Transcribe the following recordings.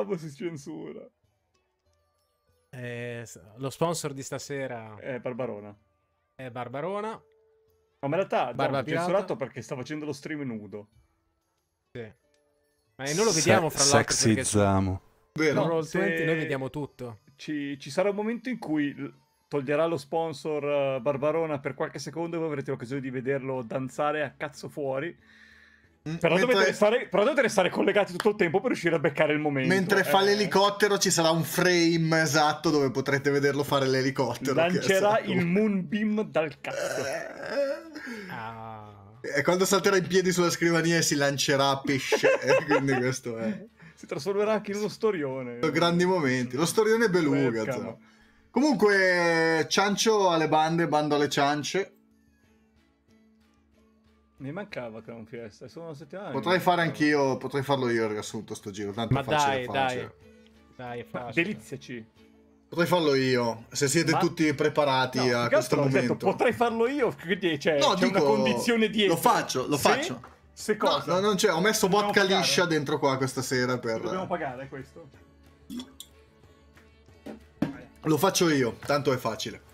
Gustavo si censura. Lo sponsor di stasera è Barbarona. È Barbarona. Ma in realtà ha censurato perché sta facendo lo stream nudo. Sì. Ma noi lo vediamo fra l'altro. Sexizziamo. Perché... No, Roll20 noi vediamo tutto. Ci sarà un momento in cui toglierà lo sponsor Barbarona per qualche secondo e voi avrete l'occasione di vederlo danzare a cazzo fuori. Però, mentre... dovete restare collegati tutto il tempo per riuscire a beccare il momento. Mentre fa l'elicottero ci sarà un frame esatto dove potrete vederlo fare l'elicottero. Lancerà il moonbeam dal cazzo. E quando salterà in piedi sulla scrivania si lancerà a pesce. Quindi questo è... Si trasformerà anche in uno storione. Grandi momenti. Lo storione beluga. Comunque ciancio alle bande, bando alle ciance. Mi mancava che non fiesta, sono una settimana. Potrei fare anch'io, potrei farlo io il riassunto sto giro, tanto è facile. Ma dai, dai, è facile. Deliziaci. Potrei farlo io, se siete tutti preparati a questo momento. Detto, potrei farlo io, quindi c'è una condizione dietro. Lo faccio, lo faccio. Se cosa? No, non c'è, ho messo vodka liscia dentro qua questa sera per... Dobbiamo pagare questo? Lo faccio io, tanto è facile.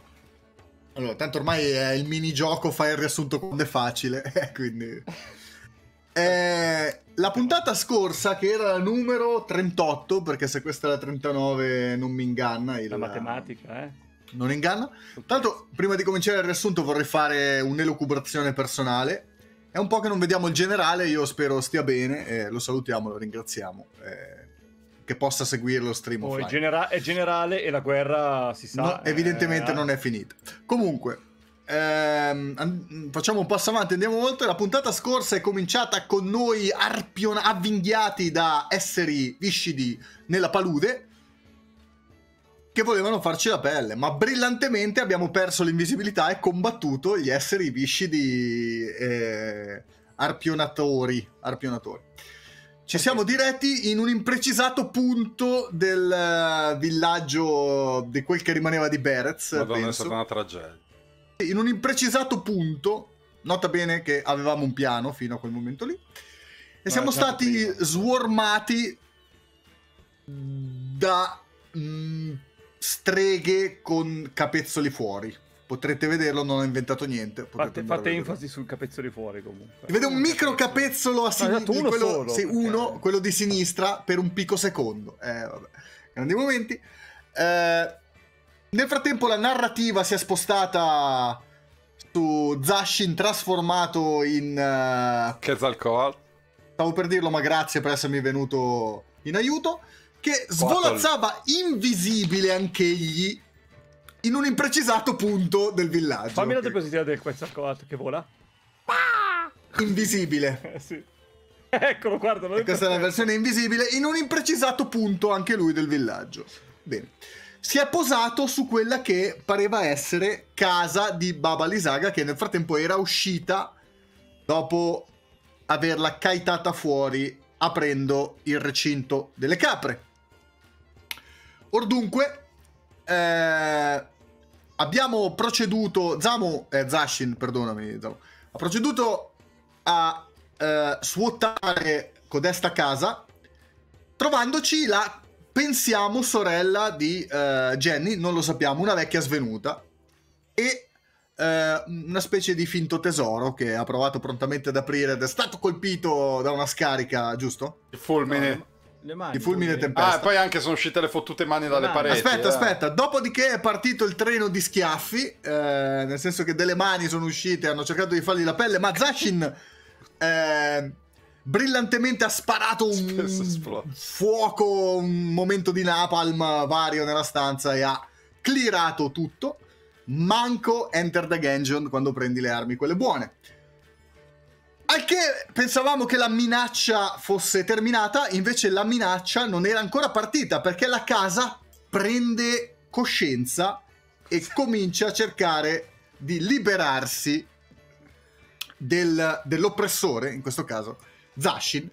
Allora, tanto ormai è il minigioco, fai il riassunto quando è facile, quindi... la puntata scorsa, che era la numero 38, perché se questa è la 39 non mi inganna... La matematica, non inganna. Tanto, prima di cominciare il riassunto vorrei fare un'elucubrazione personale. È un po' che non vediamo il generale, io spero stia bene, lo salutiamo, lo ringraziamo. Che possa seguire lo stream offline. È generale e la guerra si sa... No, evidentemente non è finita. Comunque, facciamo un passo avanti, andiamo oltre. La puntata scorsa è cominciata con noi avvinghiati da esseri viscidi nella palude che volevano farci la pelle, ma brillantemente abbiamo perso l'invisibilità e combattuto gli esseri viscidi arpionatori. Ci siamo diretti in un imprecisato punto del villaggio di quel che rimaneva di Berets. Madonna, è stata una tragedia. In un imprecisato punto, nota bene che avevamo un piano fino a quel momento lì, e siamo stati swarmati da streghe con capezzoli fuori. Potrete vederlo, non ho inventato niente. Fate enfasi sul capezzoli fuori comunque. Si vede un micro capezzolo a sinistra, quello di sinistra per un picco secondo. Vabbè. Grandi momenti. Nel frattempo la narrativa si è spostata su Zashin trasformato in... Quetzalcoatl. Stavo per dirlo, ma grazie per essermi venuto in aiuto. Che svolazzava invisibile anch'egli in un imprecisato punto del villaggio. Fammi la diapositiva del Quetzalcoatl che vola. Invisibile. Sì. Eccolo, guardalo. Questa è la versione invisibile. In un imprecisato punto anche lui del villaggio. Bene. Si è posato su quella che pareva essere casa di Baba Lysaga, che nel frattempo era uscita dopo averla caitata fuori aprendo il recinto delle capre. Ordunque... abbiamo proceduto. Zashin, perdonami, Zamo, ha proceduto a svuotare codesta casa, trovandoci la, pensiamo, sorella di Jenny, non lo sappiamo, una vecchia svenuta, e una specie di finto tesoro che ha provato prontamente ad aprire ed è stato colpito da una scarica, giusto? Il fulmine. No, di fulmine e tempesta. E poi anche sono uscite le fottute mani dalle pareti. Aspetta. Dopodiché è partito il treno di schiaffi, nel senso che delle mani sono uscite, hanno cercato di fargli la pelle, ma Zashin brillantemente ha sparato un fuoco, un momento di napalm vario nella stanza e ha clearato tutto. Manco Enter the Gungeon quando prendi le armi, quelle buone. Al che pensavamo che la minaccia fosse terminata, invece la minaccia non era ancora partita, perché la casa prende coscienza e comincia a cercare di liberarsi dell'oppressore, in questo caso Zashin,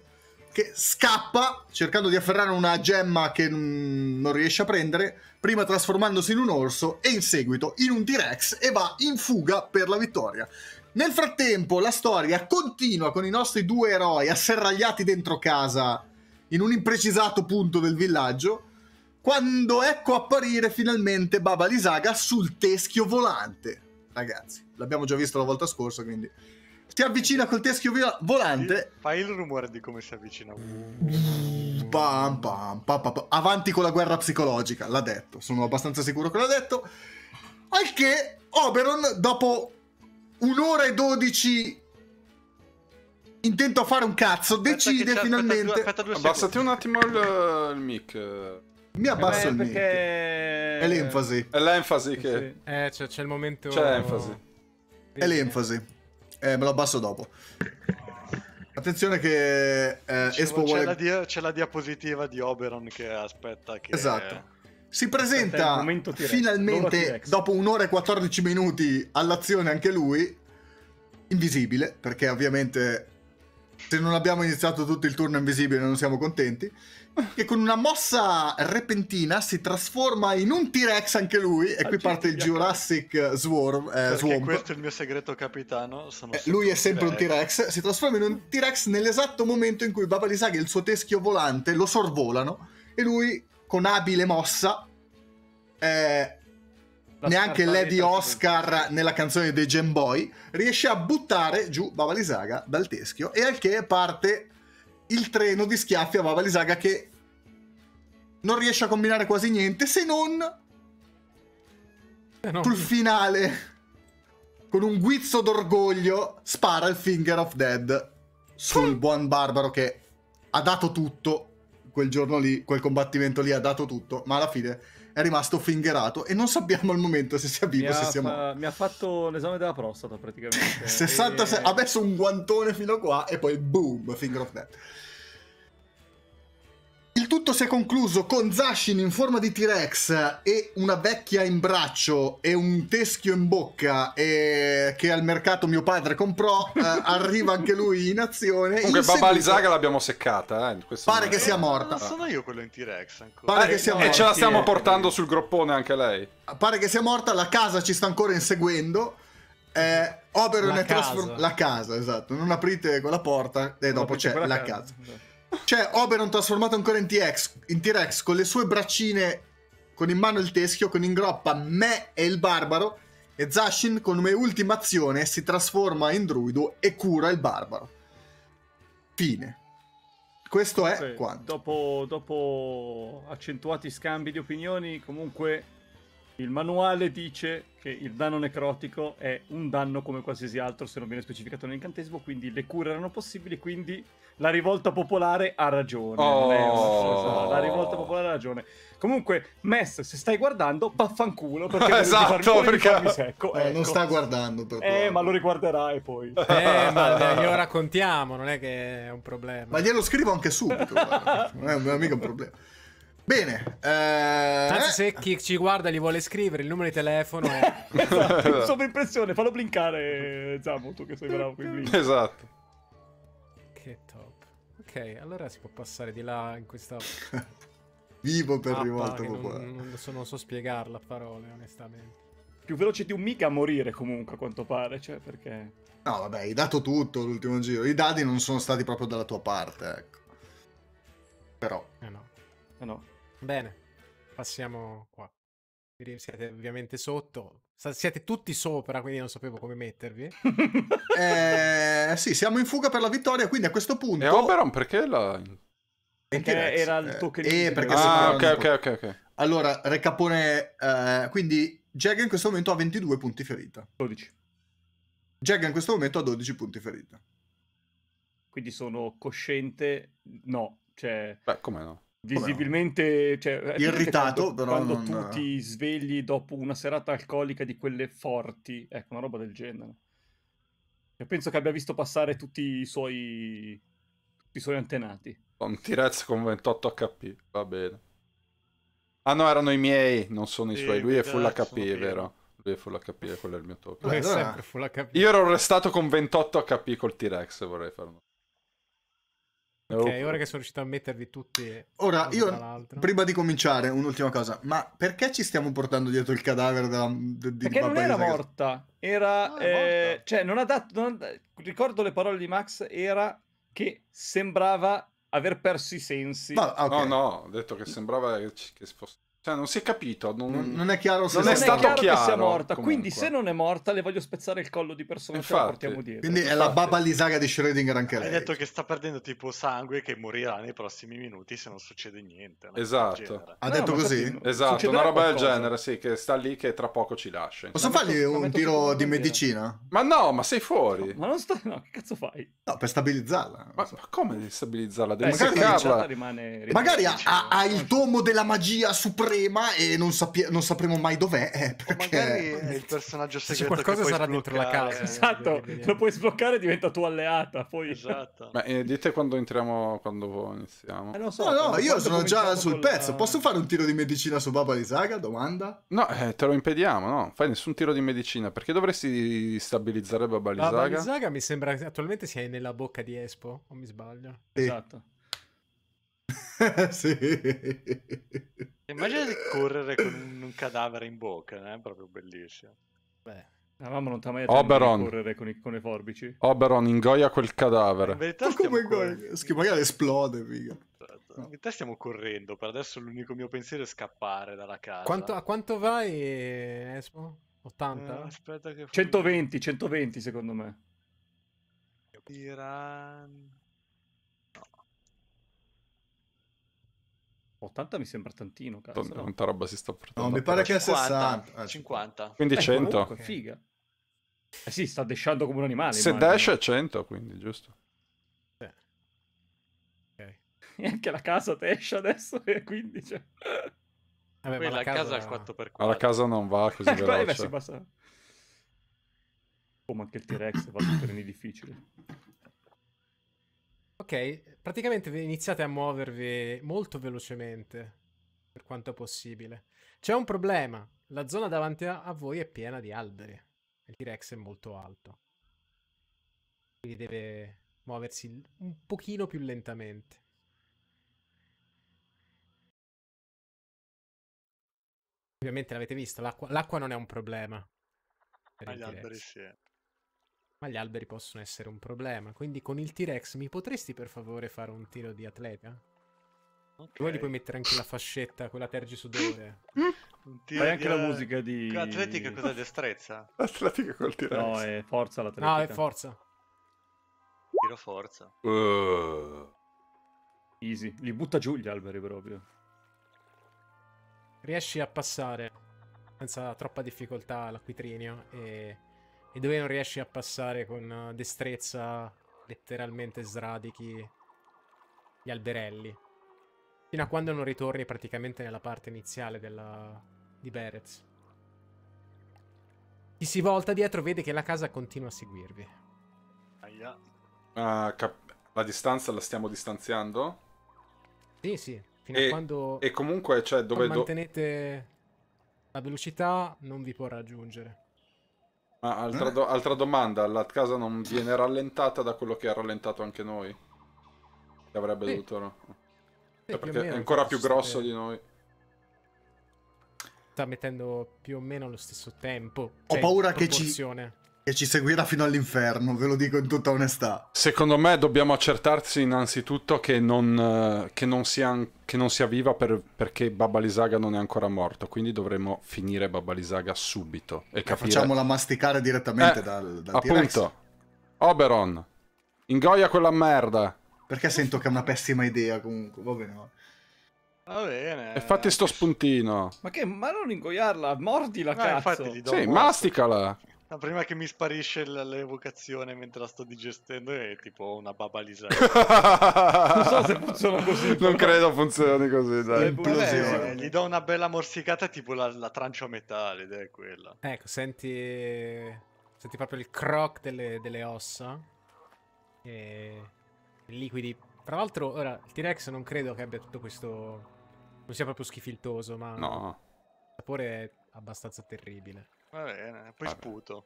che scappa cercando di afferrare una gemma che non riesce a prendere, prima trasformandosi in un orso e in seguito in un T-Rex, e va in fuga per la vittoria. Nel frattempo la storia continua con i nostri due eroi asserragliati dentro casa in un imprecisato punto del villaggio, quando ecco apparire finalmente Baba Lysaga sul teschio volante. Ragazzi, l'abbiamo già visto la volta scorsa, quindi ti avvicina col teschio volante. Fai il rumore di come si avvicina. Pam, pam, pam, pam. Avanti con la guerra psicologica, l'ha detto. Sono abbastanza sicuro che l'ha detto. Al che Oberon, dopo 1 ora e 12 intento a fare un cazzo, decide finalmente... Abbassati un attimo il mic. Mi abbasso il mic. Perché... È l'enfasi. È l'enfasi che... C'è il momento... C'è l'enfasi. È l'enfasi. Me lo abbasso dopo. Attenzione che Espo vuole... C'è la diapositiva di Oberon che aspetta che... Esatto. Si presenta finalmente dopo 1 ora e 14 minuti all'azione anche lui. Invisibile, perché ovviamente se non abbiamo iniziato tutto il turno invisibile non siamo contenti. Che con una mossa repentina si trasforma in un T-Rex anche lui. E qui parte il Jurassic Swarm. Swamp. Questo è il mio segreto capitano. Sono lui è sempre un T-Rex. Si trasforma in un T-Rex nell'esatto momento in cui Baba Lysaga e il suo teschio volante lo sorvolano. E lui, con abile mossa, neanche Lady Oscar nella canzone dei Gem Boy riesce a buttare giù Baba Lysaga dal teschio, e al che parte il treno di schiaffi a Baba Lysaga, che non riesce a combinare quasi niente se non sul finale, con un guizzo d'orgoglio, spara il Finger of Dead sul buon Barbaro, che ha dato tutto quel giorno lì, quel combattimento lì ha dato tutto, ma alla fine è rimasto fingerato e non sappiamo al momento se sia vivo o se sia morto. Mi ha fatto l'esame della prostata praticamente. 66, ha messo un guantone fino a qua e poi boom, Finger of Death. Il tutto si è concluso con Zashin in forma di T-Rex e una vecchia in braccio e un teschio in bocca che al mercato mio padre comprò. Arriva anche lui in azione. Comunque Baba Lysaga l'abbiamo seccata. Pare che sia morta. Non sono io quello in T-Rex ancora. Pare che sia morta. E ce la stiamo portando sul groppone anche lei. Pare che sia morta, la casa ci sta ancora inseguendo. Oberon è trasformato... La casa, esatto. Non aprite quella porta e dopo c'è la casa. C'è Oberon trasformato ancora in T-Rex con le sue braccine, con in mano il teschio, con in groppa me e il barbaro, e Zashin come ultima azione si trasforma in druido e cura il barbaro. Fine. Questo è quanto. Dopo accentuati scambi di opinioni, comunque il manuale dice che il danno necrotico è un danno come qualsiasi altro se non viene specificato nell'incantesimo, quindi le cure erano possibili, quindi... La rivolta popolare ha ragione. La rivolta popolare ha ragione. Comunque, Mess, se stai guardando, vaffanculo. Perché esatto, perché secco, ecco. Non sta guardando. Ma lo riguarderai poi. Ma glielo raccontiamo, non è che è un problema. Ma glielo scrivo anche subito. Non è mica un problema. Bene. Anzi, se chi ci guarda gli vuole scrivere, il numero di telefono è... Sovraimpressione, fallo blinkare, Zamo, tu che sei bravo con i blink. Esatto. Che top. Ok, allora si può passare di là in questa... Vivo per rivolta popolare. Non so spiegarla a parole, onestamente. Più veloce di un mica a morire comunque, a quanto pare, cioè perché... No, vabbè, hai dato tutto l'ultimo giro. I dadi non sono stati proprio dalla tua parte, ecco. Però... Eh no. Bene, passiamo qua. Siete ovviamente sotto. Siete tutti sopra, quindi non sapevo come mettervi. Sì, siamo in fuga per la vittoria, quindi a questo punto... E Oberon perché la... Perché era il token... perché ok. Allora, recapone... quindi Jagger in questo momento ha 22 punti ferita. 12. Jagger in questo momento ha 12 punti ferita. Quindi sono cosciente... No, cioè... Beh, come no? Visibilmente, cioè, irritato quando tu ti svegli dopo una serata alcolica di quelle forti, ecco, una roba del genere. Io penso che abbia visto passare tutti i suoi antenati. Un T-Rex con 28 HP, va bene. Ah no, erano i miei, non sono i suoi. Lui è full HP, è vero? Lui è full HP, quello è il mio top. Beh, sempre full HP. Io ero arrestato con 28 HP col T-Rex, vorrei farlo. Ok, ora che sono riuscito a mettervi tutti. Ora, io prima di cominciare, un'ultima cosa. Ma perché ci stiamo portando dietro il cadavere di Perché non era morta. Era morta. Cioè, non ha dato. Ricordo le parole di Max. Era che sembrava aver perso i sensi. No, okay. No, ho detto che sembrava che fosse... Cioè, non si è capito, non è chiaro se non è stato chiaro che sia morta. Comunque. Quindi, se non è morta, le voglio spezzare il collo di persona che la portiamo dietro. Quindi è la Baba Lysaga di Schrödinger anche lei. Hai detto che sta perdendo tipo sangue, che morirà nei prossimi minuti se non succede niente. Esatto. Ha detto così? Esatto, una roba del genere, sì, che sta lì che tra poco ci lascia. Posso fargli un tiro di medicina? Ma no, ma sei fuori. Ma non sto... No, che cazzo fai? No, per stabilizzarla. Ma come devi stabilizzarla? Devi seccarla. Magari ha il domo della magia suprema e non sapremo mai dov'è, perché magari è il personaggio segreto. Qualcosa che sarà dentro la casa. Esatto, lo puoi sbloccare e diventa tua alleata. Poi... Esatto. Ma dite quando entriamo, quando iniziamo. Non so, no, io sono già sul pezzo. La... Posso fare un tiro di medicina su Baba Lysaga? Domanda? No, te lo impediamo, no? Fai nessun tiro di medicina. Perché dovresti stabilizzare Baba Lysaga? Baba Lysaga mi sembra attualmente sia nella bocca di Espo, o mi sbaglio? Sì. Esatto. Sì. Immagina di correre con un cadavere in bocca, è proprio bellissimo. Beh, avevamo non ti mai Oberon. Correre con le forbici. Oberon, ingoia quel cadavere. In verità, magari esplode, figa. No. In realtà stiamo correndo, per adesso l'unico mio pensiero è scappare dalla casa. A quanto vai, Espo? 80? Aspetta che 120 secondo me. Tiran... 80 mi sembra tantino, cazzo. Tanta roba si sta portando. No, mi pare che 50, sia 60. 50. Quindi 100. Comunque, figa. Eh sì, sta dashando come un animale. Se immagino. Dash è 100, quindi, giusto? Okay. E anche la casa dash adesso è 15. Vabbè, ma la casa è al 4x4. Ma la casa non va così veloce. Beh, si passa... Oh, ma anche il T-Rex va su terreni difficili. Ok, praticamente iniziate a muovervi molto velocemente, per quanto possibile. C'è un problema, la zona davanti a voi è piena di alberi, il T-Rex è molto alto. Quindi deve muoversi un pochino più lentamente. Ovviamente l'avete visto, l'acqua non è un problema. Ma gli alberi sì. Ma gli alberi possono essere un problema, quindi con il T-Rex mi potresti per favore fare un tiro di atleta? Okay. Poi gli puoi mettere anche la fascetta, quella tergisudore. Fai anche la musica di... Atletica cosa è destrezza? Atletica col T-Rex. No, è forza l'atletica. No, è forza. Tiro forza. Easy, li butta giù gli alberi proprio. Riesci a passare senza troppa difficoltà l'acquitrinio e... E dove non riesci a passare con destrezza, letteralmente sradichi gli alberelli. Fino a quando non ritorni praticamente nella parte iniziale di Berets. Chi si volta dietro vede che la casa continua a seguirvi. La distanza la stiamo distanziando? Sì, sì. Fino a quando... E comunque, cioè, dove... mantenete la velocità, non vi può raggiungere. Ma altra domanda, la casa non viene rallentata da quello che ha rallentato anche noi? Che avrebbe dovuto, no? Sì, perché è ancora più grosso di noi. Sta mettendo più o meno lo stesso tempo. Cioè, ho paura che ci seguirà fino all'inferno, ve lo dico in tutta onestà. Secondo me dobbiamo accertarsi innanzitutto che non sia viva perché Baba Lysaga non è ancora morto, quindi dovremmo finire Baba Lysaga subito e capire... Facciamola masticare direttamente dal T-Rex. Appunto. Oberon, ingoia quella merda. Perché sento che è una pessima idea comunque, va bene, va. Va bene. E fatti sto spuntino. Ma non ingoiarla, mordila, cazzo. Sì, masticala. No, prima che mi sparisce l'evocazione mentre la sto digestendo è tipo una Baba Lysaga. Non so se funziona così. Non credo funzioni così, dai. Vabbè, gli do una bella morsicata tipo la trancio a metà, l'idea è quella. Ecco, senti proprio il croc delle ossa. E liquidi. Tra l'altro, ora, il T-Rex non credo che abbia tutto questo... Non sia proprio schifiltoso, ma... No. Il sapore è abbastanza terribile. Va bene, poi sputo.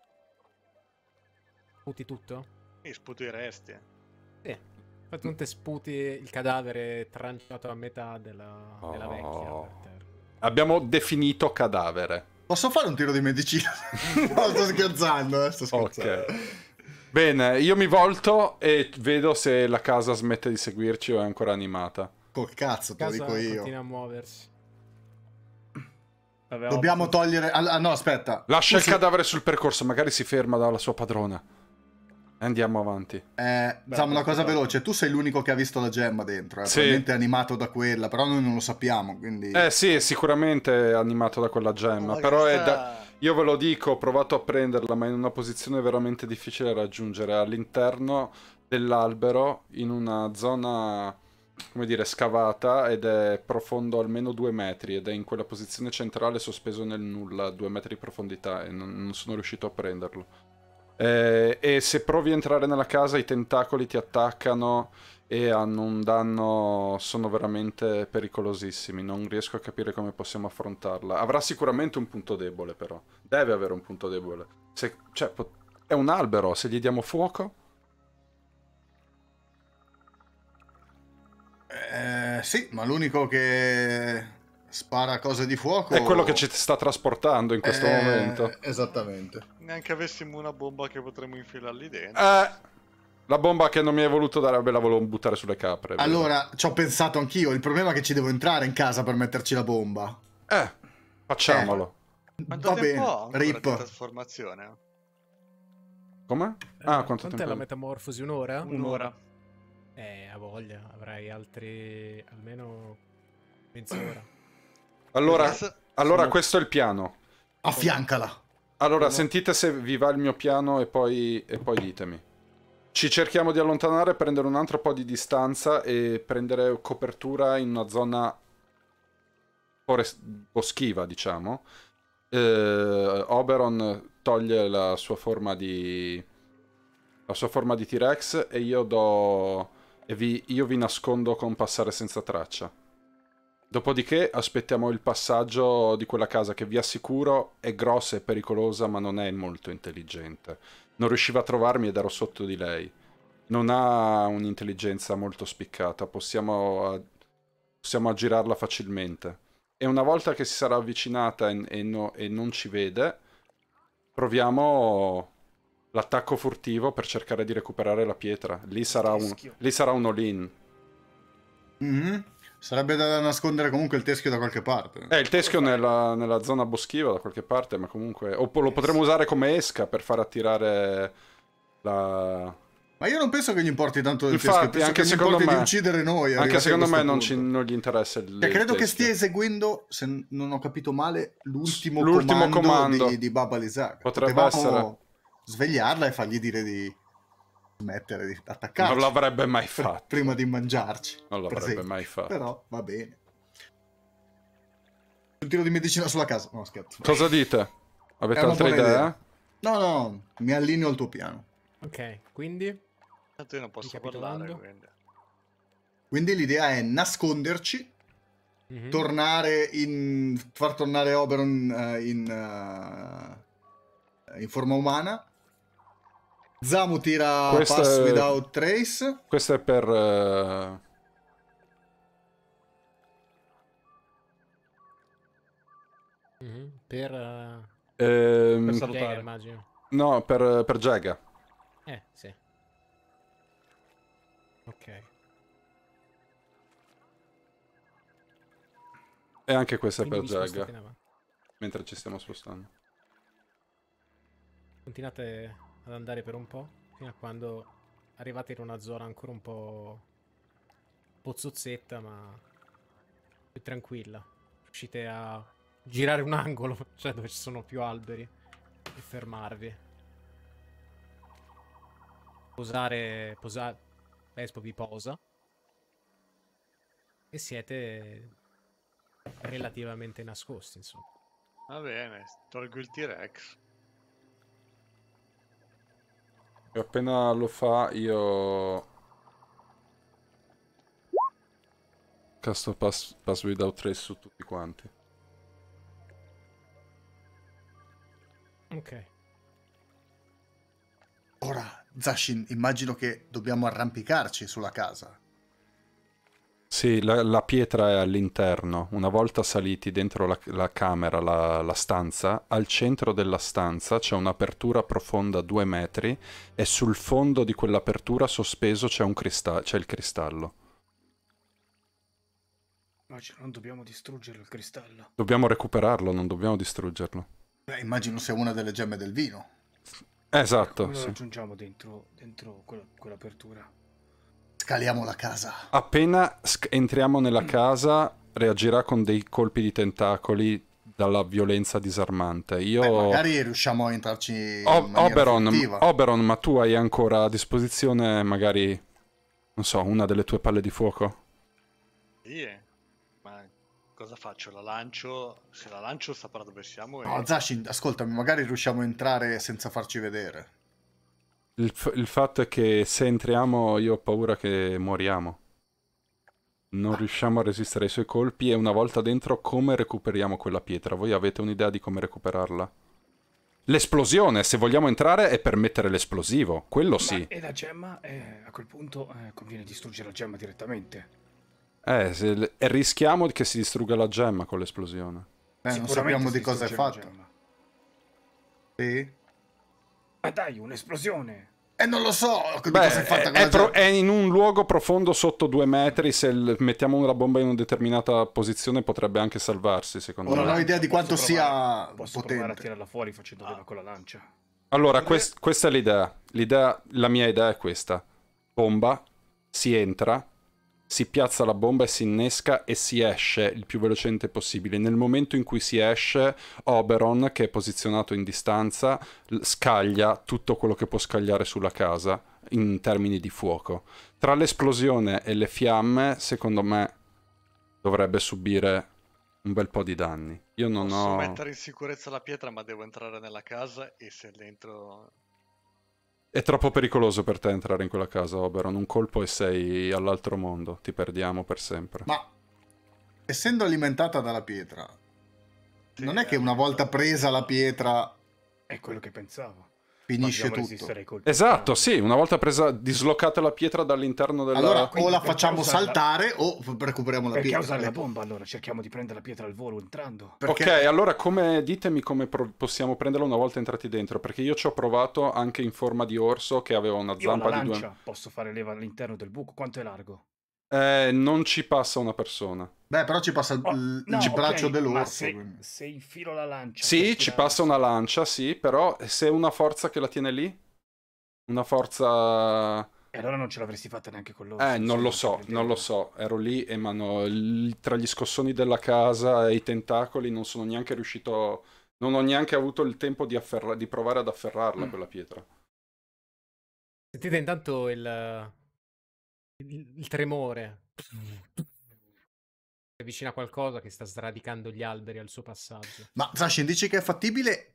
Sputi tutto? Sì, sputo i resti. Sì, infatti non te sputi il cadavere tranciato a metà della vecchia. Per terra. Abbiamo definito cadavere. Posso fare un tiro di medicina? No, sto scherzando, sto scherzando. Ok. Bene, io mi volto e vedo se la casa smette di seguirci o è ancora animata. Col cazzo, te lo dico io. Continua a muoversi. Vabbè, dobbiamo togliere... Ah, no, aspetta. Lascia il cadavere sul percorso, magari si ferma dalla sua padrona. Andiamo avanti. Diciamo una cosa veloce, tu sei l'unico che ha visto la gemma dentro, sì. Probabilmente è animato da quella, però noi non lo sappiamo, quindi... sì, sicuramente è animato da quella gemma, però è da... Io ve lo dico, ho provato a prenderla, ma in una posizione veramente difficile da raggiungere, all'interno dell'albero, in una zona, come dire, scavata, ed è profondo almeno 2 metri, ed è in quella posizione centrale sospeso nel nulla, 2 metri di profondità, e non sono riuscito a prenderlo. E se provi a entrare nella casa i tentacoli ti attaccano e hanno un danno, sono veramente pericolosissimi, non riesco a capire come possiamo affrontarla. Avrà sicuramente un punto debole, però deve avere un punto debole, se, cioè, è un albero, se gli diamo fuoco sì, ma l'unico che spara cose di fuoco è quello che ci sta trasportando in questo momento. Esattamente. Neanche avessimo una bomba che potremmo infilarli dentro. La bomba che non mi hai voluto dare, me la volevo buttare sulle capre. Allora, ci ho pensato anch'io. Il problema è che ci devo entrare in casa per metterci la bomba. Facciamolo. Ma va bene, rip. Trasformazione. Come? Quanto tempo è la metamorfosi? Un'ora? Un'ora. A voglia. Avrai altri... almeno... mezz'ora. Allora questo è il piano. Affiancala. Allora, sentite se vi va il mio piano e poi ditemi. Ci cerchiamo di allontanare, prendere un altro po' di distanza e prendere copertura in una zona boschiva, diciamo. Oberon toglie la sua forma di T-Rex e io vi nascondo con passare senza traccia. Dopodiché aspettiamo il passaggio di quella casa che vi assicuro è grossa e pericolosa, ma non è molto intelligente. Non riusciva a trovarmi ed ero sotto di lei. Non ha un'intelligenza molto spiccata, possiamo aggirarla facilmente. E una volta che si sarà avvicinata e non ci vede, proviamo l'attacco furtivo per cercare di recuperare la pietra. Lì sarà un all-in. Sarebbe da nascondere comunque il teschio da qualche parte. Il teschio nella zona boschiva da qualche parte, ma comunque... O lo potremmo usare come esca per far attirare la... Ma io non penso che gli importi tanto del teschio, penso anche che gli importi di uccidere noi. Anche secondo me non gli interessa il teschio. Credo che stia eseguendo, se non ho capito male, l'ultimo comando di Baba Lysaga. Potrebbe essere... svegliarla e fargli dire di... smettere di attaccarci. Non l'avrebbe mai fatto. Prima di mangiarci. Non l'avrebbe mai fatto. Però va bene. Un tiro di medicina sulla casa. No, scherzo. Cosa dite? Avete altre idee? No, mi allineo al tuo piano. Ok, quindi? Tanto io non posso parlare, quindi l'idea è nasconderci, far tornare Oberon in forma umana. Zamu tira Pass Without Trace. Questo è per... per Jagger, immagino. No, per Jagger. Sì. Ok. E anche questa quindi è per Jagger. Mentre ci stiamo spostando. Continuate... ad andare per un po', fino a quando arrivate in una zona ancora un po' pozzozzetta, ma più tranquilla. Riuscite a girare un angolo, cioè dove ci sono più alberi, e fermarvi. Posare... Vespo vi posa. E siete relativamente nascosti, insomma. Va bene, tolgo il T-Rex. E appena lo fa io casto Pass Without Trace su tutti quanti. Ok. Ora, Zashin, immagino che dobbiamo arrampicarci sulla casa. Sì, la pietra è all'interno. Una volta saliti dentro la camera, la stanza, al centro della stanza c'è un'apertura profonda 2 metri e sul fondo di quell'apertura sospeso c'è il cristallo. Ma non dobbiamo distruggere il cristallo. Dobbiamo recuperarlo, non dobbiamo distruggerlo. Beh, immagino sia una delle gemme del vino. Esatto. Come lo aggiungiamo dentro quell'apertura? Scaliamo la casa. Appena entriamo nella casa, reagirà con dei colpi di tentacoli dalla violenza disarmante. Io... Beh, magari riusciamo a entrarci in Oberon, ma tu hai ancora a disposizione magari, non so, una delle tue palle di fuoco? Sì, ma cosa faccio? La lancio? Se la lancio saprà dove siamo e... No, Zashin, ascoltami, magari riusciamo a entrare senza farci vedere. Il fatto è che se entriamo io ho paura che moriamo. Non riusciamo a resistere ai suoi colpi e una volta dentro come recuperiamo quella pietra? Voi avete un'idea di come recuperarla? L'esplosione, se vogliamo entrare, è per mettere l'esplosivo, quello sì. Ma, e la gemma, a quel punto conviene distruggere la gemma direttamente. Rischiamo che si distrugga la gemma con l'esplosione. Non sappiamo di cosa è fatta. Sì? Ma dai, un'esplosione! Non lo so! Beh, è in un luogo profondo sotto 2 metri. Se mettiamo una bomba in una determinata posizione potrebbe anche salvarsi, secondo me. Non ho idea di quanto sia potente. Posso provare a tirarla fuori facendo leva con la lancia. Allora, questa è l'idea. La mia idea è questa. Bomba, si entra, si piazza la bomba e si innesca e si esce il più velocemente possibile. Nel momento in cui si esce, Oberon, che è posizionato in distanza, scaglia tutto quello che può scagliare sulla casa in termini di fuoco. Tra l'esplosione e le fiamme, secondo me, dovrebbe subire un bel po' di danni. Io non posso mettere in sicurezza la pietra, ma devo entrare nella casa e se dentro... È troppo pericoloso per te entrare in quella casa, Oberon. Un colpo e sei all'altro mondo. Ti perdiamo per sempre. Ma, essendo alimentata dalla pietra, sì, non è che una volta presa la pietra... È quello che pensavo. Finisce tutto. Esatto, sì. Una volta presa, dislocata la pietra dall'interno della... Allora, o la facciamo saltare o recuperiamo la pietra. Perché usare la bomba, allora? Cerchiamo di prendere la pietra al volo entrando. Ok, allora ditemi come possiamo prenderla una volta entrati dentro. Perché io ci ho provato anche in forma di orso che aveva una zampa di 2... Posso fare leva all'interno del buco? Quanto è largo? Non ci passa una persona. Beh, però ci passa il braccio dell'orso. Se infilo la lancia... Sì, ci passa una lancia, sì, però se è una forza che la tiene lì? Una forza... E allora non ce l'avresti fatta neanche con l'orso. Non lo so, non lo so. Ero lì e tra gli scossoni della casa e i tentacoli non sono neanche riuscito... Non ho neanche avuto il tempo di provare ad afferrarla quella pietra. Sentite intanto il tremore si avvicina a qualcosa che sta sradicando gli alberi al suo passaggio. Ma Zashin, dici che è fattibile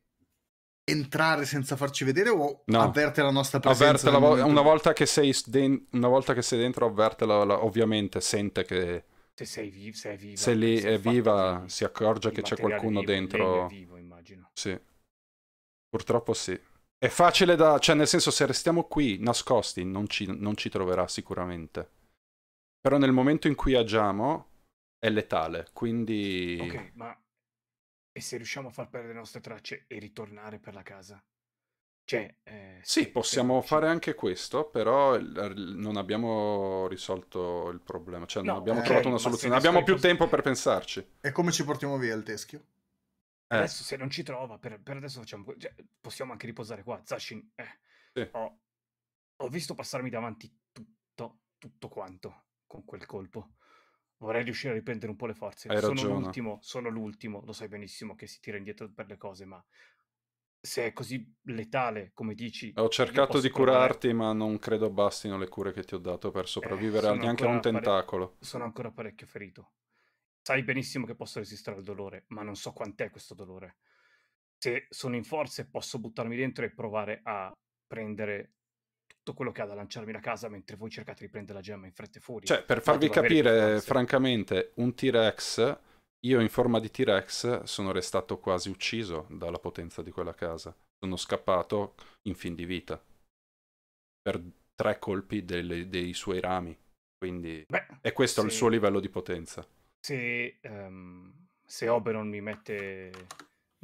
entrare senza farci vedere o no? Avverte la nostra presenza? Una volta che sei dentro avverte ovviamente sente che se è viva si accorge che c'è qualcuno dentro. È vivo, immagino. Sì, purtroppo sì. È facile da... Cioè, nel senso, se restiamo qui nascosti non ci troverà sicuramente. Però nel momento in cui agiamo è letale, quindi... Ok, ma... E se riusciamo a far perdere le nostre tracce e ritornare per la casa? Cioè... sì, possiamo fare anche questo, però non abbiamo risolto il problema. Cioè, non abbiamo trovato una soluzione. Non abbiamo più tempo per pensarci. E come ci portiamo via il teschio? Adesso se non ci trova, per adesso facciamo... Cioè, possiamo anche riposare qua, Zashin. Sì. Ho visto passarmi davanti tutto quanto con quel colpo. Vorrei riuscire a riprendere un po' le forze. Sono l'ultimo, lo sai benissimo che si tira indietro per le cose, ma se è così letale, come dici... Ho cercato di curarti, ma non credo bastino le cure che ti ho dato per sopravvivere neanche a un tentacolo. Sono ancora parecchio ferito. Sai benissimo che posso resistere al dolore, ma non so quant'è questo dolore. Se sono in forze posso buttarmi dentro e provare a prendere tutto quello che ha da lanciarmi da casa mentre voi cercate di prendere la gemma in fretta e furia. Cioè, per farvi capire, francamente, un T-Rex, io in forma di T-Rex sono restato quasi ucciso dalla potenza di quella casa. Sono scappato in fin di vita per 3 colpi dei suoi rami. Quindi è questo il suo livello di potenza. Se, se Oberon mi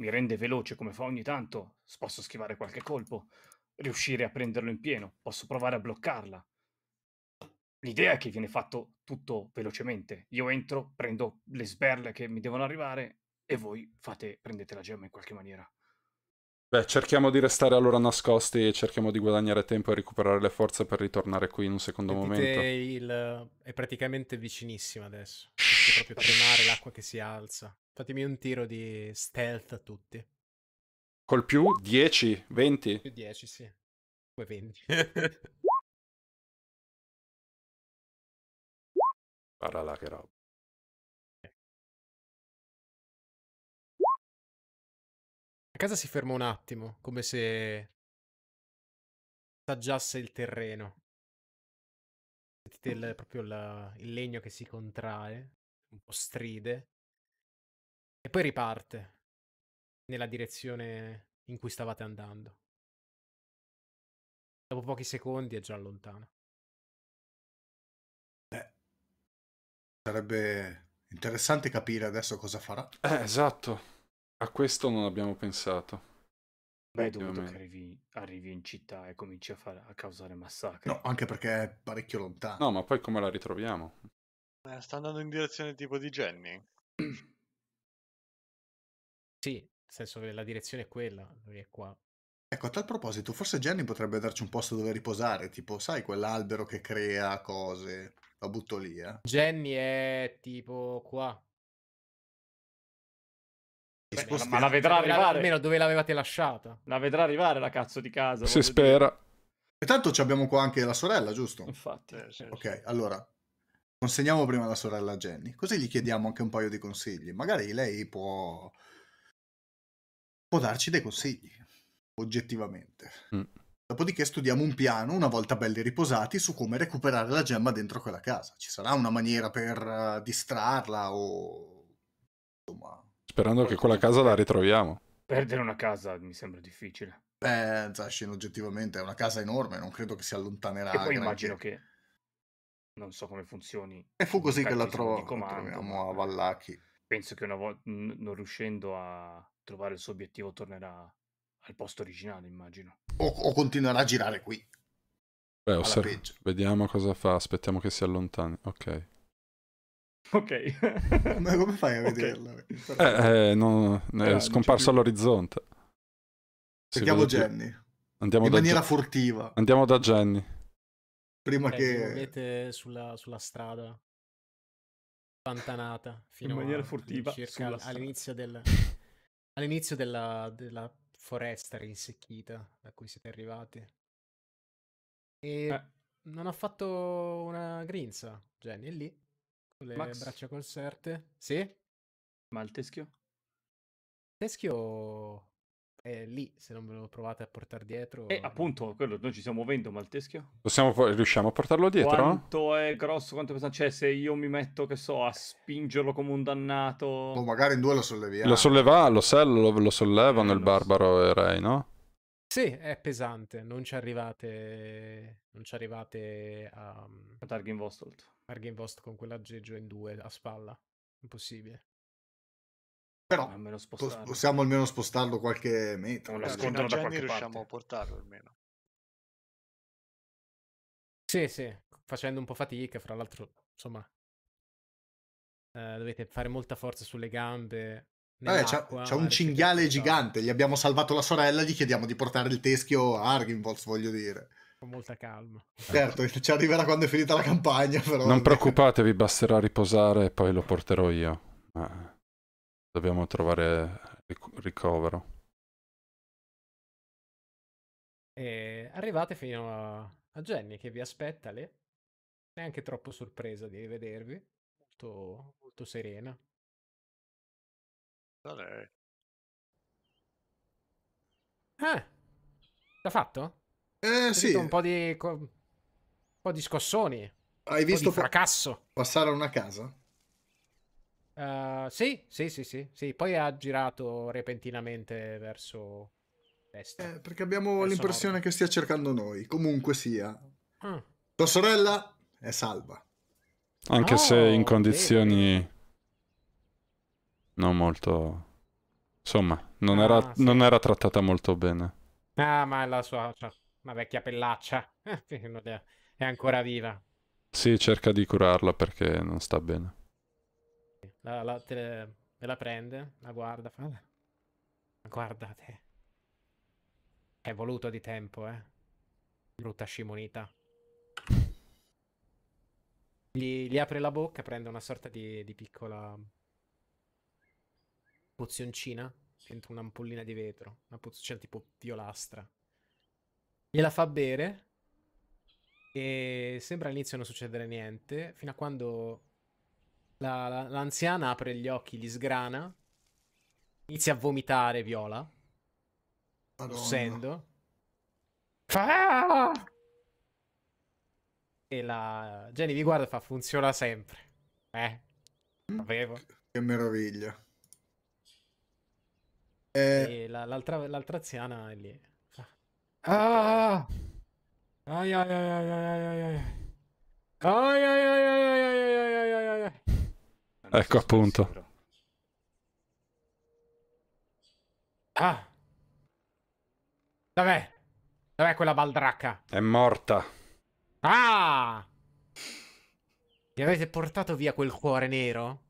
rende veloce come fa ogni tanto, posso schivare qualche colpo, riuscire a prenderlo in pieno, posso provare a bloccarla. L'idea è che viene fatto tutto velocemente. Io entro, prendo le sberle che mi devono arrivare e voi prendete la gemma in qualche maniera. Beh, cerchiamo di restare allora nascosti e cerchiamo di guadagnare tempo e recuperare le forze per ritornare qui in un secondo momento. È praticamente vicinissima adesso. È proprio tremare l'acqua che si alza. Fatemi un tiro di stealth a tutti. Col più? 10? 20? Più 10, sì. Poi 20. Guarda là che roba. La casa si ferma un attimo, come se assaggiasse il terreno. Sentite proprio il legno che si contrae, un po' stride, e poi riparte nella direzione in cui stavate andando. Dopo pochi secondi è già lontano. Sarebbe interessante capire adesso cosa farà. Esatto, a questo non abbiamo pensato. Beh, è dovuto che arrivi in città e cominci a causare massacri. No, anche perché è parecchio lontano. No, ma poi come la ritroviamo? Sta andando in direzione tipo di Jenny. Sì, nel senso che la direzione è quella, lui è qua. Ecco, a tal proposito, forse Jenny potrebbe darci un posto dove riposare, tipo, sai, quell'albero che crea cose... La butto lì, eh. Jenny è tipo qua. Ma la vedrà arrivare. Almeno dove l'avevate lasciata. La vedrà arrivare la cazzo di casa. Si spera. Dire. E tanto abbiamo qua anche la sorella, giusto? Infatti. Ok, allora. Consegniamo prima la sorella a Jenny. Così gli chiediamo anche un paio di consigli. Magari lei può darci dei consigli. Oggettivamente. Mm. Dopodiché studiamo un piano, una volta belli riposati, su come recuperare la gemma dentro quella casa. Ci sarà una maniera per distrarla o... Insomma... Sperando che quella casa la ritroviamo. Perdere una casa mi sembra difficile. Beh, Zashin oggettivamente è una casa enorme, non credo che si allontanerà. E poi immagino che... Non so come funzioni... E fu così che la troviamo a Vallaki. Penso che una volta, non riuscendo a trovare il suo obiettivo, tornerà... al posto originale, immagino. O continuerà a girare qui. Beh, vediamo cosa fa. Aspettiamo che si allontani. Ok. Ok. Ma come fai a vederla? È scomparso all'orizzonte. Cerchiamo Jenny. Andiamo in maniera furtiva. Andiamo da Jenny. Prima che... Vedete sulla strada. Pantanata. Fino in maniera furtiva. All'inizio della foresta rinsecchita da cui siete arrivati. E non ha fatto una grinza. Jenny è lì con le braccia conserte. Sì? Ma il teschio? Il teschio è lì, se non ve lo provate a portare dietro. E appunto, quello, noi ci stiamo muovendo, ma il teschio? Riusciamo a portarlo dietro? Quanto è grosso, quanto pesante? Cioè, se io mi metto, che so, a spingerlo come un dannato... O magari in due lo solleviamo. Lo sollevano il barbaro e Ray, no? Sì, è pesante. Non ci arrivate... a... Ad Argynvostholt. Argynvostholt con quell'aggeggio in due, a spalla. Impossibile. Però possiamo almeno spostarlo qualche metro. Non nascondono da qualche parte. Riusciamo a portarlo almeno. Sì, sì. Facendo un po' fatica, fra l'altro, insomma... dovete fare molta forza sulle gambe. C'è un cinghiale gigante. Gli abbiamo salvato la sorella, gli chiediamo di portare il teschio a Argynvostholt, voglio dire. Con molta calma. Certo, ci arriverà quando è finita la campagna, però... Non preoccupatevi, basterà riposare e poi lo porterò io. Dobbiamo trovare ricovero. E arrivate fino a Jenny che vi aspetta lì. Neanche troppo sorpresa di rivedervi. Molto, molto serena. L'ha fatto? Sì. Un po' di scossoni. Hai visto un fracasso. Passare una casa? Sì. Poi ha girato repentinamente verso destra. Perché abbiamo l'impressione che stia cercando noi. Comunque sia. Tua sorella è salva. Anche se in condizioni non molto... Insomma, non era trattata molto bene. Ah, ma la sua... Cioè, una vecchia pellaccia. È ancora viva. Sì, cerca di curarla perché non sta bene. Me la prende, la guarda, fa... Guardate. È voluto di tempo, eh. Brutta scimunita. Gli apre la bocca, prende una sorta di piccola pozioncina dentro un'ampollina di vetro, una pozioncina tipo violastra. Gliela fa bere e sembra all'inizio non succedere niente, fino a quando l'anziana apre gli occhi, li sgrana, inizia a vomitare viola, tossendo. Ah! E la Jenny vi guarda e fa: funziona sempre. Sapevo. Che meraviglia. E l'altra anziana è lì. Ah! Ai ai ai ai ai ai. Ai ai ai ai ai ai ai. Ecco appunto. Ah! Dov'è? Dov'è quella baldracca? È morta. Ah! Gli avete portato via quel cuore nero?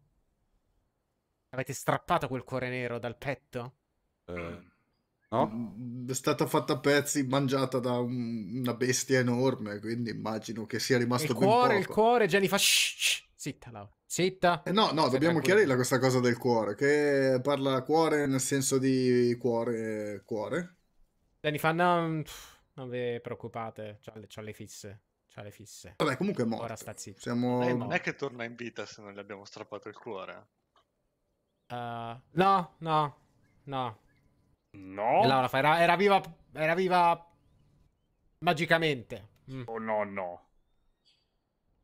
Avete strappato quel cuore nero dal petto? No? È stata fatta a pezzi, mangiata da una bestia enorme, quindi immagino che sia rimasto ben poco. Il cuore, Jenny fa... Shh, zitta, Laura. Zitta. No, dobbiamo chiarirla questa cosa del cuore, che parla cuore nel senso di cuore, cuore. Jenny fa: no, non vi preoccupate, c'ha le fisse. C'ha le fisse. Vabbè, comunque è morto. Ora sta zitto. Siamo... non è che torna in vita se non gli abbiamo strappato il cuore. No. Laura fa: era viva magicamente. Oh no, no.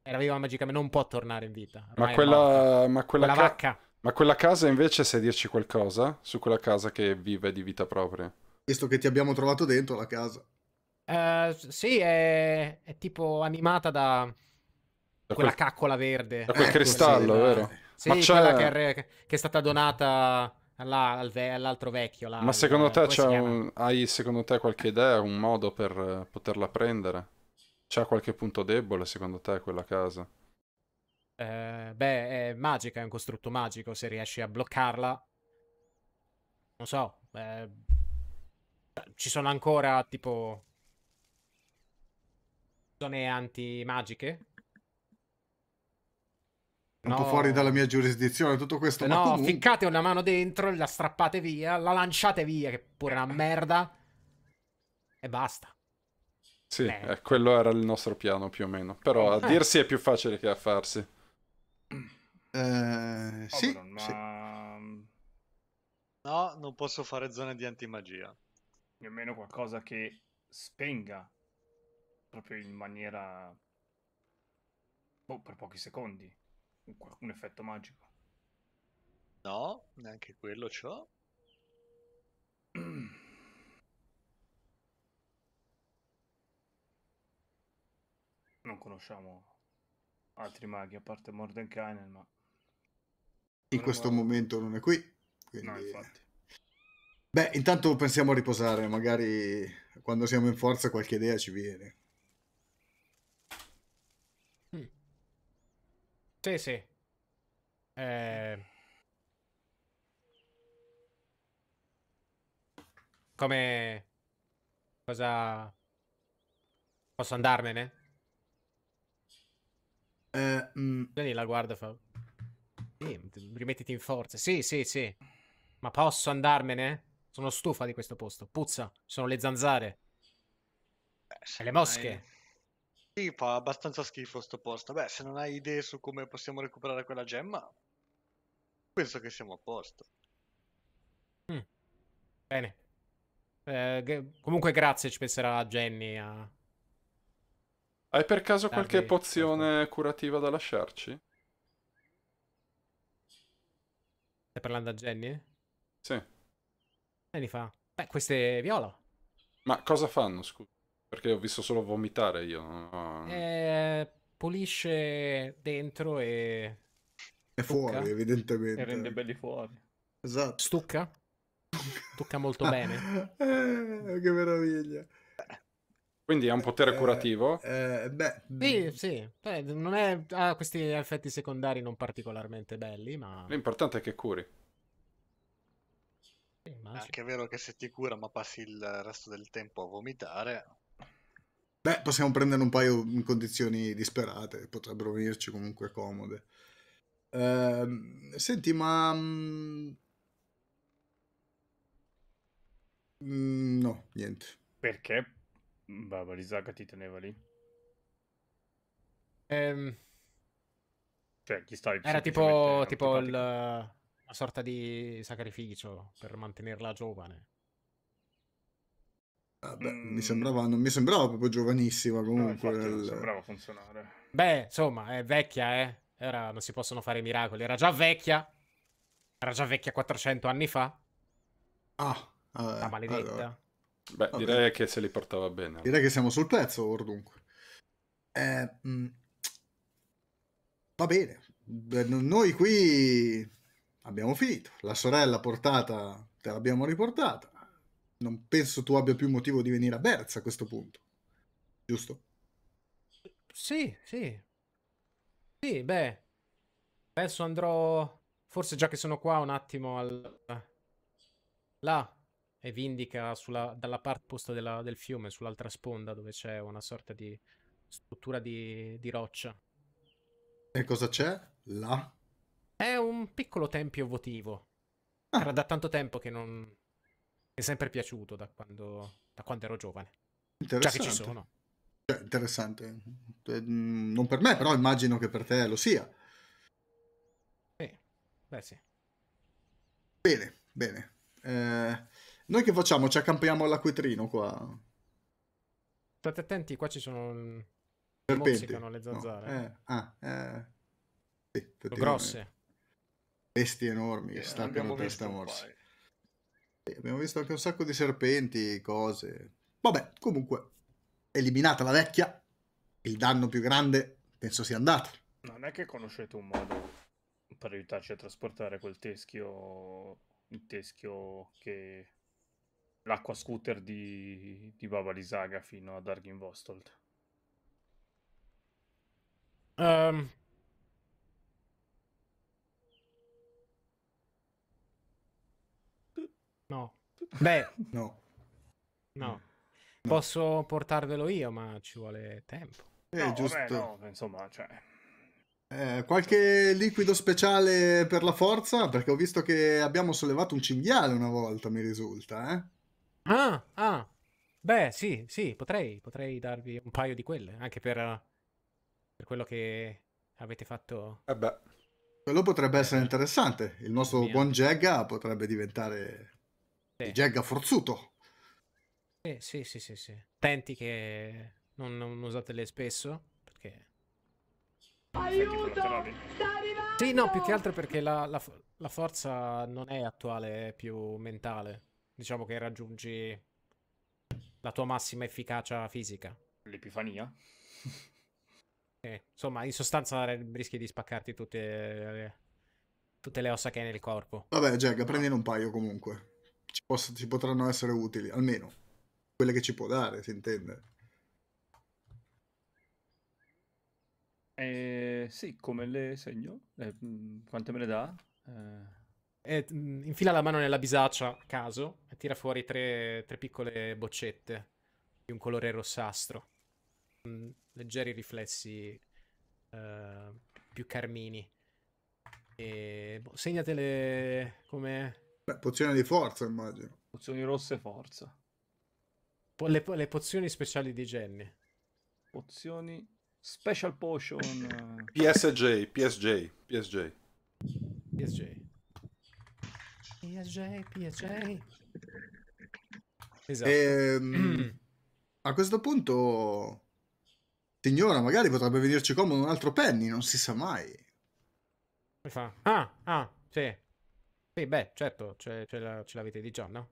Era viva magicamente, non può tornare in vita. Ormai ma quella vacca. Ma quella casa invece, sai dirci qualcosa su quella casa che vive di vita propria? Visto che ti abbiamo trovato dentro la casa. Sì, è tipo animata da quella caccola verde. Da quel cristallo, sì, vero? Sì, ma quella che è stata donata all'altro vecchio. Ma secondo te hai secondo te qualche idea, un modo per poterla prendere? C'è qualche punto debole secondo te quella casa? Beh, è magica, è un costrutto magico. Se riesci a bloccarla... Non so... Ci sono ancora, tipo, zone antimagiche? Un po' fuori dalla mia giurisdizione tutto questo. No, ma comunque... ficcate una mano dentro, la strappate via, la lanciate via, che pure è una merda, e basta. Sì, quello era il nostro piano più o meno. Però a dirsi è più facile che a farsi. Sì, ma... sì. No, non posso fare zone di antimagia. Nemmeno qualcosa che spenga proprio in maniera per pochi secondi un effetto magico. No, neanche quello c'ho. Non conosciamo altri maghi a parte Mordenkainen, ma in questo momento non è qui, quindi... No, infatti. Beh, intanto pensiamo a riposare, magari quando siamo in forza qualche idea ci viene. Sì, sì. Come... Cosa... Posso andarmene? Vieni, la guarda e fa... Sì, rimettiti in forza. Sì, sì, sì. Ma posso andarmene? Sono stufa di questo posto. Puzza. Sono le zanzare. E le mosche. Sì, fa abbastanza schifo sto posto. Beh, se non hai idee su come possiamo recuperare quella gemma, penso che siamo a posto. Bene. Comunque grazie, ci penserà Jenny a... Hai per caso qualche pozione curativa da lasciarci? Stai parlando a Jenny? Sì. E li fa: beh, queste viola. Ma cosa fanno, scusa? Perché ho visto solo vomitare io. pulisce dentro e... È fuori, stucca, evidentemente. E rende belli fuori. Esatto. Stucca? Stucca molto bene. Che meraviglia. Quindi ha un potere curativo? Beh, sì, sì. Non è, ha questi effetti secondari non particolarmente belli, ma... L'importante è che curi. Anche è vero che se ti cura ma passi il resto del tempo a vomitare... Beh, possiamo prendere un paio in condizioni disperate, potrebbero venirci comunque comode. Senti, ma... no, niente. Perché Baba Lysaga ti teneva lì? Cioè, chi stavi era tipo una sorta di sacrificio per mantenerla giovane. Vabbè, non mi sembrava proprio giovanissima comunque. No, non sembrava funzionare. Beh, insomma, è vecchia, eh. Era, non si possono fare miracoli. Era già vecchia. Era già vecchia 400 anni fa. Ah, vabbè, la maledetta. Allora. Beh, vabbè, direi che se li portava bene. Allora. Direi che siamo sul pezzo, or dunque. Va bene. Beh, noi qui abbiamo finito. La sorella portata te l'abbiamo riportata. Non penso tu abbia più motivo di venire a Berets a questo punto, giusto? Sì, sì. Sì, beh, adesso andrò, forse già che sono qua, un attimo là, e vi indica dalla parte opposta del fiume, sull'altra sponda, dove c'è una sorta di struttura di roccia. E cosa c'è là? È un piccolo tempio votivo. Ah. Era da tanto tempo che non... È sempre piaciuto da quando ero giovane. Già che ci sono. Cioè, interessante. Non per me, però immagino che per te lo sia. Beh, sì. Bene, bene. Noi che facciamo? Ci accampiamo all'acquetrino qua. State attenti, qua ci sono... mozzicano le zanzare. No. Sì, grosse. Bestie enormi che staccano testa a morsi. Abbiamo visto anche un sacco di serpenti, cose. Vabbè, comunque, eliminata la vecchia, il danno più grande penso sia andato. Non è che conoscete un modo per aiutarci a trasportare quel teschio, il teschio che l'acqua scooter di Baba Lysaga fino ad Argynvostholt? No. Beh, no. Posso portarvelo io, ma ci vuole tempo. Giusto. Vabbè, insomma, cioè... qualche liquido speciale per la forza? Perché ho visto che abbiamo sollevato un cinghiale una volta, mi risulta, eh? Ah. Beh, sì, potrei darvi un paio di quelle, anche per quello che avete fatto. Eh beh. Quello potrebbe essere interessante. Il nostro buon Jagger potrebbe diventare... Sì. Jagger forzuto. Sì. Attenti che non usatele spesso, perché... Aiuto! Sì, no, più che altro perché la forza non è attuale, è più mentale. Diciamo che raggiungi la tua massima efficacia fisica. L'epifania? Insomma, in sostanza rischi di spaccarti tutte le ossa che hai nel corpo. Vabbè, Jagger, prendine un paio comunque. Ci potranno essere utili, almeno quelle che ci può dare, si intende. Sì, come le segno? Quante me le dà? Infila la mano nella bisaccia a caso e tira fuori tre piccole boccette di un colore rossastro, leggeri riflessi più carmini. E, segnatele come... Beh, pozione di forza, immagino. Pozioni rosse forza. Le pozioni speciali di Jenny. Pozioni special potion. PSJ. Esatto. A questo punto, signora, magari potrebbe venirci comodo un altro penny, non si sa mai. Come fa? Sì. Beh, certo, ce l'avete di già, no?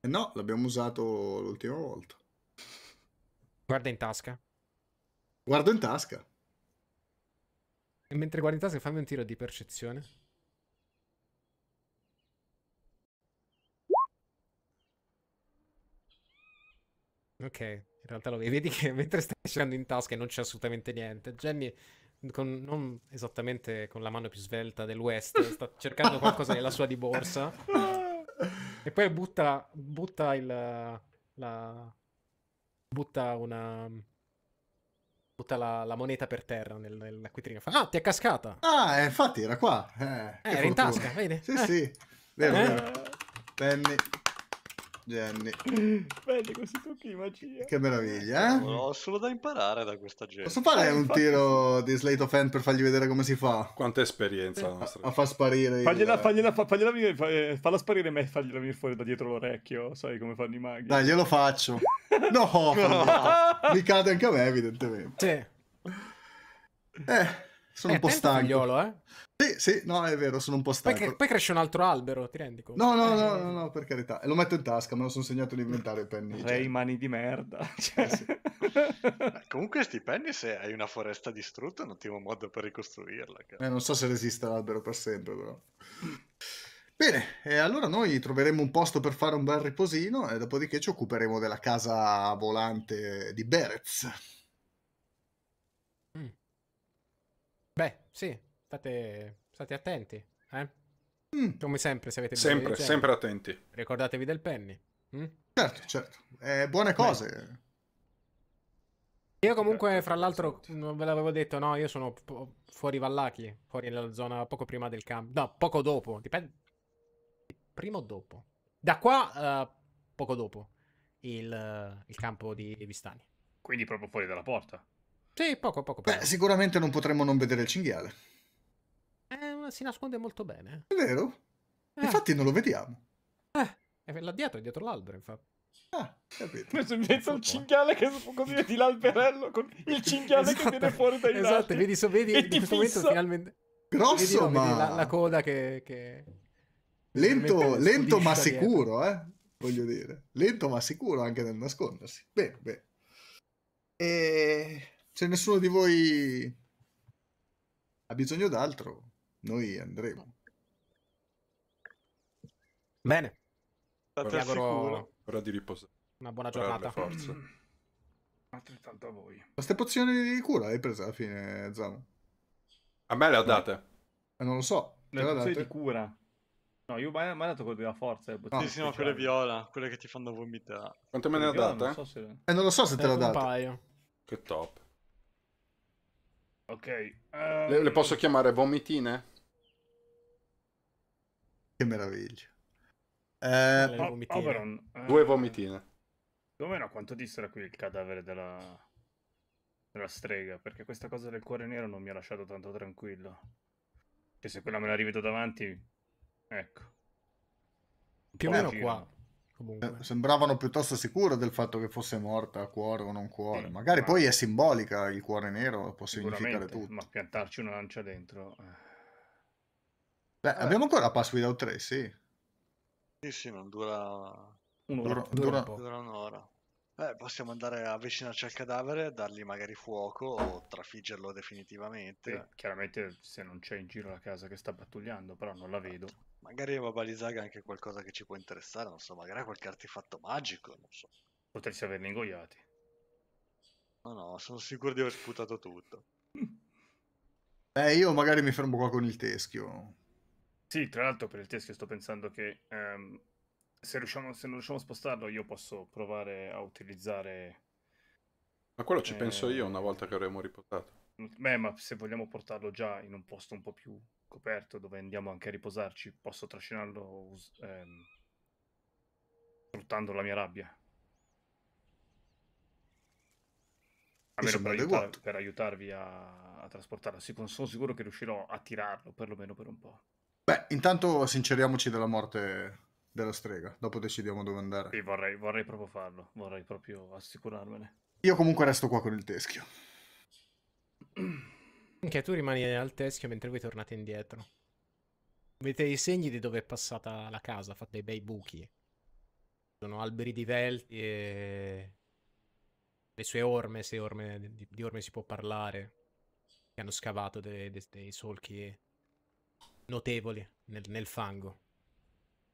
No, l'abbiamo usato l'ultima volta. Guarda in tasca. E mentre guardi in tasca, fammi un tiro di percezione. Ok, in realtà lo vedi che mentre stai scendendo in tasca e non c'è assolutamente niente. Jenny, non esattamente con la mano più svelta dell'West, sta cercando qualcosa nella sua di borsa. E poi butta la moneta per terra nella quitrina. Fa, ah, ti è cascata! Ah, infatti era qua. Era in tasca, vedi? Sì, sì. Vero. Penny. Jenny. Belli questi trucchi di magia. Che meraviglia, eh? Ho solo da imparare da questa gente. Posso fare un tiro di Slate of Hand per fargli vedere come si fa? Quanta esperienza la nostra. A far sparire... Falla sparire me e fagliela venire fuori da dietro l'orecchio. Sai come fanno i maghi. Dai, glielo faccio. No, mi cade anche a me, evidentemente. Sì. Sono un po' stanco. Figliolo, eh? Sì, no, è vero, sono un po' stanco. Poi cresce un altro albero, ti rendi conto? No, per carità. Lo metto in tasca, me lo sono segnato in inventario i penny. Cioè, mani di merda. Cioè. Sì. Comunque sti penny, se hai una foresta distrutta, è un ottimo modo per ricostruirla. Non so se resiste l'albero per sempre, però. Bene, e allora noi troveremo un posto per fare un bel riposino e dopodiché ci occuperemo della casa volante di Berets. Beh, sì, state attenti, eh? Come sempre, se avete bisogno di sempre attenti. Ricordatevi del penny. Certo. Buone cose. Beh. Io comunque, fra l'altro, non ve l'avevo detto, no, io sono fuori Vallaki, fuori nella zona poco prima del campo. No, poco dopo, dipende. Prima o dopo? Da qua, poco dopo, il campo di Vistani. Quindi proprio fuori dalla porta? Sì, poco. Beh, sicuramente non potremmo non vedere il cinghiale. Si nasconde molto bene. È vero? Infatti non lo vediamo. È là dietro, è dietro l'albero, infatti. Ah, capito. Penso un cinghiale che così vedi l'alberello con il cinghiale che viene fuori dai lati. Esatto, vedi in questo momento finalmente... Grosso, vedi, la coda che... Lento ma sicuro, dietro. Voglio dire. Lento ma sicuro anche nel nascondersi. Bene. E... se nessuno di voi ha bisogno d'altro, noi andremo. Bene. State al sicuro. Ora di riposare. Una buona giornata. Forza. Altrettanto a voi. Ma ste pozioni di cura l'hai presa alla fine, Zamo? A me le ho date. Non lo so. Le ho date di cura. No, io mi ha dato quello della forza. Sì, no, quelle viola, quelle che ti fanno vomitare. Quante me ne ha date? Non lo so se te l'ho date. Un paio. Che top. Ok. Le posso chiamare vomitine? Che meraviglia. Oberon, due vomitine. Più o meno quanto dissero qui il cadavere della strega? Perché questa cosa del cuore nero non mi ha lasciato tanto tranquillo. Che se quella me la rivedo davanti... ecco. Più o meno qua. Sembravano piuttosto sicure del fatto che fosse morta, cuore o non cuore. Sì, magari poi è simbolica, il cuore nero può significare tutto. Ma piantarci una lancia dentro... Beh, abbiamo ancora Pass Without Trace, sì. Sì, non dura... Dura un'ora. Possiamo andare a avvicinarci al cadavere, dargli magari fuoco o trafiggerlo definitivamente. Sì, chiaramente se non c'è in giro la casa che sta pattugliando, però non la vedo. Magari a Baba Lysaga anche qualcosa che ci può interessare, non so, magari qualche artefatto magico, non so. Potresti averli ingoiati. No, sono sicuro di aver sputato tutto. Io magari mi fermo qua con il teschio. Sì, tra l'altro per il teschio sto pensando che se non riusciamo a spostarlo io posso provare a utilizzare... Ma quello ci penso io una volta che avremo riposato. Beh, ma se vogliamo portarlo già in un posto un po' più... coperto, dove andiamo anche a riposarci, posso trascinarlo sfruttando la mia rabbia. Almeno per aiutarvi a trasportarlo. Sono sicuro che riuscirò a tirarlo, perlomeno per un po'. Beh, intanto sinceriamoci della morte della strega, dopo decidiamo dove andare. Sì, vorrei proprio farlo, vorrei proprio assicurarmene. Io comunque resto qua con il teschio. Anche tu rimani al teschio mentre voi tornate indietro. Vedete i segni di dove è passata la casa, fatte dei bei buchi. Sono alberi divelti e le sue orme, se di orme si può parlare. che hanno scavato dei solchi notevoli nel fango.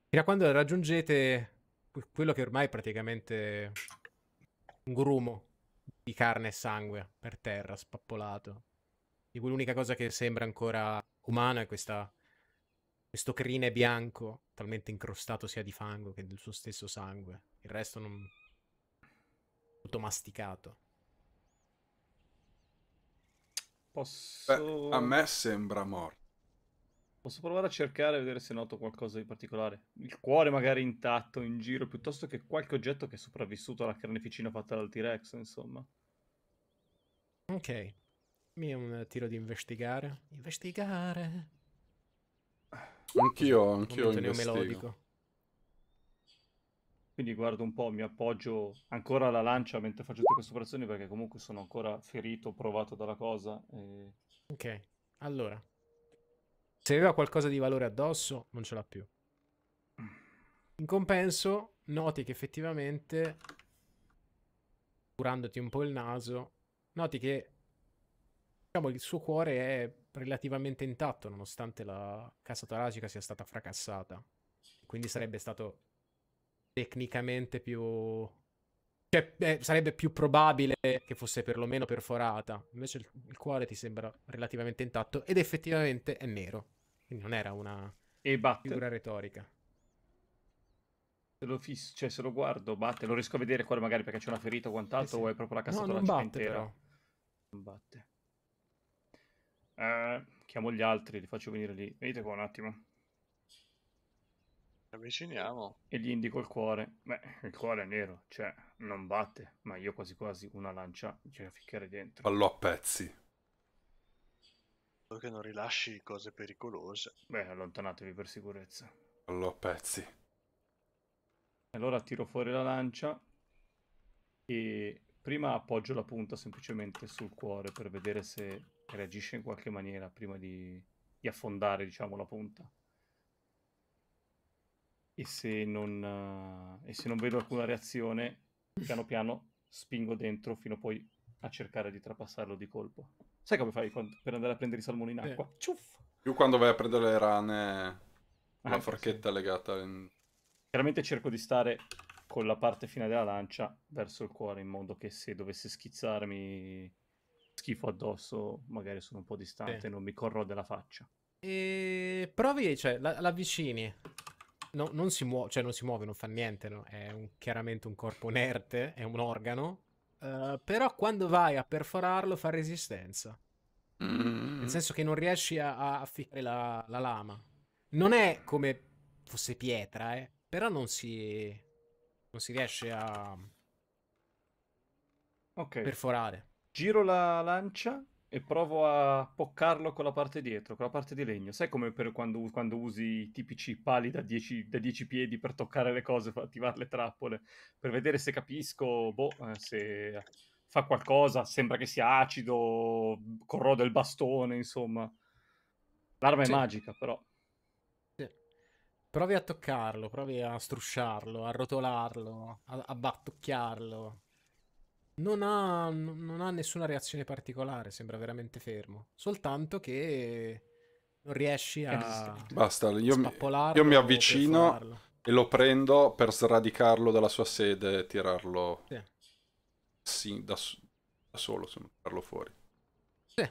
Fino a quando raggiungete quello che ormai è praticamente un grumo di carne e sangue per terra, spappolato. L'unica cosa che sembra ancora umana è questo crine bianco, talmente incrostato sia di fango che del suo stesso sangue. Il resto non... tutto masticato. Posso... Beh, a me sembra morto. Posso provare a cercare e vedere se noto qualcosa di particolare. Il cuore magari intatto in giro, piuttosto che qualche oggetto che è sopravvissuto alla carneficina fatta dal T-Rex, insomma. Ok. Mi è un tiro di investigare. Investigare. Anch'io investigo. Melodico. Quindi guardo un po', mi appoggio ancora alla lancia mentre faccio tutte queste operazioni, perché comunque sono ancora ferito, provato dalla cosa. E... Ok, allora. Se aveva qualcosa di valore addosso, non ce l'ha più. In compenso, noti che effettivamente, curandoti un po' il naso, noti che il suo cuore è relativamente intatto, nonostante la cassa toracica sia stata fracassata. Quindi sarebbe stato tecnicamente più... Cioè, sarebbe più probabile che fosse perlomeno perforata. Invece il cuore ti sembra relativamente intatto ed effettivamente è nero. Quindi non era una figura retorica. Se lo guardo, batte. Lo riesco a vedere il cuore magari perché c'è una ferita o quant'altro, o è proprio la cassa toracica intera? Però. Non batte. Chiamo gli altri, li faccio venire lì. Venite qua un attimo. Avviciniamo. E gli indico il cuore. Beh, il cuore è nero, cioè non batte, ma io quasi quasi una lancia ce la ficcherei dentro. Fallo a pezzi. Solo che non rilasci cose pericolose. Beh, allontanatevi per sicurezza. Fallo a pezzi. Allora tiro fuori la lancia e prima appoggio la punta semplicemente sul cuore per vedere se reagisce in qualche maniera prima di affondare, diciamo, la punta. E se non vedo alcuna reazione, piano piano spingo dentro fino poi a cercare di trapassarlo di colpo. Sai come fai per andare a prendere i salmoni in acqua? Ciuff! Più quando vai a prendere le rane, la forchetta legata in... Chiaramente cerco di stare con la parte fine della lancia verso il cuore, in modo che se dovesse schizzarmi schifo addosso, magari sono un po' distante, non mi corrode la faccia. E provi, cioè, l'avvicini. No, non si muove, cioè non si muove, non fa niente, no? È chiaramente un corpo inerte, è un organo. Però quando vai a perforarlo fa resistenza. Nel senso che non riesci a ficcare la lama. Non è come fosse pietra, però non si riesce a perforare. Giro la lancia e provo a poccarlo con la parte dietro, con la parte di legno. Sai come per quando usi i tipici pali da 10 piedi per toccare le cose, per attivare le trappole, per vedere se capisco, se fa qualcosa, sembra che sia acido, corrode il bastone, insomma. L'arma è magica, però. Sì. Provi a toccarlo, provi a strusciarlo, a rotolarlo, a battucchiarlo. Non ha nessuna reazione particolare, sembra veramente fermo. Soltanto che non riesci a... Basta, io mi avvicino e lo prendo per sradicarlo dalla sua sede e tirarlo da solo, insomma, tirarlo fuori. Sì,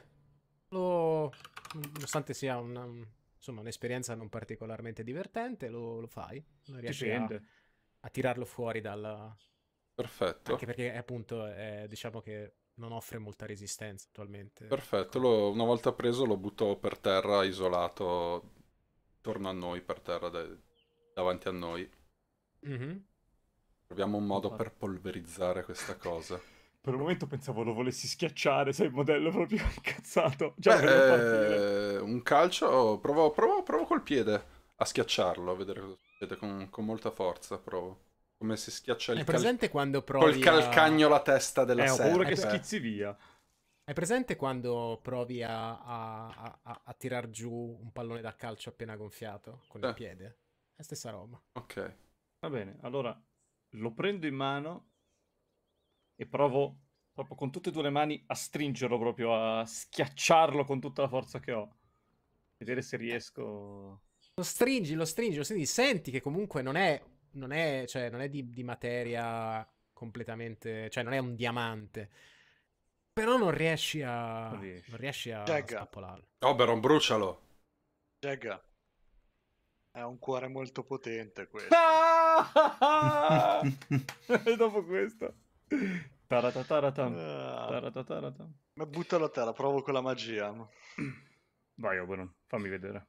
nonostante sia un'esperienza non particolarmente divertente, lo fai. Non riesci a tirarlo fuori dal... Perfetto. Anche perché appunto diciamo che non offre molta resistenza attualmente. Perfetto, una volta preso lo butto per terra, isolato, torno a noi, per terra, davanti a noi. Troviamo un modo per polverizzare questa cosa. Per un momento pensavo lo volessi schiacciare, sai, il modello proprio incazzato. Già un calcio, provo col piede a schiacciarlo, a vedere cosa succede, con molta forza provo. Come si schiaccia il col calcagno la testa della serpe. Ho paura che schizzi via. Hai presente quando provi a tirar giù un pallone da calcio appena gonfiato con il piede? È stessa roba. Ok. Va bene, allora lo prendo in mano e provo proprio con tutte e due le mani a stringerlo, proprio a schiacciarlo con tutta la forza che ho. Vedere se riesco. Lo stringi, senti che comunque non è di materia completamente, cioè non è un diamante. Però non riesci a spappolarlo. Oberon, brucialo. Jagger. È un cuore molto potente questo. Ah! E dopo questo. Tarataratam. Ma buttalo a terra, provo con la magia. Vai Oberon, fammi vedere.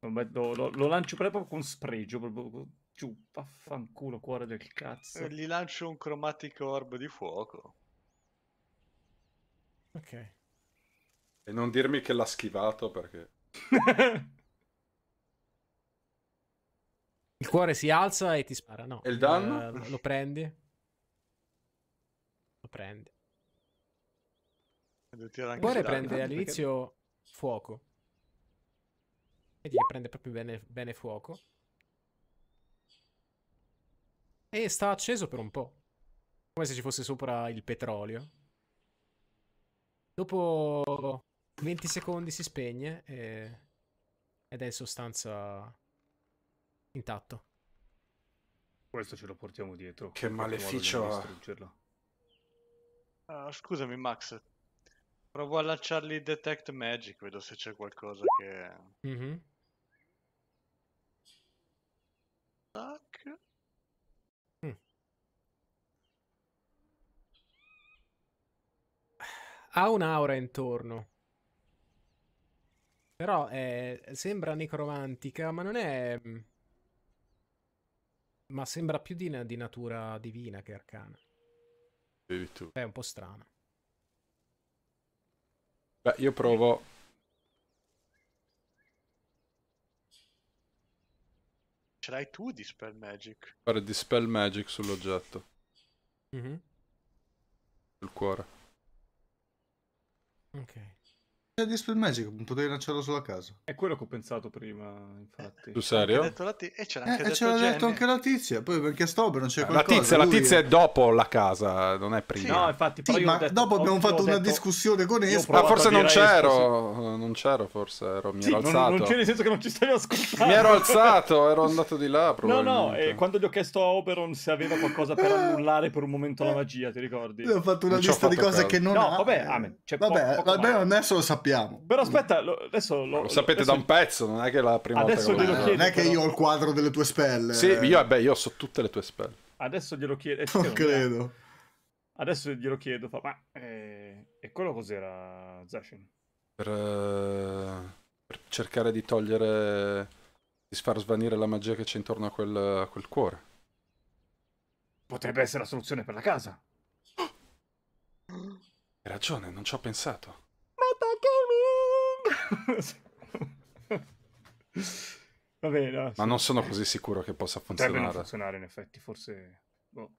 Lo lancio proprio con spregio, proprio giù, vaffanculo, cuore del cazzo. Gli lancio un Chromatic Orb di fuoco. Ok. E non dirmi che l'ha schivato perché... Il cuore si alza e ti spara, no. E il danno? Lo prendi. Lo prendi. Il cuore prende all'inizio fuoco. Vedi che prende proprio bene fuoco. E sta acceso per un po'. Come se ci fosse sopra il petrolio. Dopo 20 secondi si spegne ed è in sostanza... intatto. Questo ce lo portiamo dietro. Che maleficio. Scusami Max, provo a lanciargli Detect Magic, vedo se c'è qualcosa che... Tac. Ha un'aura intorno, però sembra necromantica, ma non è... Ma sembra più di natura divina che arcana. È un po' strana. Beh, io provo. Ce l'hai tu Dispel Magic? Fare Dispel Magic sull'oggetto. Sul cuore. Ok. Dispel Magic, potevi lanciarlo sulla casa. È quello che ho pensato prima, infatti. Tu serio? E ce l'ha detto anche la tizia. Poi perché non c'è qualcosa. La tizia è dopo la casa, non è prima. Sì. No, infatti. Sì, ma detto, dopo abbiamo fatto una discussione con Espo. Ma forse non c'ero. Non c'ero, forse mi ero alzato. Non c'era, nel senso che non ci stavi ascoltando. Mi ero alzato, ero andato di là. No. E quando gli ho chiesto a Oberon se aveva qualcosa per annullare per un momento la magia, ti ricordi? Io ho fatto una lista di cose che non. No, vabbè, adesso lo sappiamo. Però aspetta, adesso lo sapete adesso... da un pezzo, non è che la prima volta che lo chiedo. Non è che io ho il quadro delle tue spelle. Sì, io so tutte le tue spelle. Adesso glielo chiedo. Non credo. Adesso glielo chiedo, ma... E quello cos'era, Zashin? Per cercare di togliere... di far svanire la magia che c'è intorno a quel cuore. Potrebbe essere la soluzione per la casa. Hai ragione, non ci ho pensato. Vabbè, no, ma non sono così sicuro che possa funzionare. Potrebbe non funzionare in effetti, forse boh.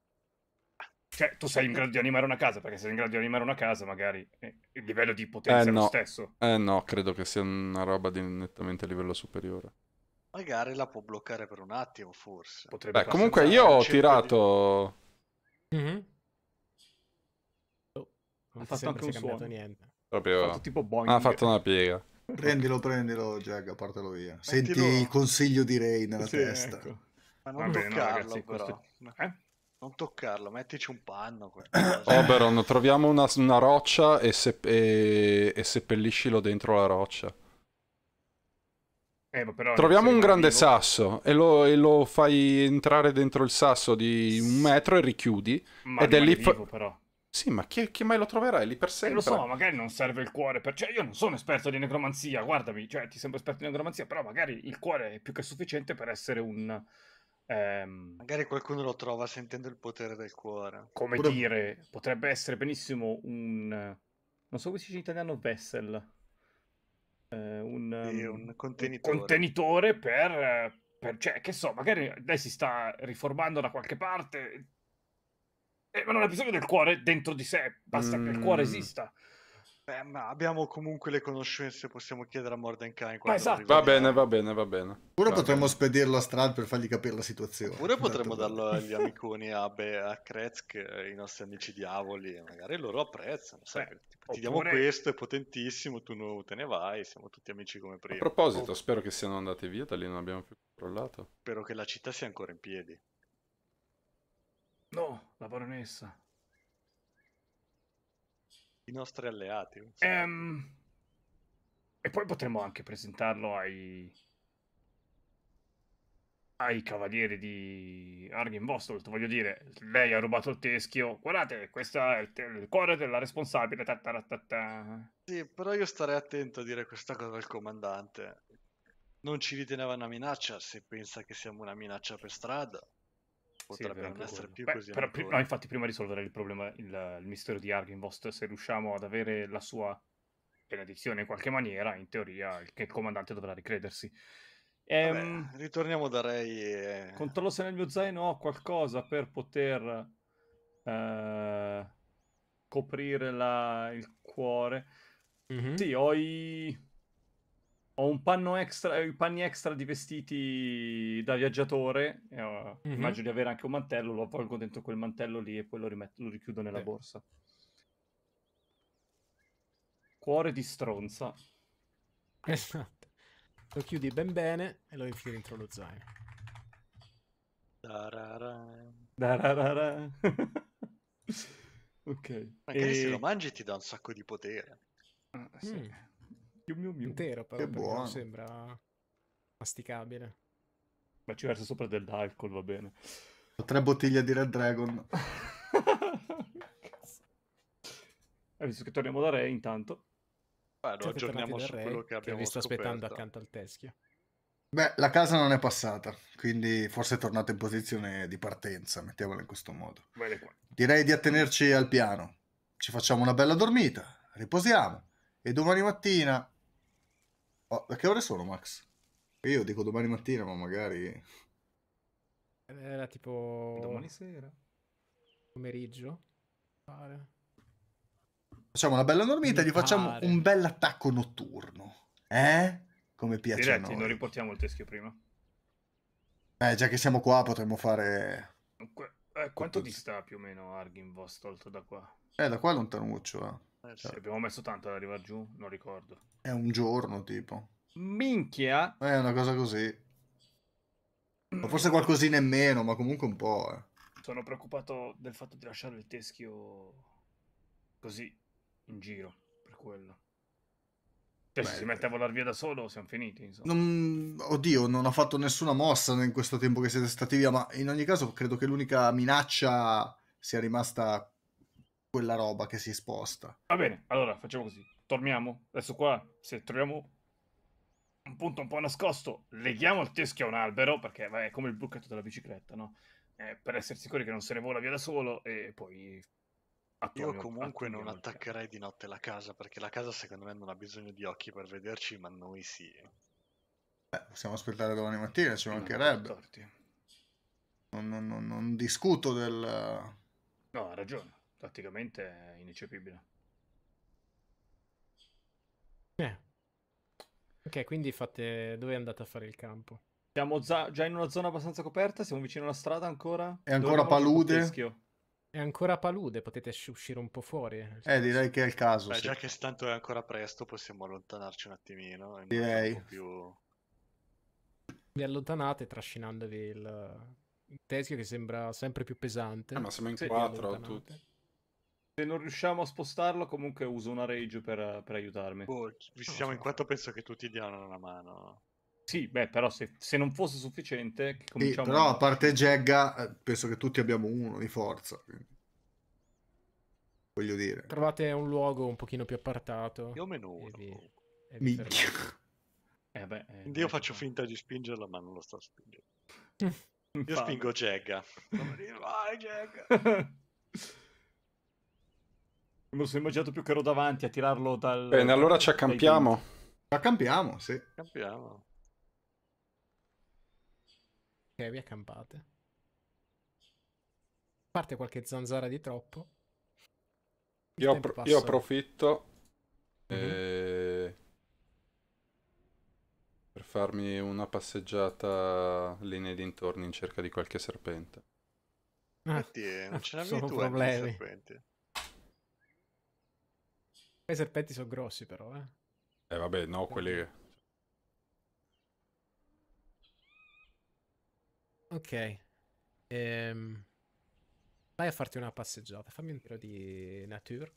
Cioè tu sei in grado di animare una casa, perché sei in grado di animare una casa magari il livello di potenza è lo stesso. No, credo che sia una roba di nettamente livello superiore. Magari la può bloccare per un attimo, forse. Potrebbe. Beh, comunque io ho tirato di... Non ha fatto anche un suono. Niente. Proprio... ha fatto una piega. Prendilo Jag, portalo via. Mettilo. Senti il consiglio di Ray nella testa, ecco. Ma non toccarlo, no, ragazzi, però non toccarlo, mettici un panno. Oberon, troviamo una roccia e seppelliscilo dentro la roccia. Ma però troviamo un grande sasso e lo fai entrare dentro il sasso di 1 metro e richiudi. Ma ed è lì vivo, però. Sì, ma chi mai lo troverai lì per sempre? Lo so, magari non serve il cuore per... Cioè, io non sono esperto di necromanzia, guardami. Cioè, ti sembro esperto di necromanzia, però magari il cuore è più che sufficiente per essere un... Magari qualcuno lo trova sentendo il potere del cuore. Come dire, potrebbe essere benissimo un... Non so come si dice in italiano, vessel. Un contenitore. Cioè, che so, magari lei si sta riformando da qualche parte... ma non ha bisogno del cuore dentro di sé, basta che il cuore esista. Beh, ma abbiamo comunque le conoscenze, possiamo chiedere a Mordenkainen. Esatto. Va bene, va bene, va bene. Oppure potremmo spedirlo a Strahd per fargli capire la situazione. Oppure potremmo darlo agli amiconi a Kretz, i nostri amici diavoli, magari loro apprezzano. Sai, ti diamo questo, è potentissimo, tu non te ne vai, siamo tutti amici come prima. A proposito, spero che siano andati via, da lì non abbiamo più controllato. Spero che la città sia ancora in piedi. No, la baronessa. I nostri alleati. E poi potremmo anche presentarlo ai cavalieri di Argynvostholt. Voglio dire, lei ha rubato il teschio. Guardate, questo è il cuore della responsabile. Sì, però io starei attento a dire questa cosa al comandante. Non ci riteneva una minaccia. Se pensa che siamo una minaccia per strada, potrebbe non essere più così. Però, no, infatti, prima risolvere il problema, il mistero di Argynvost, se riusciamo ad avere la sua benedizione in qualche maniera, in teoria il comandante dovrà ricredersi. Vabbè, ritorniamo da Rei. Controllo se nel mio zaino ho qualcosa per poter coprire il cuore. Sì, ho un panno extra, i panni extra di vestiti da viaggiatore. Immagino di avere anche un mantello, lo avvolgo dentro quel mantello lì e poi lo richiudo nella borsa. Cuore di stronza. Esatto. Lo chiudi ben bene e lo infili dentro lo zaino. Darara. Darara. Ok. Magari se lo mangi ti dà un sacco di potere. Ah, sì. Intero, però, che buono. Sembra masticabile. Ma ci verso sopra dell'alcol, va bene. Ho 3 bottiglie di Red Dragon. Visto che torniamo da Re, intanto. Beh, lo aggiorniamo su quello che abbiamo visto aspettando accanto al teschio. Beh, la casa non è passata, quindi forse è tornato in posizione di partenza, mettiamola in questo modo. Direi di attenerci al piano. Ci facciamo una bella dormita, riposiamo. E domani mattina... Oh, a che ore sono, Max? Io dico domani mattina, ma magari... Era tipo... Domani sera? Pomeriggio? Pare... Facciamo una bella dormita e gli facciamo un bel attacco notturno. Eh? Come piace a noi. Non riportiamo il teschio prima. Già che siamo qua potremmo fare... quanto dista più o meno Argynvostholt da qua? Da qua è lontanuccio, eh. Sì, abbiamo messo tanto ad arrivare giù, non ricordo. È un giorno, tipo. Minchia! È una cosa così. O forse qualcosina in meno, ma comunque un po', Sono preoccupato del fatto di lasciare il teschio... così... in giro, per quello. Cioè, se si mette a volare via da solo, siamo finiti, insomma. Oddio, non ho fatto nessuna mossa in questo tempo che siete stati via, ma in ogni caso credo che l'unica minaccia sia rimasta quella roba che si sposta. Va bene, allora facciamo così. Torniamo, adesso qua, se troviamo un punto un po' nascosto, leghiamo il teschio a un albero, perché è come il buchetto della bicicletta, no? Per essere sicuri che non se ne vola via da solo, e poi... Io comunque non attaccherei di notte la casa, perché la casa secondo me non ha bisogno di occhi per vederci, ma noi sì. Possiamo aspettare domani mattina, ci mancherebbe. Non discuto del... No, ha ragione, tatticamente è ineccepibile. Ok, quindi fate... dove andate a fare il campo? Siamo già in una zona abbastanza coperta, siamo vicino alla strada ancora. È ancora palude. È ancora palude, potete uscire un po' fuori. Direi che è il caso. Già che tanto è ancora presto, possiamo allontanarci un attimino. Direi. Vi allontanate trascinandovi il teschio che sembra sempre più pesante. Ma siamo in 4 tutti. Se non riusciamo a spostarlo, comunque uso una rage per aiutarmi. Siamo in 4, penso che tutti diano una mano. Sì, beh, però se non fosse sufficiente... Sì, però a parte Jagger, penso che tutti abbiamo uno di forza. Voglio dire... Trovate un luogo un pochino più appartato. Io meno uno. Minchia. Io faccio finta di spingerla, ma non lo sto spingendo. Io spingo Jagger. Vai, Jagger! Mi sono immaginato più che ero davanti a tirarlo dal... Bene, allora ci accampiamo. Accampiamo, sì. Accampiamo. Vi accampate. Parte qualche zanzara di troppo. Io approfitto e per farmi una passeggiata lì nei dintorni in cerca di qualche serpente. Non ce l'avevi tu i serpenti? I serpenti sono grossi però, eh. Vabbè, no, quelli che... Ok. Vai a farti una passeggiata. Fammi un tiro di nature.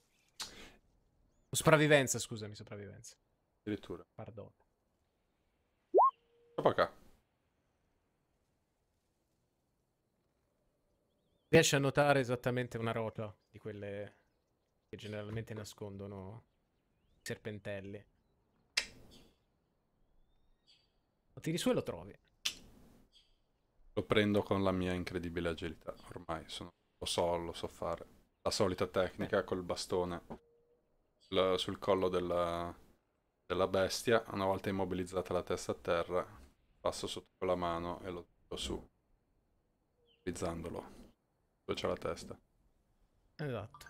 Sopravvivenza, scusami, sopravvivenza. Addirittura. Perdono. Qua. Riesci a notare esattamente una rota di quelle che generalmente nascondono i serpentelli. Lo tiri su e lo trovi. Lo prendo con la mia incredibile agilità. Ormai sono... lo so fare. La solita tecnica col bastone sul collo della bestia. Una volta immobilizzata la testa a terra, passo sotto la mano e lo tiro su, utilizzandolo dove c'è la testa. Esatto.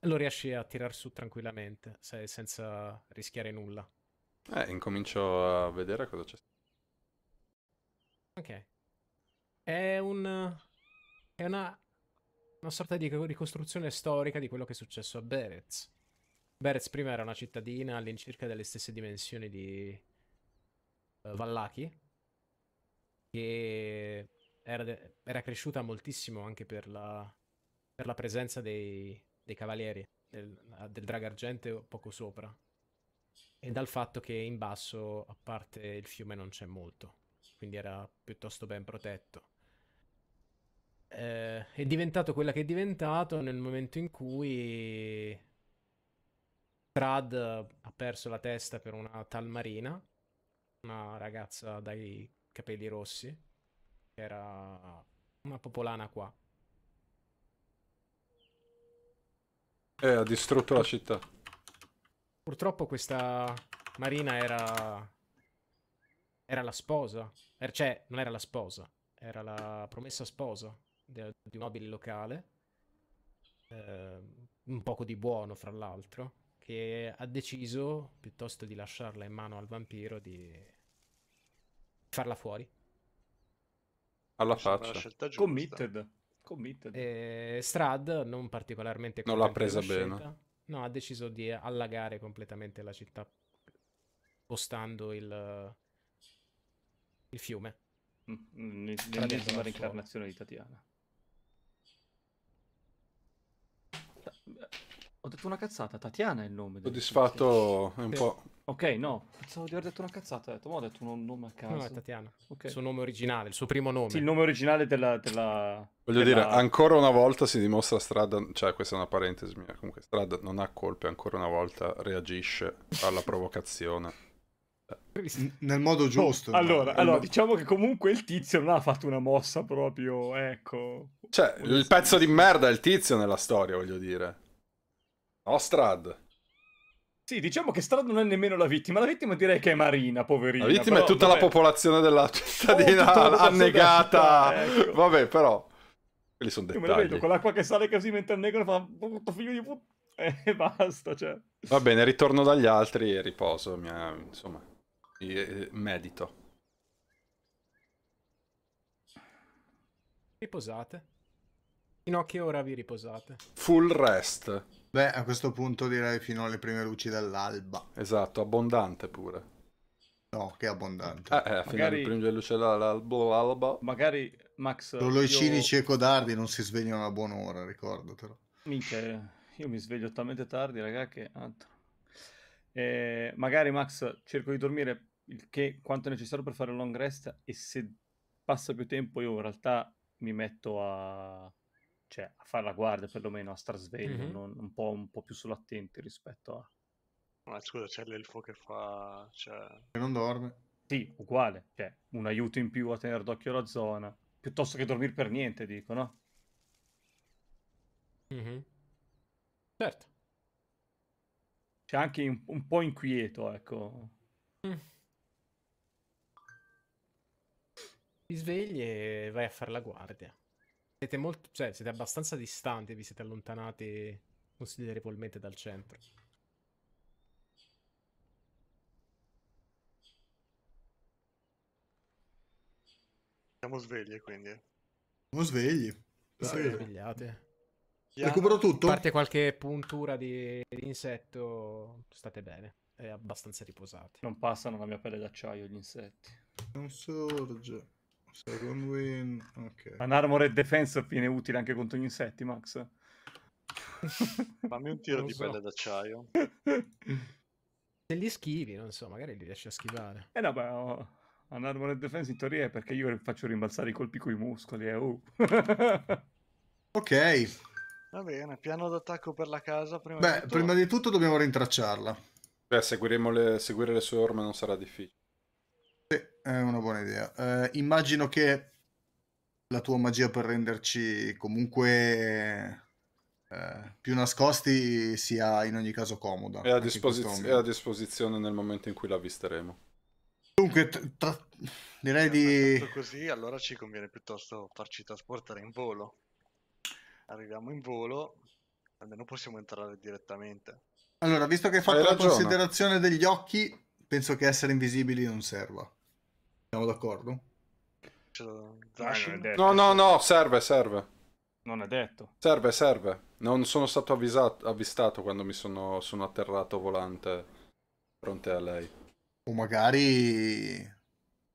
E lo riesci a tirar su tranquillamente, senza rischiare nulla. Incomincio a vedere cosa c'è. Ok. È una sorta di ricostruzione storica di quello che è successo a Berets. Berets prima era una cittadina all'incirca delle stesse dimensioni di Vallaki, che era cresciuta moltissimo anche per la presenza dei cavalieri, del drago argenteo poco sopra, e dal fatto che in basso, a parte il fiume, non c'è molto, quindi era piuttosto ben protetto. È diventato quella che è diventato nel momento in cui Strahd ha perso la testa per una tal Marina, una ragazza dai capelli rossi, che era una popolana qua. Ha distrutto la città. Purtroppo questa Marina era la sposa, cioè non era la sposa, era la promessa sposa di un nobile locale, un poco di buono fra l'altro, che ha deciso, piuttosto di lasciarla in mano al vampiro, di farla fuori. Alla faccia. Committed. Strahd, non particolarmente... Non l'ha presa bene. No, ha deciso di allagare completamente la città, spostando il fiume. Nell'ennesima reincarnazione di Tatiana. Ho detto una cazzata, Tatiana è il nome. Soddisfatto un po'. Ok, no, pensavo di aver detto una cazzata, ho detto un nome a caso. No, è Tatiana, okay. Il suo nome originale, il suo primo nome. Sì, il nome originale Voglio dire, ancora una volta si dimostra Strahd, cioè questa è una parentesi mia, comunque Strahd non ha colpe, ancora una volta reagisce alla provocazione. Nel modo giusto. Allora, diciamo che comunque il tizio non ha fatto una mossa proprio, ecco. Cioè, il pezzo di merda è il tizio nella storia, voglio dire. No, Strahd. Sì, diciamo che Strahd non è nemmeno la vittima. La vittima direi che è Marina, poverina. La vittima però, è tutta la popolazione della cittadina annegata. Della città, ecco. Vabbè, però... Quelli sono dettagli. Io me la vedo con l'acqua che sale così mentre annegano, fa... Brutto figlio di puttana. E basta, cioè. Va bene, ritorno dagli altri e riposo, insomma... medito. Riposate. Fino a che ora vi riposate? Full rest. Beh, a questo punto direi fino alle prime luci dell'alba. Esatto, abbondante pure. No, che abbondante. Fino alle prime luci dell'alba. Magari, Max... Cinici e codardi non si svegliano a buon'ora, ricordatelo. Minchia, io mi sveglio talmente tardi, raga, che... magari Max, cerco di dormire il che quanto è necessario per fare un long rest, e se passa più tempo io in realtà mi metto a fare la guardia, perlomeno a star sveglio, un po' più sull'attenti rispetto a... Ma scusa, c'è l'elfo che fa... Che non dorme? Sì, uguale, cioè un aiuto in più a tenere d'occhio la zona, piuttosto che dormire per niente, dico, no? Certo. C'è anche un po' inquieto, ecco. Ti svegli e vai a fare la guardia. Siete molto, siete abbastanza distanti, vi siete allontanati considerevolmente dal centro. Siamo svegli, quindi. Siamo svegli. Siamo svegliate. Recupero tutto? A parte qualche puntura di insetto, state bene. È abbastanza riposati. Non passano la mia pelle d'acciaio gli insetti. Non sorge. Second win. Ok. An armored defense viene utile anche contro gli insetti, Max? Fammi un tiro di pelle d'acciaio. Se li schivi, non so, magari li riesci a schivare. Eh no, beh, oh, an armored defense in teoria è perché io faccio rimbalzare i colpi coi muscoli, oh. Ok. Va bene, piano d'attacco per la casa prima. Beh, prima di tutto dobbiamo rintracciarla. Beh, seguire le sue orme non sarà difficile. Sì, è una buona idea. Immagino che la tua magia per renderci comunque più nascosti sia in ogni caso comoda. È a, disposizione nel momento in cui la avvisteremo. Dunque, direi di... Fatto così, allora ci conviene piuttosto farci trasportare in volo. Arriviamo in volo, almeno possiamo entrare direttamente. Allora, visto che hai fatto la considerazione degli occhi, penso che essere invisibili non serva. Siamo d'accordo? No, no, no, serve, serve. Non è detto. Serve, serve. Non sono stato avvistato quando mi sono atterrato volante fronte a lei. O magari...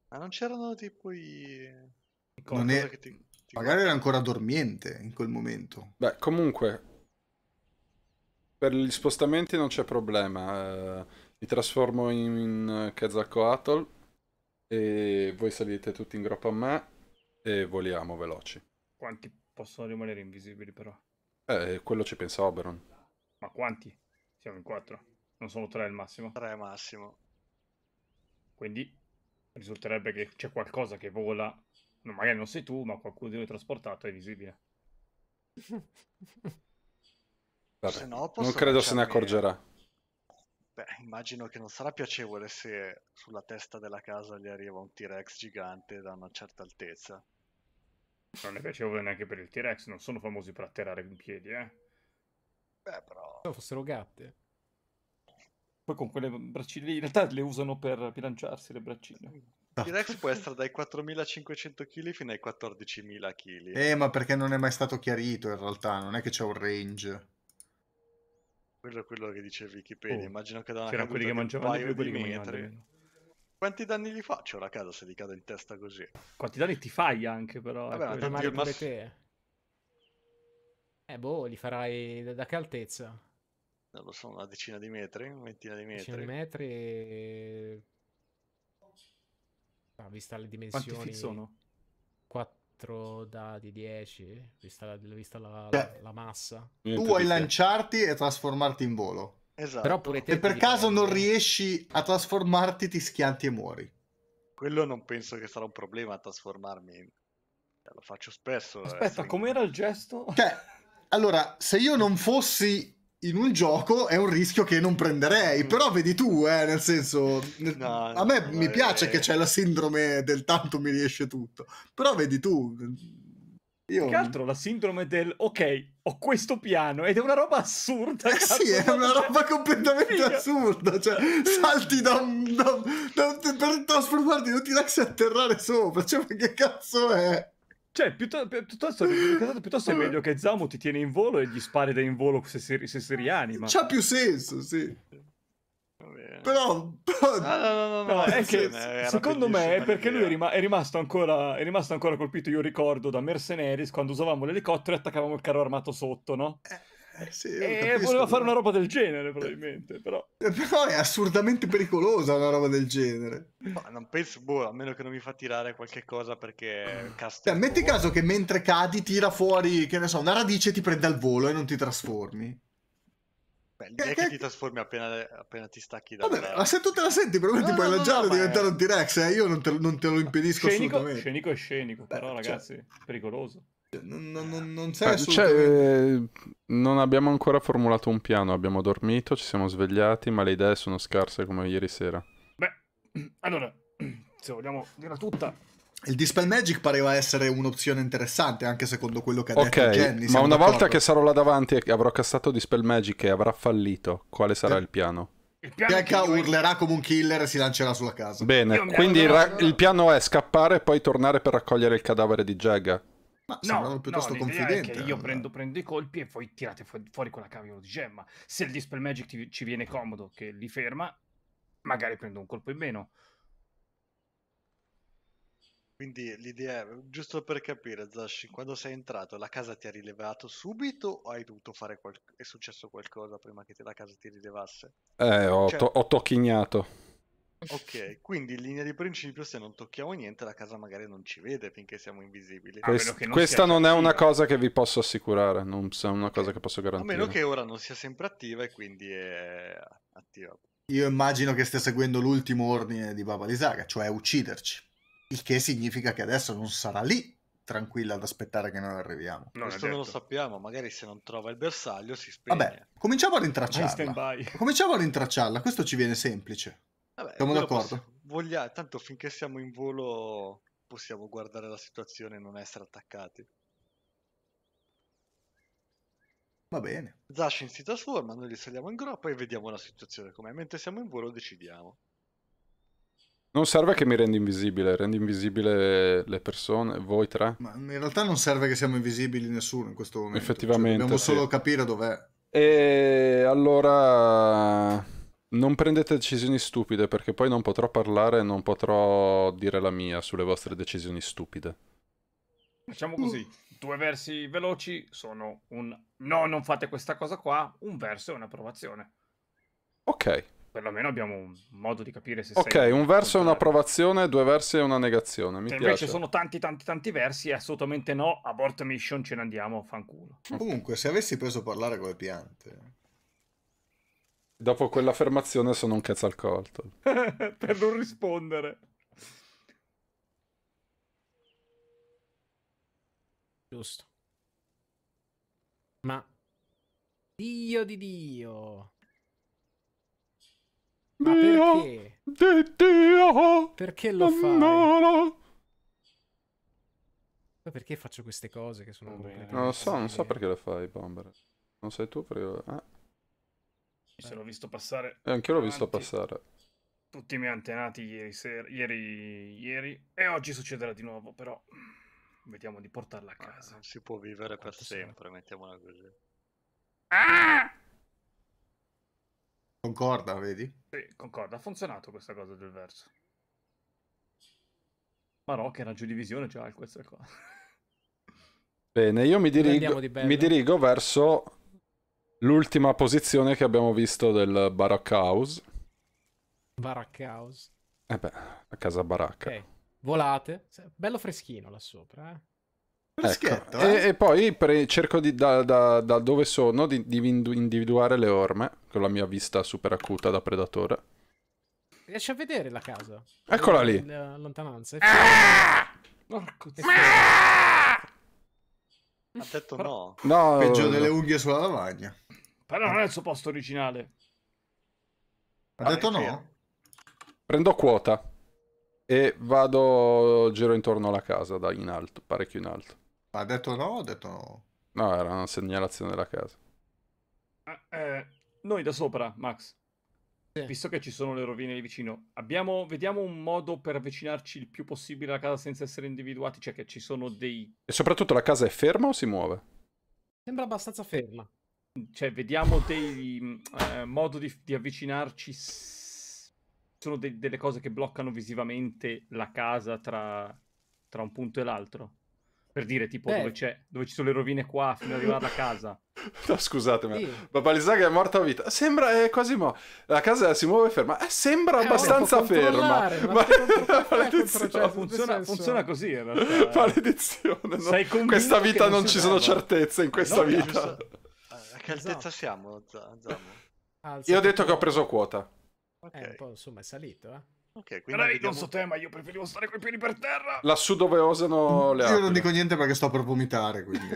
Ma non c'erano tipo i... Non è... che ti... Magari era ancora dormiente in quel momento. Beh, comunque... Per gli spostamenti non c'è problema, mi trasformo in Quetzalcoatl e voi salite tutti in groppa a me e voliamo veloci. Quanti possono rimanere invisibili però? Quello ci pensa Oberon. Ma quanti? Siamo in 4, non sono 3 al massimo? 3 massimo. Quindi risulterebbe che c'è qualcosa che vola, no, magari non sei tu, ma qualcuno di voi trasportato è visibile. Vabbè, no, non credo se ne accorgerà. Beh, immagino che non sarà piacevole se sulla testa della casa gli arriva un T-Rex gigante da una certa altezza. Non è piacevole neanche per il T-Rex, non sono famosi per atterrare in piedi, eh? Beh, però... Se fossero gatte. Poi con quelle braccine lì, in realtà le usano per bilanciarsi le braccine. Il T-Rex può essere dai 4.500 kg fino ai 14.000 kg. Ma perché non è mai stato chiarito in realtà, non è che c'è un range... Quello è quello che dice Wikipedia, immagino che da una c'erano quelli che mangiavano più quelli che mangiavano. Quanti danni gli faccio la casa se gli cado in testa così? Quanti danni ti fai anche però? Vabbè, ma male pure te. Boh, li farai da che altezza? Non lo so, una decina di metri, una ventina di metri. 10 metri e... Ah, vista le dimensioni... Quanti fit sono? 4 dadi 10, vista la massa. Tu vuoi lanciarti e trasformarti in volo. Esatto. Però pure te, se per caso non riesci a trasformarti, ti schianti e muori. Quello non penso che sarà un problema, trasformarmi. Lo faccio spesso. Aspetta, com'era il gesto? Cioè, allora, se io non fossi in un gioco è un rischio che non prenderei, però vedi tu, nel senso, no, a me mi piace che c'è la sindrome del tanto mi riesce tutto, però vedi tu, io... Che altro la sindrome del, ok, ho questo piano, ed è una roba assurda. Sì, è una roba completamente assurda, cioè, salti per trasformarti in un T-Rex e atterrare sopra, cioè, ma che cazzo è? Cioè, piuttosto è meglio che Zamu ti tiene in volo e gli spari da in volo se si rianima. C'ha più senso, sì. Però... No, è che secondo me è perché lui è rimasto ancora colpito, io ricordo, da Mercenaries quando usavamo l'elicottero e attaccavamo il carro armato sotto, no? Sì, e voleva fare una roba del genere probabilmente, però è assurdamente pericolosa una roba del genere. Ma non penso, boh, a meno che non mi fa tirare qualche cosa perché metti caso che mentre cadi tira fuori, che ne so, una radice ti prende al volo e non ti trasformi. Beh, l'idea è che ti trasformi appena ti stacchi da... Vabbè, ma se tu te la senti probabilmente puoi lanciare e diventare un T-Rex, io non te lo impedisco. Scenico, però ragazzi, pericoloso. Non sai assolutamente... non abbiamo ancora formulato un piano, abbiamo dormito, ci siamo svegliati, ma le idee sono scarse come ieri sera. Beh, allora, se vogliamo dirla tutta, il Dispel Magic pareva essere un'opzione interessante, anche secondo quello che ha detto Jenny. Ma una volta che sarò là davanti e avrò cassato Dispel Magic e avrà fallito, quale sarà il piano? Kekka urlerà come un killer e si lancerà sulla casa. Bene, quindi il piano è scappare e poi tornare per raccogliere il cadavere di Jagger. Ma no, piuttosto confidente. È che io prendo i colpi e poi tirate fuori quella cavolo di gemma. Se il Dispel Magic ci viene comodo, che li ferma, magari prendo un colpo in meno. Quindi l'idea è, giusto per capire, Zashin, quando sei entrato la casa ti ha rilevato subito o hai dovuto fare qualcosa? È successo qualcosa prima che la casa ti rilevasse? Ho tocchignato. Ok, quindi in linea di principio se non tocchiamo niente la casa magari non ci vede finché siamo invisibili. Questa non è una cosa che vi posso assicurare, non è una cosa che posso garantire. A meno che ora non sia sempre attiva e quindi è attiva. Io immagino che stia seguendo l'ultimo ordine di Baba Lysaga, cioè ucciderci. Il che significa che adesso non sarà lì tranquilla ad aspettare che noi arriviamo. Questo non lo sappiamo, magari se non trova il bersaglio si spegne. Vabbè, cominciamo a rintracciarla. Questo ci viene semplice. Vabbè, siamo d'accordo? Tanto finché siamo in volo possiamo guardare la situazione e non essere attaccati. Va bene. Zashin si trasforma, noi li saliamo in groppa e vediamo la situazione com'è. Mentre siamo in volo decidiamo. Non serve che mi rendi invisibile le persone, voi tre. Ma in realtà non serve che siamo invisibili nessuno in questo momento. Effettivamente. Cioè, dobbiamo solo capire dov'è. E allora non prendete decisioni stupide, perché poi non potrò parlare e non potrò dire la mia sulle vostre decisioni stupide. Facciamo così, due versi veloci sono un no, non fate questa cosa qua, un verso e un'approvazione. Ok. Perlomeno abbiamo un modo di capire se sei... Ok, un verso è un'approvazione, due versi è una negazione. Mi piace. Invece sono tanti versi, è assolutamente no, abort mission, ce ne andiamo, fanculo. Comunque, se avessi preso a parlare con le piante... Dopo quell'affermazione sono un Quetzalcoatl. Per non rispondere. Giusto. Ma... Dio di Dio... Ma perché? Perché lo fai? Ma perché faccio queste cose che sono completamente... Non lo so, non so perché lo fai, Bomber. Non sei tu perché... Mi sono visto passare... Anch'io l'ho visto passare. Tutti i miei antenati ieri. E oggi succederà di nuovo, però... Vediamo di portarla a casa. Non si può vivere per sempre, mettiamola così. Ah! Concorda, vedi? Sì, concorda. Ha funzionato questa cosa del verso. Ma no, che raggio di visione c'ha il Quetzalcoatl. Bene, io mi dirigo verso l'ultima posizione che abbiamo visto del Baracca House. Baracca House. Eh beh, la casa baracca. Ok, volate. Bello freschino là sopra, eh? Freschetto, ecco. E poi cerco da dove sono di individuare le orme con la mia vista super acuta da predatore. Riesci a vedere la casa? Eccola lì in lontananza. Ha detto no. No, peggio delle unghie sulla lavagna. Però non è il suo posto originale. Ha detto no. Prendo quota e vado, giro intorno alla casa in alto, parecchio in alto. Ha detto no, ha detto no. No, era una segnalazione della casa. Noi da sopra, Max, visto che ci sono le rovine lì vicino, vediamo un modo per avvicinarci il più possibile alla casa senza essere individuati, cioè che ci sono dei... E soprattutto la casa è ferma o si muove? Sembra abbastanza ferma. Cioè, vediamo dei modo di avvicinarci. Sono delle cose che bloccano visivamente la casa tra un punto e l'altro. Per dire, tipo, dove ci sono le rovine qua, fino ad arrivare alla casa. No, scusatemi. Sì. Baba Lysaga è morta a vita. Sembra, quasi mo'. La casa si muove ferma. Sembra abbastanza ferma. Ma funziona così, in realtà. Maledizione. No? In questa vita non ci sono certezze, in questa vita. A che altezza siamo? Io ho detto che ho preso quota. Okay. Un po', insomma, è salito, eh. Ok, quindi non so te, ma io preferivo stare coi piedi per terra. Lassù dove osano le acque. Io non dico niente perché sto per vomitare, quindi...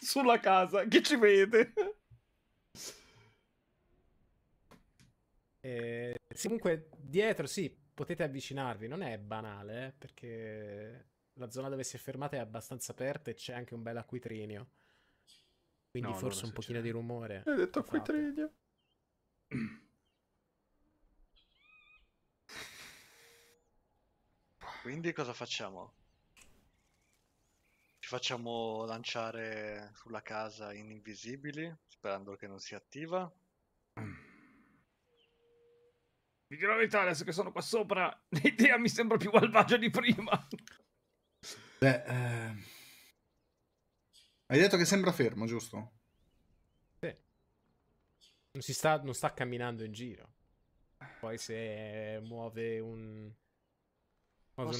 Sulla casa, chi ci vede? Comunque, dietro, sì, potete avvicinarvi. Non è banale, perché la zona dove si è fermata è abbastanza aperta e c'è anche un bel acquitrinio. Quindi forse un pochino di rumore. Hai detto acquitrinio? Quindi cosa facciamo? Ci facciamo lanciare sulla casa in invisibili, sperando che non si attiva. Vi dirò la verità, adesso che sono qua sopra, l'idea mi sembra più malvagia di prima. Beh, hai detto che sembra fermo, giusto? Sì. Non sta camminando in giro. Poi se muove una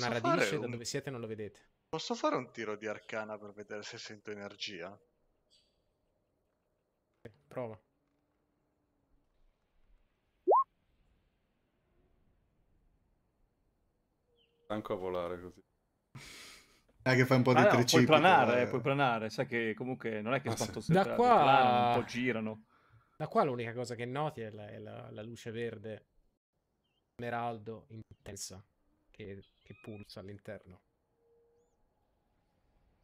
radice da dove siete non lo vedete. Posso fare un tiro di arcana per vedere se sento energia? Prova. Anche a volare così. Che fai un po' di tricipiti. Puoi planare, sai che comunque non è che spanto sempre. Da qua planano, un po' girano. Da qua l'unica cosa che noti è la luce verde smeraldo intensa che pulsa all'interno.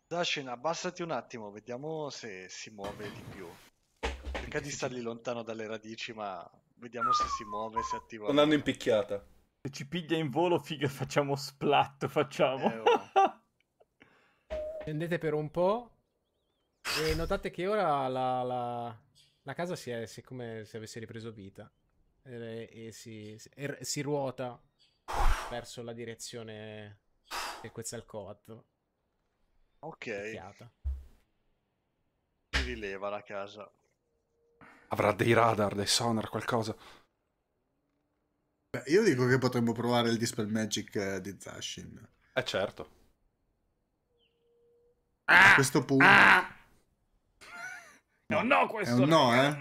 Zashin, abbassati un attimo, vediamo se si muove di più. Cerca di stargli lontano dalle radici, ma vediamo se si muove, se attiva. Non hanno impicchiata. Se ci piglia in volo, figa, facciamo splat, facciamo. Scendete per un po' e notate che ora la casa si è come se avesse ripreso vita e si ruota verso la direzione del Quetzalcoatl. Ok. Si rileva la casa. Avrà dei radar, dei sonar, qualcosa. Beh, io dico che potremmo provare il Dispel Magic di Zashin. Certo. A questo punto no, questo è un no, è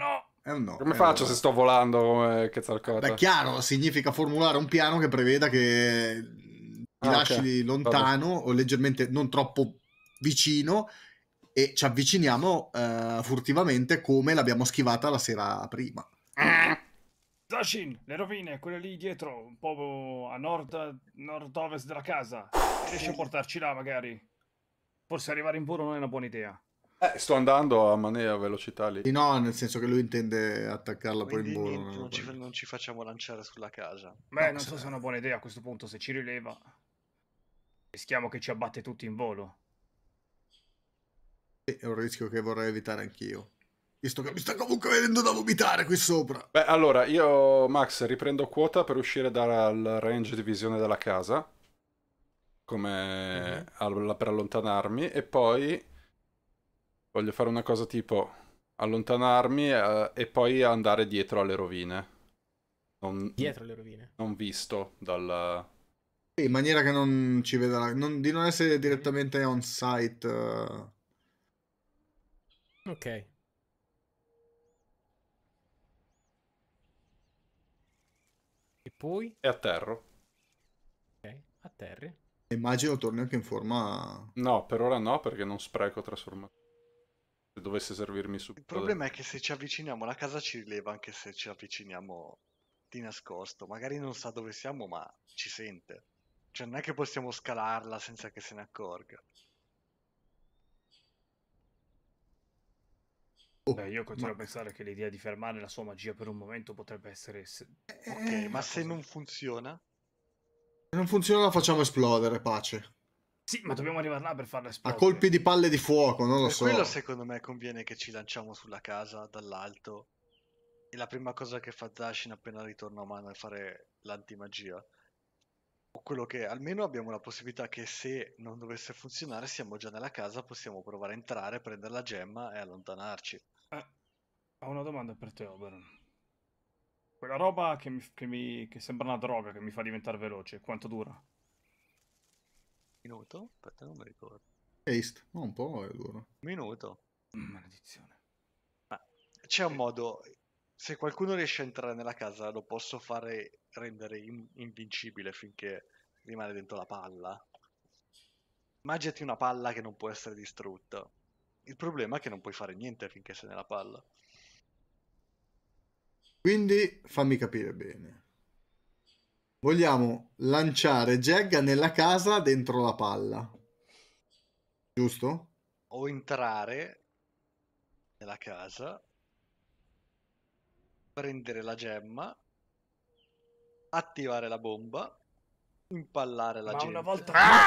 un no. Come faccio se sto volando come Quetzalcoatl? Beh, chiaro, significa formulare un piano che preveda che ti lasci lontano o leggermente non troppo vicino e ci avviciniamo furtivamente come l'abbiamo schivata la sera prima. Zashin, le rovine, quelle lì dietro, un po' a nord-ovest della casa. Riesci a portarci là magari? Forse arrivare in volo non è una buona idea. Sto andando a mania velocità lì. No, nel senso che lui intende attaccarla. Quindi poi in volo. Non ci facciamo lanciare sulla casa. Beh, non so se è una buona idea a questo punto. Se ci rileva, rischiamo che ci abbatte tutti in volo. È un rischio che vorrei evitare anch'io. Visto che mi sta comunque venendo da vomitare qui sopra. Beh, allora, io, Max, riprendo quota per uscire dal range di visione della casa. Come per allontanarmi, e poi voglio fare una cosa tipo allontanarmi e poi andare dietro alle rovine, dietro alle rovine, non visto dal... in maniera che non ci veda di non essere direttamente on site. Ok, e poi? E atterro. Ok, atterri. Immagino torni anche in forma... No, per ora no, perché non spreco trasformazione. Se dovesse servirmi su... Il problema è che se ci avviciniamo la casa ci rileva anche se ci avviciniamo di nascosto. Magari non sa dove siamo, ma ci sente. Cioè non è che possiamo scalarla senza che se ne accorga. Io continuo a pensare che l'idea di fermare la sua magia per un momento potrebbe essere... Ok, ma se non funziona... Se non funziona la facciamo esplodere, pace. Sì, ma dobbiamo arrivare là per farla esplodere. A colpi di palle di fuoco, non lo so. Quello secondo me conviene che ci lanciamo sulla casa dall'alto. E la prima cosa che fa Zashin appena ritorna a mano è fare l'antimagia. O quello che almeno abbiamo la possibilità che se non dovesse funzionare siamo già nella casa, possiamo provare a entrare, prendere la gemma e allontanarci. Ho una domanda per te, Oberon. Quella roba che sembra una droga, che mi fa diventare veloce, quanto dura? Minuto? Aspetta, non mi ricordo. Un po' è duro. Minuto. Maledizione. C'è un modo, se qualcuno riesce a entrare nella casa lo posso fare rendere invincibile finché rimane dentro la palla. Immaginati una palla che non può essere distrutta. Il problema è che non puoi fare niente finché sei nella palla. Quindi fammi capire bene. Vogliamo lanciare Jagger nella casa dentro la palla. Giusto? O entrare nella casa, prendere la gemma, attivare la bomba impallare la gemma.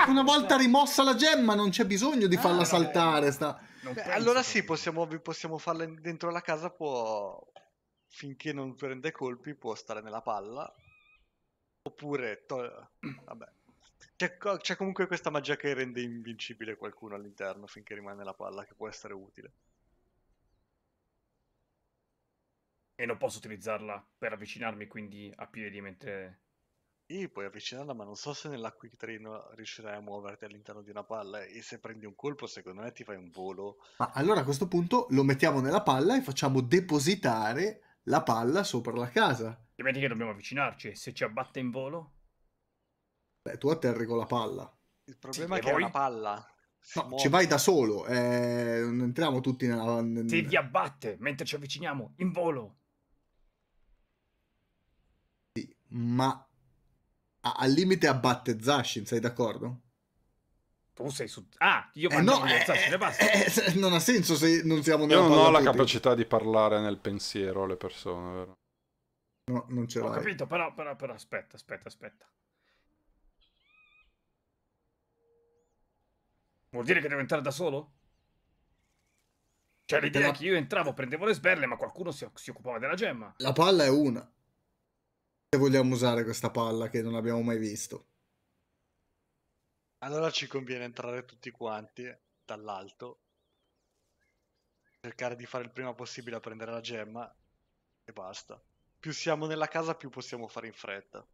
Una volta rimossa la gemma non c'è bisogno di farla saltare. Allora sì, possiamo farla dentro la casa, può, finché non prende colpi, può stare nella palla. Oppure vabbè. C'è comunque questa magia che rende invincibile qualcuno all'interno finché rimane la palla, che può essere utile. E non posso utilizzarla per avvicinarmi quindi a piedi mentre... Sì, puoi avvicinarla, ma non so se nella quick train riuscirai a muoverti all'interno di una palla, e se prendi un colpo secondo me ti fai un volo. Ma allora a questo punto lo mettiamo nella palla e facciamo depositare la palla sopra la casa. Dimentichi che dobbiamo avvicinarci, se ci abbatte in volo... Beh, tu atterri con la palla. Il problema è che è una palla. No, ci vai da solo. Non entriamo tutti nella... Se vi abbatte mentre ci avviciniamo, in volo. Sì, ma al limite abbatte Zashin, sei d'accordo? Tu sei su... Ah, io mangio Zashin e basta. Non ha senso se non siamo nella palla. Io non ho la capacità di parlare nel pensiero alle persone, vero? No, non ce l'ho. Ho capito, però, aspetta. Vuol dire che devo entrare da solo? Cioè l'idea che io entravo, prendevo le sberle, ma qualcuno si occupava della gemma. La palla è una. Se vogliamo usare questa palla che non abbiamo mai visto. Allora ci conviene entrare tutti quanti dall'alto. Cercare di fare il prima possibile a prendere la gemma e basta. Più siamo nella casa, più possiamo fare in fretta.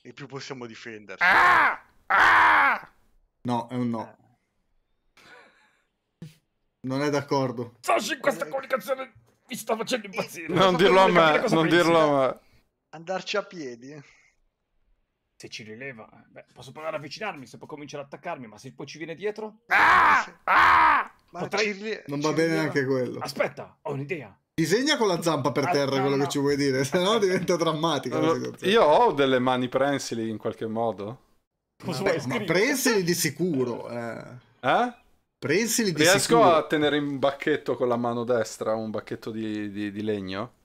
E più possiamo difenderci. No, è un no. Non è d'accordo. Zashin, questa comunicazione mi sta facendo impazzire. Non dirlo a me, non dirlo a me. Andarci a piedi. Se ci rileva, beh, posso provare ad avvicinarmi, se poi cominciare ad attaccarmi, ma se poi ci viene dietro... Non va bene neanche quello. Aspetta, ho un'idea. Disegna con la zampa per terra quello che ci vuoi dire, sennò diventa drammatica. Io ho delle mani prensili in qualche modo. Ma prensili di sicuro. Prensili di sicuro. Riesco a tenere in bacchetto con la mano destra un bacchetto di legno?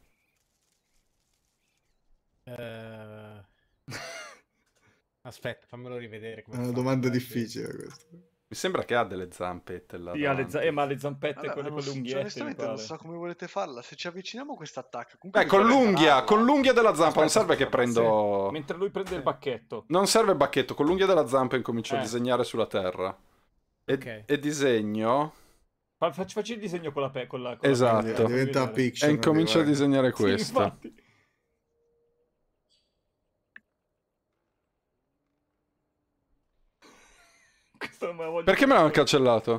Aspetta, fammelo rivedere. È una domanda difficile questa. Mi sembra che ha delle zampette là. Sì, ma le zampette con le unghiette. Onestamente non so come volete farla. Se ci avviciniamo questo attacco. Con l'unghia della zampa. Non serve che prendo... Mentre lui prende il bacchetto. Non serve il bacchetto. Con l'unghia della zampa incomincio a disegnare sulla terra. E disegno. Facci il disegno con la peccola. Esatto. Diventa picture. E incomincio a disegnare questo. Sì, perché me l'hanno cancellato?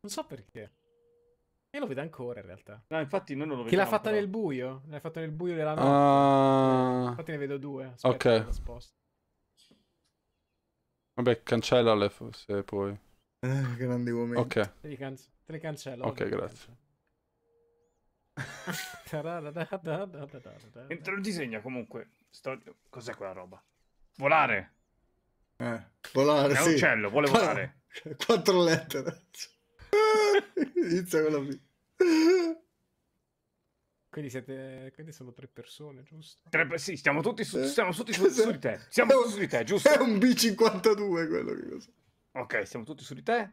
Non so perché. Io lo vedo ancora in realtà. No, infatti noi non lo vediamo. Che l'ha fatta nel buio? L'ha fatta nel buio della notte. Infatti ne vedo due. Aspetta, ok. Vabbè, cancellale se puoi. Grandi momenti. Ok. Te li cancello. Ok, grazie. Mentre lo disegna comunque. Cos'è quella roba? Volare. Volare, è un uccello, vuole volare. 4 lettere. Inizia con la B. Quindi sono 3 persone, giusto? Sì, stiamo tutti su di te. Siamo tutti su di te, giusto? È un B52 quello che cosa. Ok, siamo tutti su di te.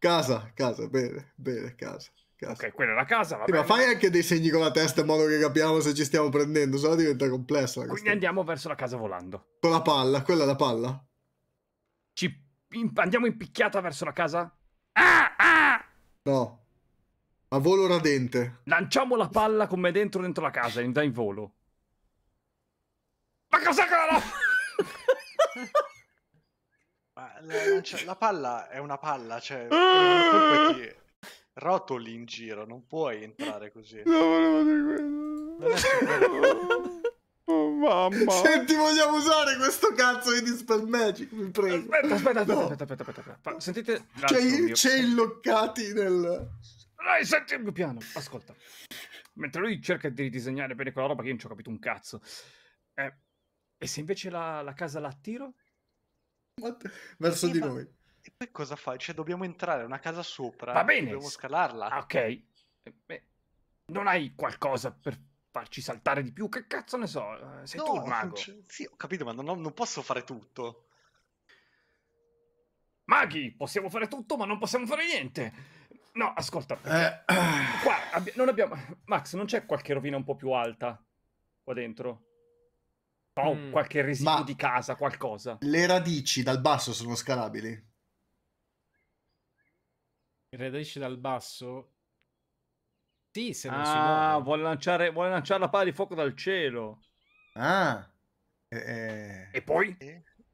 Casa, bene, casa. Ok, quella è la casa, va bene. Ma fai anche dei segni con la testa in modo che capiamo se ci stiamo prendendo, sennò diventa complessa. Quindi andiamo verso la casa volando. Con la palla, quella è la palla? Andiamo in picchiata verso la casa? No. A volo radente. Lanciamo la palla come dentro la casa e dai in volo. Ma cos'è quella? La palla è una palla, cioè... Rotoli in giro, non puoi entrare così. No, volevo dire quello. Oh mamma. Senti, vogliamo usare questo cazzo di Dispel Magic, mi prego. Aspetta. Sentite... C'è illoccati nel... Dai, senti il mio piano, ascolta. Mentre lui cerca di ridisegnare bene quella roba che io non ci ho capito un cazzo. E se invece la casa la attiro? Verso di noi. E poi cosa fai? Cioè dobbiamo entrare una casa sopra. Va bene. Dobbiamo scalarla. Ok. Non hai qualcosa per farci saltare di più, che cazzo ne so, sei tu il mago. Sì, ho capito, ma non posso fare tutto. Maghi, possiamo fare tutto, ma non possiamo fare niente. No, ascolta, qua non abbiamo... Max, non c'è qualche rovina un po' più alta qua dentro? No, qualche residuo di casa, qualcosa. Le radici dal basso sono scalabili? Le radici dal basso? Sì, se non si muove. Vuole lanciare la palla di fuoco dal cielo. Ah. E poi?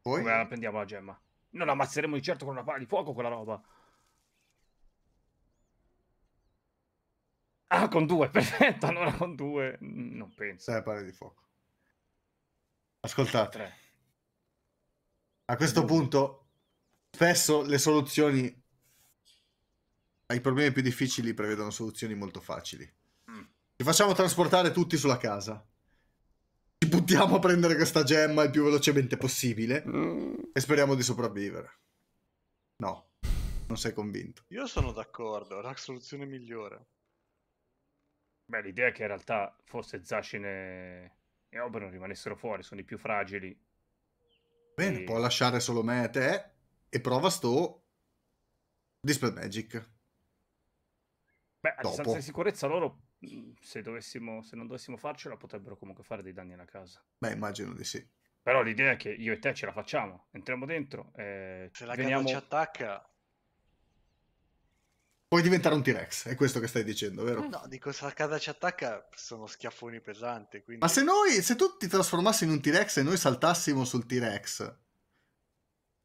Poi? Come la prendiamo la gemma? Non ammazzeremo di certo con una palla di fuoco quella roba. Ah, con due, perfetto. Allora con due, non penso. Sai, palla di fuoco. Ascoltate. Tre. A questo punto, spesso le soluzioni ai problemi più difficili prevedono soluzioni molto facili. Ci facciamo trasportare tutti sulla casa. Ci buttiamo a prendere questa gemma il più velocemente possibile e speriamo di sopravvivere. No, non sei convinto? Io sono d'accordo, è la soluzione migliore. Beh, l'idea è che in realtà forse Zashin e Oberon rimanessero fuori, sono i più fragili. Bene, può lasciare solo me e te e prova sto Dispel Magic. Beh, a distanza di sicurezza loro, se non dovessimo farcela, potrebbero comunque fare dei danni alla casa. Beh, immagino di sì. Però l'idea è che io e te ce la facciamo, entriamo dentro e... Se la casa ci attacca... Puoi diventare un T-Rex, è questo che stai dicendo, vero? No, dico, se la casa ci attacca sono schiaffoni pesanti, quindi... Ma se tu ti trasformassi in un T-Rex e noi saltassimo sul T-Rex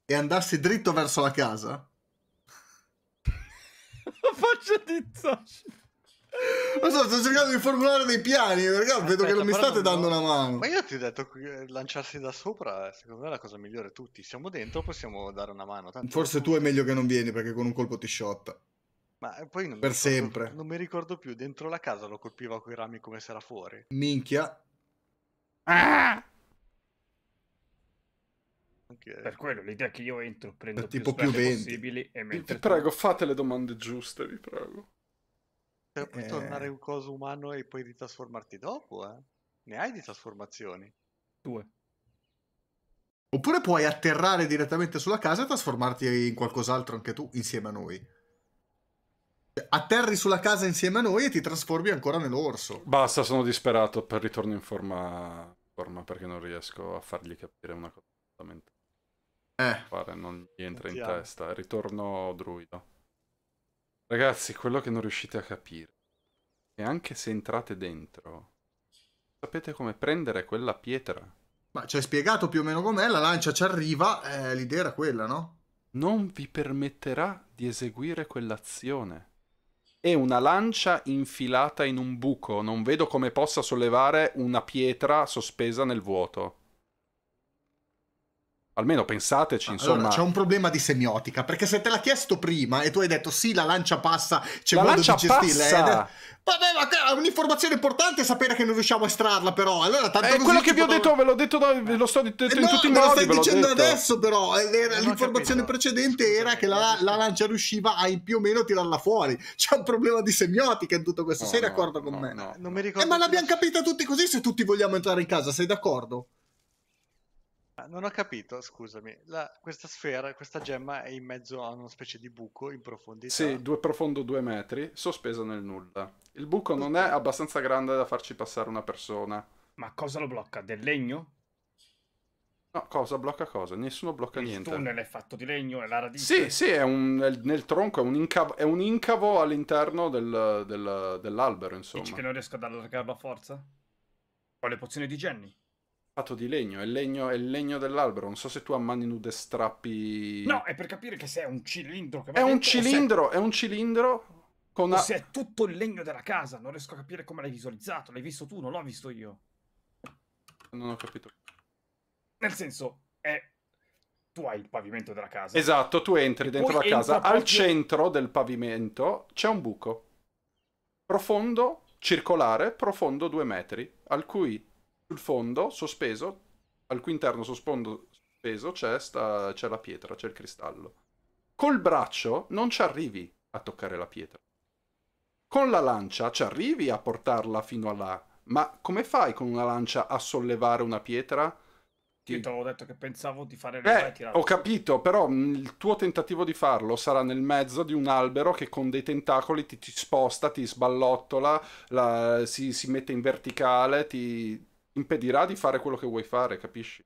e andassi dritto verso la casa... La faccia di Zashin. Lo so, sto cercando di formulare dei piani, perché vedo che non mi state dando una mano. Ma io ti ho detto che lanciarsi da sopra, secondo me, è la cosa migliore. Tutti siamo dentro, possiamo dare una mano. Tanto forse tu è meglio che non vieni, perché con un colpo ti sciotta. Ma poi non per sempre. Non mi ricordo più, dentro la casa lo colpiva coi rami come se era fuori. Minchia. Ah! Okay. Per quello l'idea è che io entro, prendo tipo più possibili e mentre... Vi prego, fate le domande giuste, vi prego. Se puoi tornare un coso umano e poi ritrasformarti dopo, eh? Ne hai di trasformazioni? 2. Oppure puoi atterrare direttamente sulla casa e trasformarti in qualcos'altro anche tu, insieme a noi. Atterri sulla casa insieme a noi e ti trasformi ancora nell'orso. Basta, sono disperato per ritorno in forma perché non riesco a fargli capire una cosa. Non gli entra in testa. Ritorno druido. Ragazzi, quello che non riuscite a capire è che anche se entrate dentro, sapete come prendere quella pietra. Ma ci hai spiegato più o meno com'è, la lancia ci arriva, l'idea era quella, no? Non vi permetterà di eseguire quell'azione. È una lancia infilata in un buco. Non vedo come possa sollevare una pietra sospesa nel vuoto. Almeno pensateci, insomma. Allora, c'è un problema di semiotica, perché se te l'ha chiesto prima e tu hai detto sì, la lancia passa, c'è modo di gestirla. Vabbè, ma è un'informazione importante sapere che non riusciamo a estrarla, però. Allora, tanto così quello che vi ho detto, ve l'ho detto, ve lo sto dicendo in tutti i modi. No, lo stai dicendo adesso, però. L'informazione precedente era che la lancia riusciva a più o meno tirarla fuori. C'è un problema di semiotica in tutto questo. Sei d'accordo con me? No, non mi ricordo. Ma l'abbiamo capita tutti così, se tutti vogliamo entrare in casa, sei d'accordo? Non ho capito, scusami, questa sfera, questa gemma è in mezzo a una specie di buco in profondità. Sì, profondo 2 metri, sospesa nel nulla. Il buco non è abbastanza grande da farci passare una persona. Ma cosa lo blocca? Del legno? No, cosa blocca cosa? Nessuno blocca niente. Il tunnel è fatto di legno, è la radice. Sì, sì, è nel tronco, è un incavo all'interno dell'albero, insomma. Dici che non riesco ad allargarlo a forza? Ho le pozioni di Jenny. Fatto di legno, è il legno dell'albero. Non so se tu a mani nude strappi. No, è per capire che se è un cilindro che va dentro, è un cilindro con una... Se è tutto il legno della casa, non riesco a capire come l'hai visualizzato. L'hai visto tu, non l'ho visto io. Non ho capito. Nel senso, tu hai il pavimento della casa. Esatto, tu entri dentro la casa, proprio... al centro del pavimento c'è un buco profondo, circolare, profondo 2 metri, al cui sul fondo, sospeso, al cui interno sospeso c'è la pietra, c'è il cristallo. Col braccio non ci arrivi a toccare la pietra. Con la lancia ci arrivi a portarla fino a là, Ma come fai con una lancia a sollevare una pietra? Io ti avevo detto che pensavo di fare le tirate. Ho capito, però il tuo tentativo di farlo sarà nel mezzo di un albero che con dei tentacoli ti sposta, ti sballottola, si mette in verticale, ti impedirà di fare quello che vuoi fare, capisci?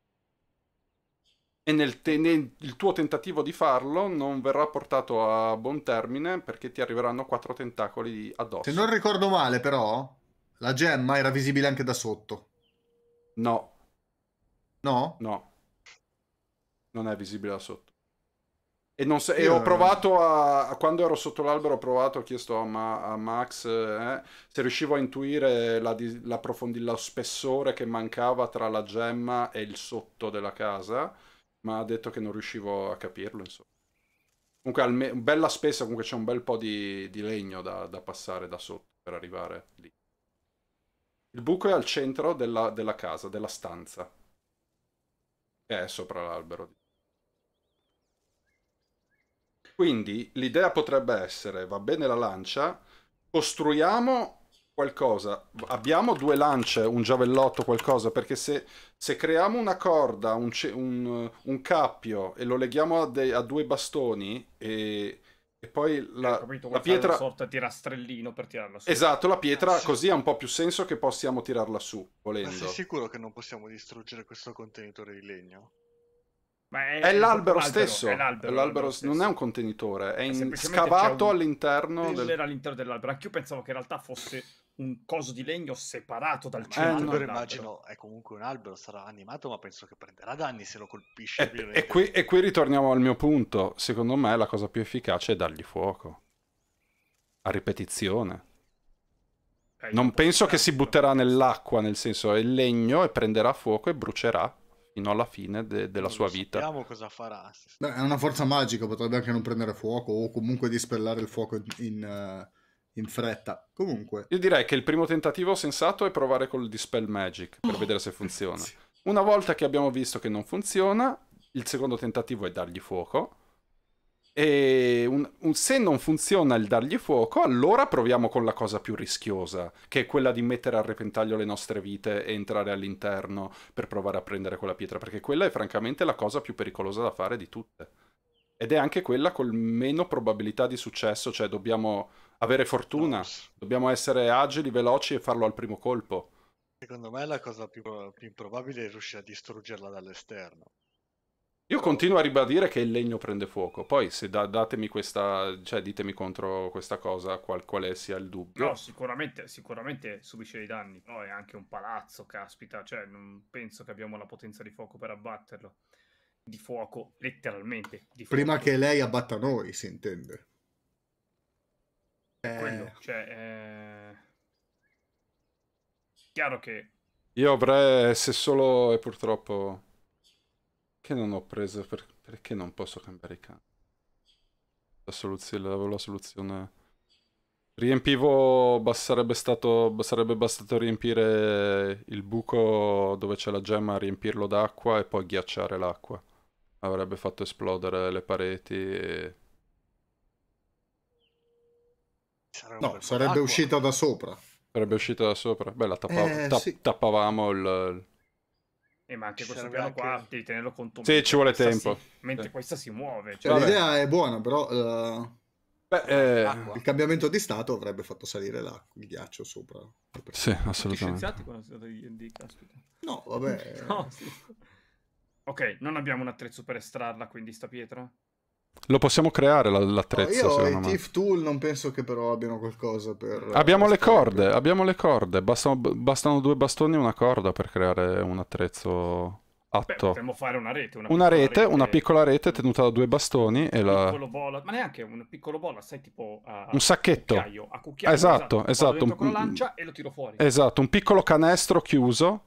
E il tuo tentativo di farlo non verrà portato a buon termine perché ti arriveranno 4 tentacoli addosso. Se non ricordo male, però, la gemma era visibile anche da sotto. No. No? No. Non è visibile da sotto. E, non se... e ho provato a... Quando ero sotto l'albero ho provato, ho chiesto a Max se riuscivo a intuire lo spessore che mancava tra la gemma e il sotto della casa, ma ha detto che non riuscivo a capirlo, insomma. Comunque bella spessa, comunque c'è un bel po' di legno da passare da sotto per arrivare lì. Il buco è al centro della casa, della stanza. È sopra l'albero. Quindi l'idea potrebbe essere, va bene la lancia, costruiamo qualcosa, abbiamo 2 lance, un giavellotto, qualcosa, perché se creiamo una corda, un cappio e lo leghiamo a 2 bastoni e poi la pietra... Una sorta di rastrellino per tirarla su. Esatto, la pietra così ha un po' più senso che possiamo tirarla su, volendo. Ma sei sicuro che non possiamo distruggere questo contenitore di legno? Ma è l'albero stesso, non è un contenitore, è scavato all'interno dell'albero. Anch'io pensavo che in realtà fosse un coso di legno separato dal centro. Immagino è comunque un albero, sarà animato, ma penso che prenderà danni se lo colpisce. E qui ritorniamo al mio punto. Secondo me la cosa più efficace è dargli fuoco a ripetizione. Non penso che si butterà nell'acqua, nel senso è il legno e prenderà fuoco e brucerà fino alla fine della sua vita. Vediamo cosa farà. Beh, è una forza magica, potrebbe anche non prendere fuoco o comunque dispellare il fuoco in fretta. Comunque, io direi che il primo tentativo sensato è provare col Dispel Magic per vedere se funziona. Sì. Una volta che abbiamo visto che non funziona, il secondo tentativo è dargli fuoco. E se non funziona il dargli fuoco, allora proviamo con la cosa più rischiosa, che è quella di mettere a repentaglio le nostre vite e entrare all'interno per provare a prendere quella pietra, perché quella è francamente la cosa più pericolosa da fare di tutte. Ed è anche quella con meno probabilità di successo, cioè dobbiamo avere fortuna, dobbiamo essere agili, veloci e farlo al primo colpo. Secondo me la cosa più improbabile è riuscire a distruggerla dall'esterno. Io continuo a ribadire che il legno prende fuoco, poi se datemi questa, cioè ditemi contro questa cosa quale sia il dubbio. No, sicuramente subisce dei danni, no, è anche un palazzo, caspita, cioè non penso che abbiamo la potenza di fuoco per abbatterlo. Di fuoco, letteralmente. Di fuoco. Prima che lei abbatta noi, si intende. Quello, cioè... Chiaro che... Io avrei, se solo e purtroppo... Che non ho preso, perché non posso cambiare i campi? Avevo la soluzione... Riempivo... Sarebbe bastato riempire il buco dove c'è la gemma, riempirlo d'acqua e poi ghiacciare l'acqua. Avrebbe fatto esplodere le pareti e... No, sarebbe uscita da sopra. Sarebbe uscita da sopra. Beh, la tappavamo il... ma anche questo piano anche... qua devi tenerlo conto. Sì, ci vuole tempo. Mentre questa si muove. Cioè... L'idea è buona, però... il cambiamento di stato avrebbe fatto salire il ghiaccio sopra. Sì, assolutamente. No, vabbè. No, sì. Ok, non abbiamo un attrezzo per estrarla, quindi sta pietra? Lo possiamo creare l'attrezzo, secondo me. Io i Thief Tool non penso che però abbiano qualcosa per... Abbiamo le corde, abbiamo le corde. Bastano 2 bastoni e una corda per creare un attrezzo atto. Beh, potremmo fare una rete. Una piccola rete tenuta da 2 bastoni e la... Piccolo bolla, ma neanche un piccolo bolla, sai, tipo... un sacchetto. A cucchiaio, esatto. Vado con la lancia e lo tiro fuori. Esatto, un piccolo canestro chiuso,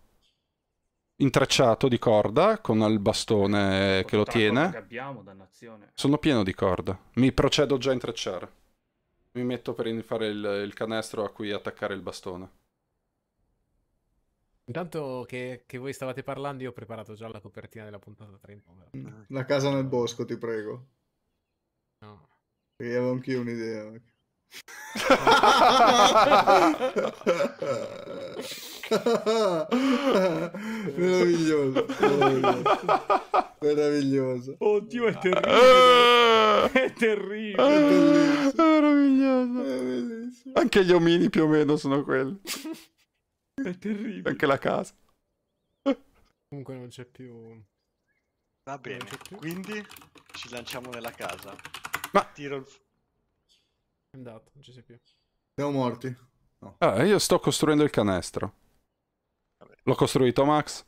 intrecciato di corda con il bastone che lo tiene. Che abbiamo, dannazione. Sono pieno di corda. Mi procedo già a intrecciare. Mi metto per fare il canestro a cui attaccare il bastone. Intanto che voi stavate parlando, io ho preparato già la copertina della puntata 39. La casa nel bosco, ti prego. No. Perché avevo anch'io un'idea. Meraviglioso, meraviglioso. Oddio, è terribile. È terribile. È bellissimo. Meraviglioso. È bellissimo. Anche gli omini più o meno sono quelli. È terribile. Anche la casa. Comunque non c'è più. Va bene, quindi ci lanciamo nella casa. Ma tiro il... È andato, non ci sei più. Siamo morti. No. Ah, io sto costruendo il canestro. L'ho costruito, Max?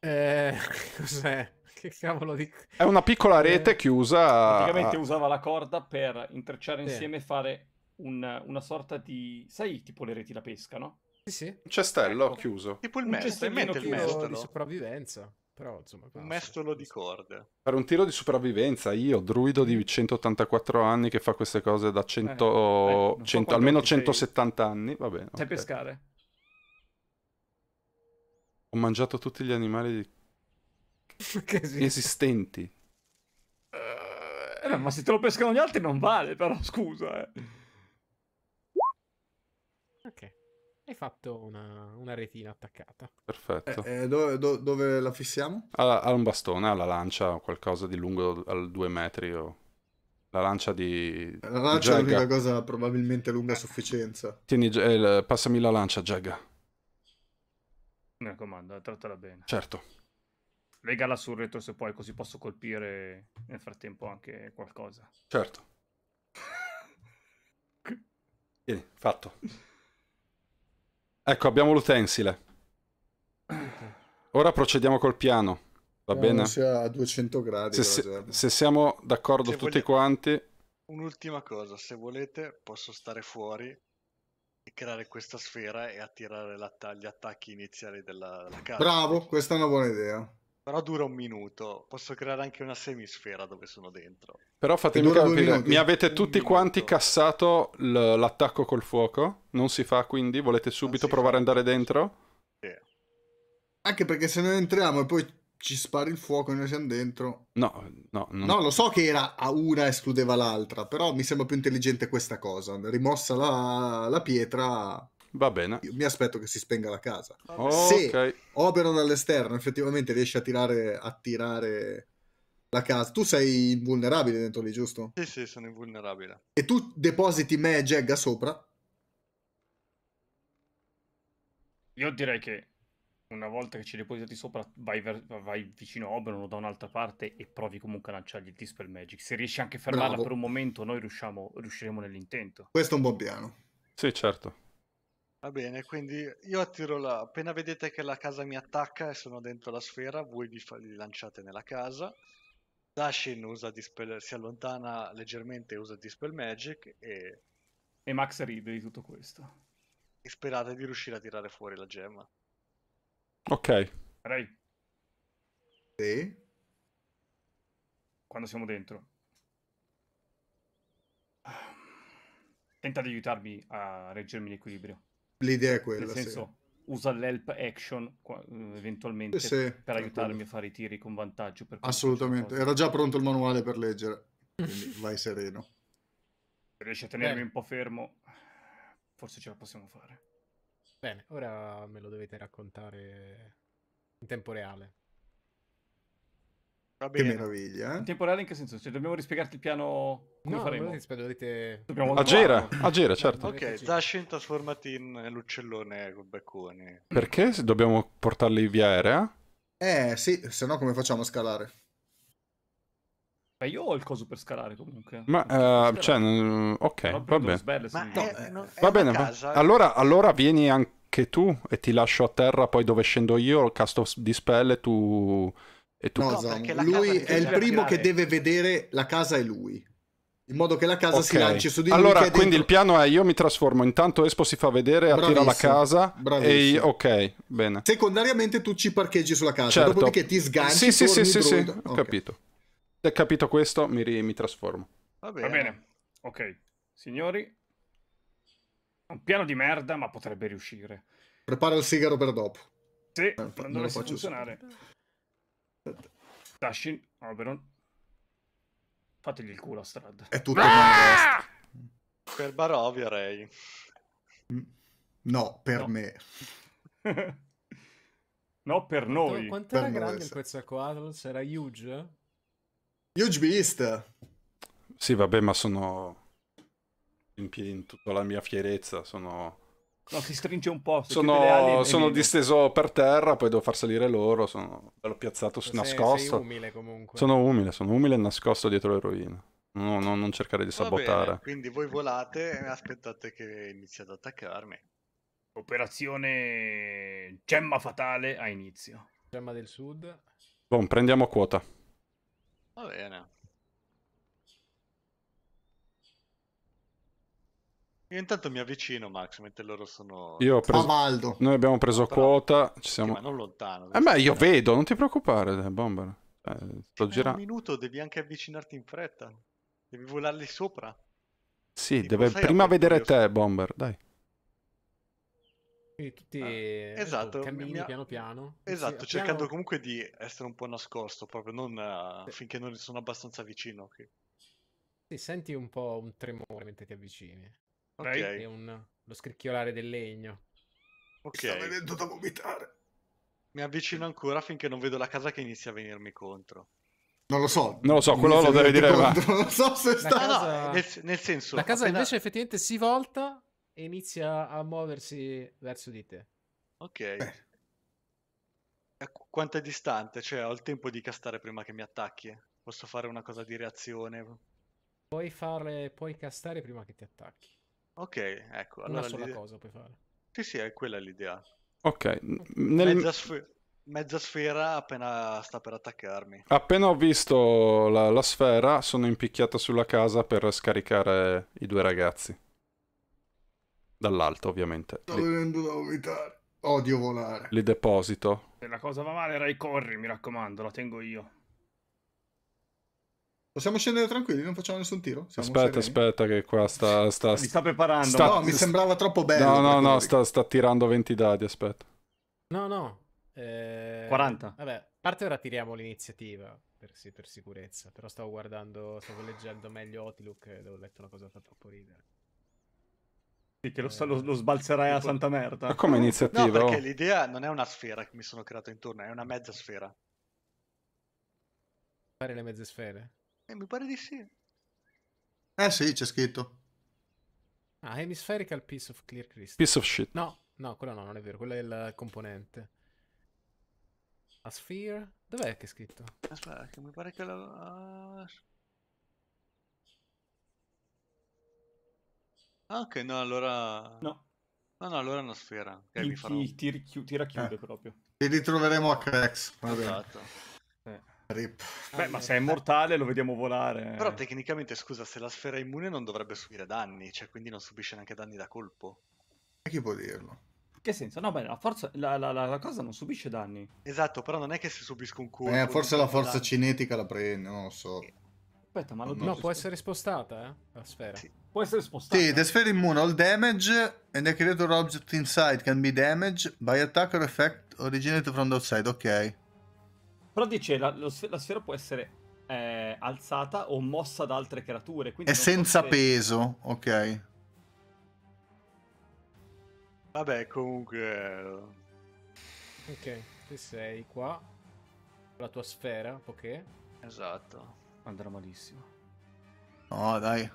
Cos'è? Che cavolo di... È una piccola rete chiusa... Praticamente usava la corda per intrecciare insieme e fare una sorta di... Sai, tipo le reti da pesca, no? Sì, sì. Un cestello chiuso. Tipo il mestolo di sopravvivenza. Però, insomma, un mestolo di corde. Per un tiro di sopravvivenza, io, druido di 184 anni che fa queste cose da 100 almeno 170 anni, va bene. Sai pescare? Ho mangiato tutti gli animali esistenti. Ma se te lo pescano gli altri non vale, però, scusa. Ok. Hai fatto una retina attaccata. Perfetto. Dove la fissiamo? Ha un bastone, alla lancia o qualcosa di lungo al 2 metri. O... La lancia di... La lancia è l'unica cosa probabilmente lunga a sufficienza. Tieni, passami la lancia, Jagger. Mi raccomando, trattala bene. Certo. Legala sul retro se puoi, così posso colpire nel frattempo anche qualcosa. Certo. Tieni, fatto. Ecco, abbiamo l'utensile. Ora procediamo col piano. Va bene? Sia a 200 gradi. Se siamo d'accordo tutti quanti... Un'ultima cosa, se volete posso stare fuori e creare questa sfera e attirare gli attacchi iniziali della casa. Bravo, questa è una buona idea. Però dura 1 minuto. Posso creare anche una semisfera dove sono dentro. Però fatemi capire, mi avete tutti quanti cassato l'attacco col fuoco? Non si fa, quindi? Volete subito provare ad andare dentro? Sì. Anche perché se noi entriamo e poi ci spari il fuoco e noi siamo dentro... No, lo so che era a una escludeva l'altra, però mi sembra più intelligente questa cosa. Rimossa la pietra... Va bene. Io mi aspetto che si spenga la casa. Se Oberon dall'esterno effettivamente riesce a tirare la casa. Tu sei invulnerabile dentro lì, giusto? Sì, sì, sono invulnerabile. E tu depositi me e Jagga sopra? Io direi che una volta che ci depositi sopra vai vicino a Oberon o da un'altra parte e provi comunque a lanciargli il Dispel Magic. Se riesci anche a fermarla per un momento, noi riusciremo nell'intento. Questo è un buon piano. Sì, certo. Va bene, quindi io attiro appena vedete che la casa mi attacca e sono dentro la sfera, voi li lanciate nella casa. Zashin usa si allontana leggermente e usa Dispel Magic e Max ride di tutto questo. E sperate di riuscire a tirare fuori la gemma. Ok. Ray. Sì? Quando siamo dentro. Tenta di aiutarmi a reggermi l'equilibrio. L'idea è quella, nel senso, usa l'help action eventualmente per aiutarmi a fare i tiri con vantaggio. Assolutamente, era già pronto il manuale per leggere, quindi vai sereno. Se riesci a tenermi un po' fermo, forse ce la possiamo fare. Bene, ora me lo dovete raccontare in tempo reale. Va bene. Che meraviglia, eh? In tempo reale in che senso? Cioè, dobbiamo rispiegarti il piano... Come faremo? Dobbiamo agire, certo. Ok, Zashin trasformati in l'uccellone con becconi. Perché? Dobbiamo portarli via aerea? Sì, se no come facciamo a scalare? Beh, io ho il coso per scalare comunque. Ma, cioè, ok, va bene. Va bene, allora vieni anche tu e ti lascio a terra, poi dove scendo io, casto Dispel e tu... lui è il primo che deve vedere la casa e lui in modo che la casa si lanci su di lui. Allora quindi il piano è: io mi trasformo, intanto Espo si fa vedere, attira la casa e io, bene, secondariamente tu ci parcheggi sulla casa, dopodiché ti sganci. Sì, ho capito. Se hai capito questo mi trasformo. Va bene. Ok, signori, un piano di merda ma potrebbe riuscire. Prepara il sigaro per dopo. Sì, non dovesse funzionare. Zashin, Oberon, Fategli il culo a Strahd. È tutto per Barovia, Ray. No, per me. No, per noi. Quanto era grande il Quetzalcoatl? Era huge? Huge beast! Sì, vabbè, ma sono... in tutta la mia fierezza, sono... No, si stringe un po'. Sono disteso per terra, poi devo far salire loro, l'ho piazzato nascosto. Sei umile comunque. Sono umile e nascosto dietro le rovine. No, no, non cercare di sabotare. Bene, quindi voi volate e aspettate che inizia ad attaccarmi. Operazione Gemma Fatale a inizio. Gemma del Sud. Bon, prendiamo quota. Va bene. Io intanto mi avvicino, Max, mentre loro sono... Io ho preso... Avaldo. Noi abbiamo preso quota, ci siamo... Sì, ma non lontano. Beh, io vedo, non ti preoccupare, Bomber. Sto girando. Un minuto, devi anche avvicinarti in fretta. Devi volarli sopra. Sì, deve prima vedere te, Bomber, dai. Quindi tutti esatto, cammini piano piano. Esatto, sì, cercando piano... comunque di essere un po' nascosto, proprio non sì. Finché non sono abbastanza vicino. Okay. Sì, senti un po' un tremore mentre ti avvicini. Okay. È lo scricchiolare del legno. Ok. Mi sta venendo da vomitare. Mi avvicino ancora finché non vedo la casa che inizia a venirmi contro. Non lo so. Non lo so, quello lo deve dire. Non lo so se sta... Casa... No, nel senso... La casa appena... invece effettivamente si volta e inizia a muoversi verso di te. Ok. Quanto è distante? Cioè, ho il tempo di castare prima che mi attacchi? Posso fare una cosa di reazione? Puoi castare prima che ti attacchi. Ok, ecco. Allora una sola cosa puoi fare. Sì, sì, è quella l'idea. Ok. Mezza sfera appena sta per attaccarmi. Appena ho visto la sfera, sono impicchiato sulla casa per scaricare i due ragazzi. Dall'alto, ovviamente. Sto venendo da vomitare. Odio volare. Li deposito. Se la cosa va male, Ray, corri, mi raccomando, la tengo io. Possiamo scendere tranquilli, non facciamo nessun tiro? Siamo aspetta, che qua mi sta preparando. No, mi sembrava troppo bello. No, sta tirando 20 dadi, aspetta. No. 40. Vabbè, a parte ora tiriamo l'iniziativa, per sicurezza. Però stavo leggendo meglio Otiluke, dove ho letto una cosa che fa troppo ridere. Sì, che lo sbalzerai a santa merda. Ma come iniziativa? No, perché l'idea non è una sfera che mi sono creato intorno, è una mezza sfera. Fare le mezze sfere? Mi pare di sì. Sì, c'è scritto. Hemispherical piece of clear crystal. Piece of shit. No, quello no, non è vero. Quello è il componente. A sphere? Dov'è che è scritto? Aspetta, che mi pare che la... ok, no, allora... No. No, allora è una sfera. Okay, ti racchiude proprio. Ti ritroveremo a Kretz. Esatto. Rip. Beh, ma se è immortale lo vediamo volare. Però tecnicamente, scusa, se la sfera è immune non dovrebbe subire danni, cioè quindi non subisce neanche danni da colpo. E chi può dirlo? Che senso? No, beh, la cosa non subisce danni. Esatto, però non è che se subisco un colpo... forse la forza cinetica la prende, non lo so. Aspetta, ma può essere spostata, la sfera. Sì. Può essere spostata. Sì, the sphere immune all damage and the creature object inside can be damaged by attack or effect originated from the outside, ok. Però dice, la sfera può essere alzata o mossa da altre creature. Quindi è senza peso, ok. Vabbè, comunque... Ok, tu sei qua. La tua sfera, ok. Esatto. Andrà malissimo. No, dai.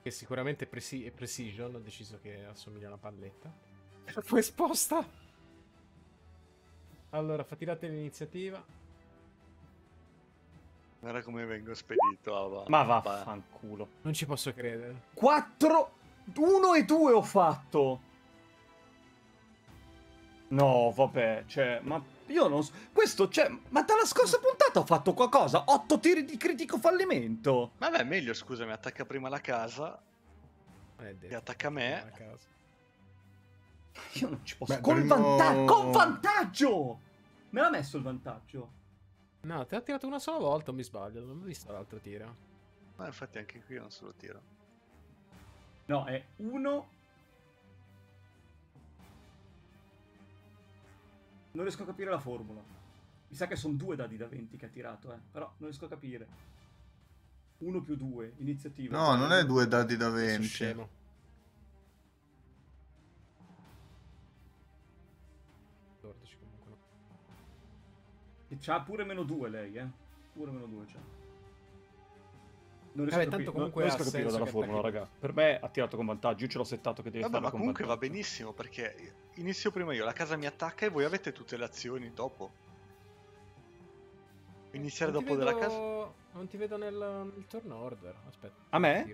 Che sicuramente è precision, ho deciso che assomiglia a una palletta. E poi sposta! Allora, fatirate l'iniziativa. Guarda come vengo spedito. Ma vaffanculo. Non ci posso credere. 4, 1 e 2 ho fatto. No, vabbè, cioè, ma io non so. Questo, cioè, ma dalla scorsa puntata ho fatto qualcosa. 8 tiri di critico fallimento. Vabbè, meglio, scusami, attacca prima la casa. Ti attacca me. Io non ci posso... Beh, con vantaggio! Me l'ha messo il vantaggio? No, te l'ha tirato una sola volta, mi sbaglio. Non ho visto l'altro tiro. Ma infatti anche qui è un solo tiro. No, è uno... Non riesco a capire la formula. Mi sa che sono 2 dadi da 20 che ha tirato, però non riesco a capire. 1 più 2, iniziativa. No, non è 2 dadi da 20. Scemo. E c'ha pure meno 2 lei, eh. Pure meno 2 c'ha. Non riesco, tanto comunque non riesco a capire dalla formula, raga. Per me ha tirato con vantaggio, io ce l'ho settato che deve farlo. Ma comunque vantaggio va benissimo, perché inizio prima io, la casa mi attacca e voi avete tutte le azioni dopo. Iniziare non dopo vedo... della casa. Non ti vedo nel turn order. Aspetta. A me?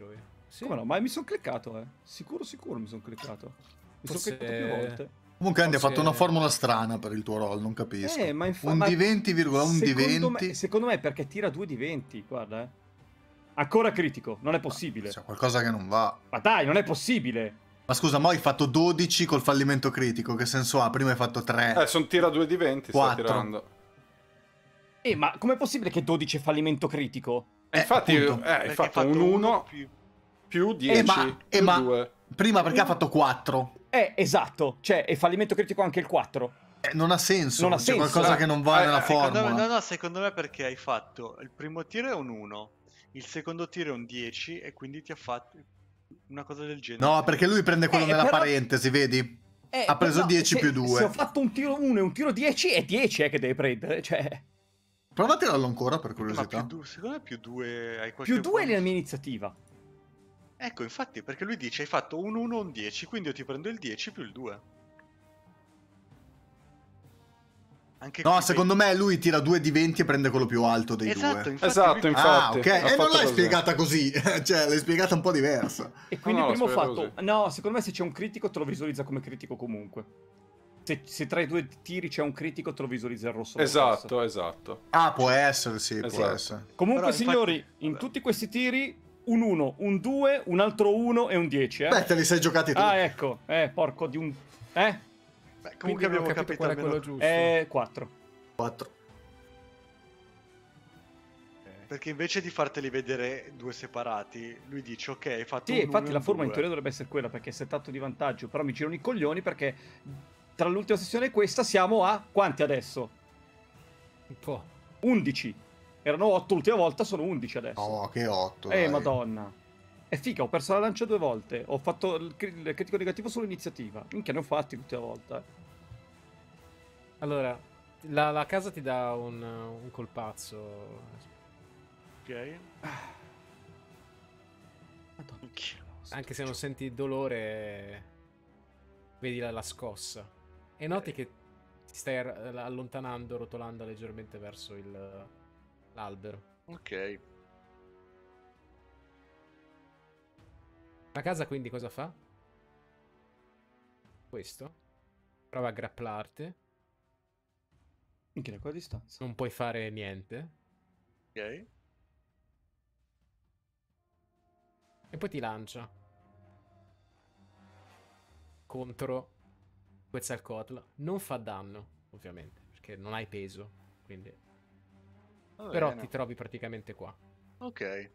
Sì. Come no? Ma mi sono cliccato, eh. Sicuro, sicuro mi sono cliccato. Mi sono cliccato più volte. Comunque Andy ha fatto una formula strana per il tuo roll, non capisco. Ma infatti. Un D20,1 D20. Secondo me è perché tira 2 D20, guarda, eh. Ancora critico, non è possibile. C'è qualcosa che non va. Ma dai, non è possibile. Ma scusa, mo hai fatto 12 col fallimento critico, che senso ha? Prima hai fatto 3. Sono tira 2 di 20, sta tirando. Ma com'è possibile che 12 è fallimento critico? Infatti hai fatto un 1 più 10 più 2. Prima perché ha fatto 4. Esatto, cioè è fallimento critico anche il 4. Non ha senso, non c'è qualcosa che non va nella formula. No, secondo me perché hai fatto il primo tiro è un 1. Il secondo tiro è un 10 e quindi ti ha fatto una cosa del genere. No, perché lui prende quello nella parentesi, vedi? Ha preso 10 più 2. Se ho fatto un tiro 1 e un tiro 10, è 10 che deve prendere. Cioè... Prova a tirarlo ancora, per curiosità. Ma secondo me più 2 hai qualche... Più 2 è la mia iniziativa. Ecco, infatti, perché lui dice hai fatto un 1 e un 10, quindi io ti prendo il 10 più il 2. Anche no, secondo me lui tira 2 di 20 e prende quello più alto dei due. Esatto, infatti. Ah, ok. E non l'hai spiegata così, cioè l'hai spiegata un po' diversa. E quindi prima ho fatto... Così. No, secondo me se c'è un critico te lo visualizza come critico comunque. Se tra i due tiri c'è un critico te lo visualizza il rosso. Esatto, esatto. Ah, può essere, sì, può essere. Comunque, però, signori, infatti... in tutti questi tiri... Un 1, un 2, un altro 1 e un 10, eh? Beh, te li sei giocati tu. Ah, ecco. Porco di un... Beh, comunque abbiamo capito qual è quello giusto. 4. Perché invece di farteli vedere due separati, lui dice ok, hai fatto un 1 e un 2. Sì, infatti la forma in teoria dovrebbe essere quella, perché è settato di vantaggio. Però mi girano i coglioni perché tra l'ultima sessione e questa siamo a... Quanti adesso? Un po'. 11. Erano 8 l'ultima volta, sono 11 adesso. Oh, che 8. Dai. Madonna. E figa, ho perso la lancia 2 volte. Ho fatto il critico negativo sull'iniziativa. Minchia, ne ho fatti l'ultima volta. Allora, la casa ti dà un colpazzo. Ok. Madonna. Anche se non senti dolore, vedi la scossa. E noti che ti stai allontanando, rotolando leggermente verso il... l'albero. Ok. La casa quindi cosa fa? Questo. Prova a grapplarti. Minchia, da quella distanza. Non puoi fare niente. Ok. E poi ti lancia. Contro Quetzalcoatl. Non fa danno, ovviamente, perché non hai peso, quindi... Però ti trovi praticamente qua. Ok.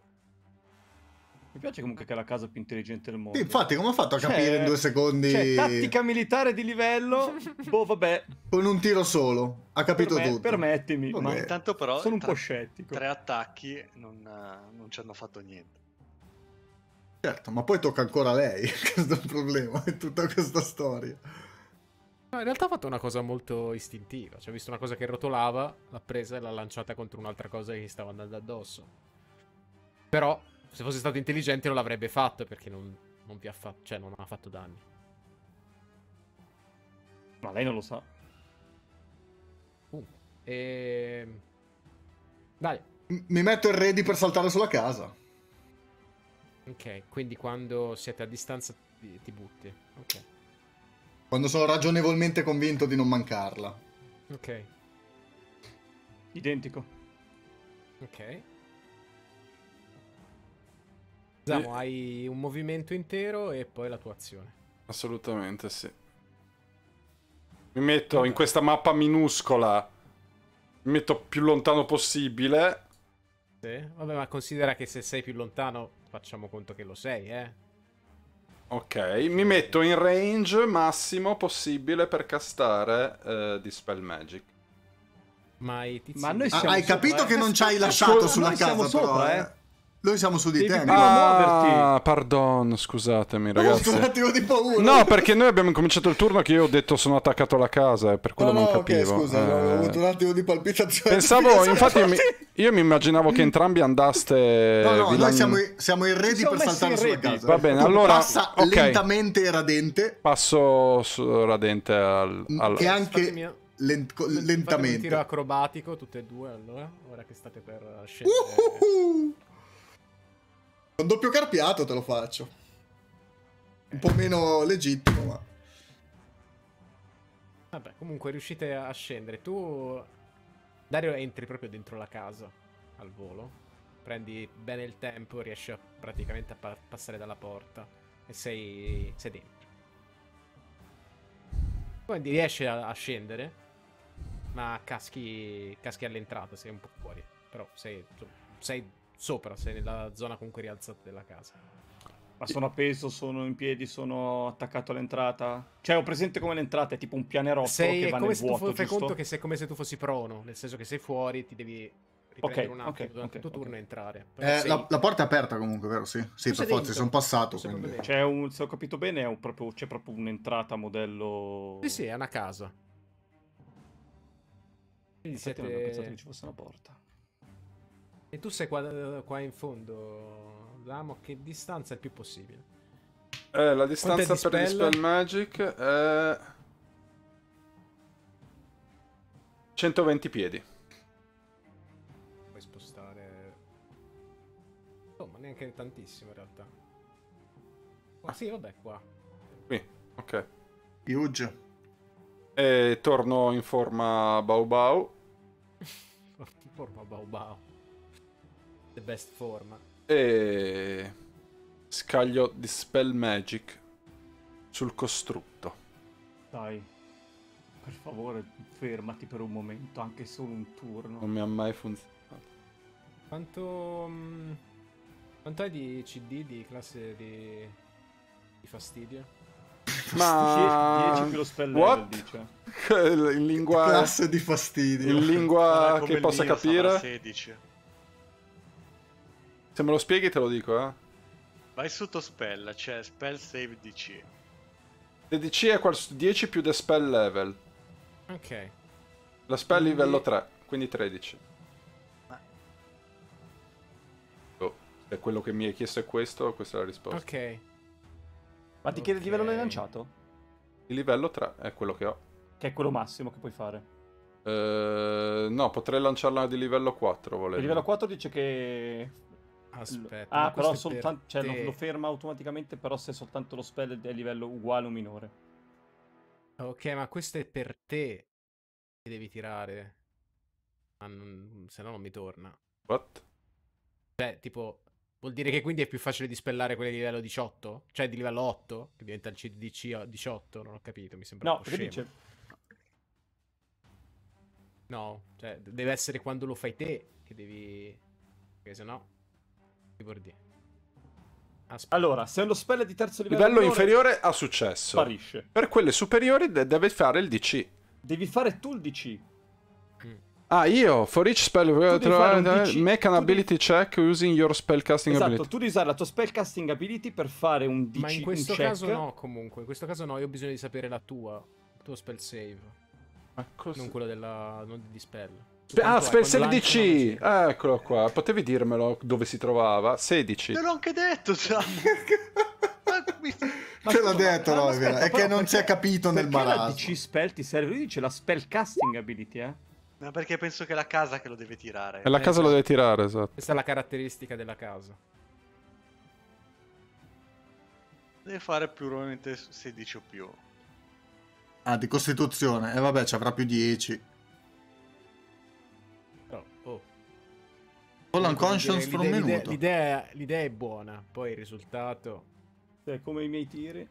Mi piace comunque che è la casa più intelligente del mondo. Sì, infatti, come ho fatto a capire in 2 secondi? Cioè, tattica militare di livello. Boh, vabbè. Con un tiro solo. Ha capito tutto. Permettimi. Vabbè. Ma intanto però sono un po' scettico. 3 attacchi non ci hanno fatto niente. Certo, ma poi tocca ancora a lei. Questo è il problema. È tutta questa storia. No, in realtà ha fatto una cosa molto istintiva. Cioè, ha visto una cosa che rotolava, l'ha presa e l'ha lanciata contro un'altra cosa che gli stava andando addosso. Però, se fosse stato intelligente non l'avrebbe fatto, perché non vi ha fatto... Cioè, non ha fatto danni. Ma lei non lo sa. Dai. Mi metto il ready per saltare sulla casa. Ok, quindi quando siete a distanza ti butti. Ok. Quando sono ragionevolmente convinto di non mancarla. Ok. Identico. Ok. Diciamo, hai un movimento intero e poi la tua azione. Assolutamente, sì. Mi metto in questa mappa minuscola. Mi metto più lontano possibile. Sì. Vabbè, ma considera che se sei più lontano, facciamo conto che lo sei, eh. Ok, mi metto in range massimo possibile per castare Dispel Magic. Ma noi siamo... Hai capito che non ci hai lasciato sulla casa, però, eh? Noi siamo su di te. Ah, pardon, scusatemi ragazzi. Un attimo di paura. No, perché noi abbiamo incominciato il turno che io ho detto sono attaccato alla casa e per quello non capivo. Scusa, ho avuto un attimo di palpitazione. Pensavo, infatti io mi immaginavo che entrambi andaste. No, no, noi siamo in ready per saltare sulla casa. Va bene, allora passa lentamente radente. Passo radente al e anche lentamente. Un tiro acrobatico tutte e due, allora, ora che state per scendere. Un doppio carpiato te lo faccio. Un po' meno legittimo, ma... Vabbè, comunque riuscite a scendere. Tu, Dario, entri proprio dentro la casa, al volo. Prendi bene il tempo, riesci a, praticamente a passare dalla porta. E sei dentro. Quindi riesci a scendere, ma caschi all'entrata, sei un po' fuori. Però sei... sopra, sei nella zona comunque rialzata della casa. Ma sono appeso, sono in piedi, sono attaccato all'entrata. Cioè ho presente come l'entrata è tipo un pianerottolo che va nel vuoto, fai conto che sei come se tu fossi prono, nel senso che sei fuori, ti devi riprendere un attimo durante il tuo turno e entrare. La porta è aperta comunque, vero? Sì, sì, per forza, sono passato. C'è un, se ho capito bene, c'è proprio un'entrata modello... Sì, sì, è una casa. Quindi siete... Non ho pensato che ci fosse una porta. E tu sei qua in fondo, Lamo, che distanza è il più possibile? La distanza per Dispel Magic è... 120 piedi. Puoi spostare... No, ma neanche tantissimo in realtà. Ah sì, vabbè, qua. Qui, ok. Huge. E torno in forma Baobao. In forma Baobao. The best form. E scaglio Dispel Magic sul costrutto. Dai, per favore fermati per un momento, anche solo un turno. Non mi ha mai funzionato. Quanto hai di CD di classe di fastidio? Ma 10 più lo spell level, dice. In lingua classe di fastidio. In lingua che possa capire 16. Se me lo spieghi te lo dico, eh. Vai sotto spell, c'è spell save DC. The DC è 10 più the spell level. Ok. La spell quindi... livello 3, quindi 13. Oh, se quello che mi hai chiesto è questo, questa è la risposta. Ok. Ma ti chiede il livello l'hai lanciato? Il livello 3 è quello che ho. Che è quello massimo che puoi fare. No, potrei lanciarla di livello 4, volevo. Il livello 4 dice che... Aspetta, però soltanto cioè, lo ferma automaticamente, però se soltanto lo spell è a livello uguale o minore. Ok, ma questo è per te che devi tirare. Se no non mi torna. What? Cioè, tipo, vuol dire che quindi è più facile dispellare quelle di livello 18? Cioè di livello 8? Che diventa il CDC 18? Non ho capito, mi sembra un po' scemo. Dice... No, cioè, deve essere quando lo fai te che devi... Perché se no... Allora, se lo spell è di terzo livello inferiore ha successo. Sparisce. Per quelle superiori deve fare il DC. Devi fare tu il DC. Ah, io for each spell make an ability check using your spellcasting ability. Esatto, tu devi usare la tua spellcasting ability per fare un DC. Ma in questo caso no, comunque, in questo caso no, io ho bisogno di sapere la tua, il tuo spell save. Ma cosa? Non quello della non di dispel. Ah, Spell DC! Eccolo qua, potevi dirmelo dove si trovava? 16. Te l'ho anche detto, già! Te l'ho detto, no, è vero. È che non si è capito nel marasma. La DC Spell ti serve, lui dice la Spellcasting Ability, eh? Ma perché penso che è la casa che lo deve tirare. È la casa lo deve tirare, esatto. Questa è la caratteristica della casa. Deve fare probabilmente 16 o più. Ah, di Costituzione. E vabbè, ci avrà più 10. Unconscious per un minuto. L'idea è buona, poi il risultato è come i miei tiri.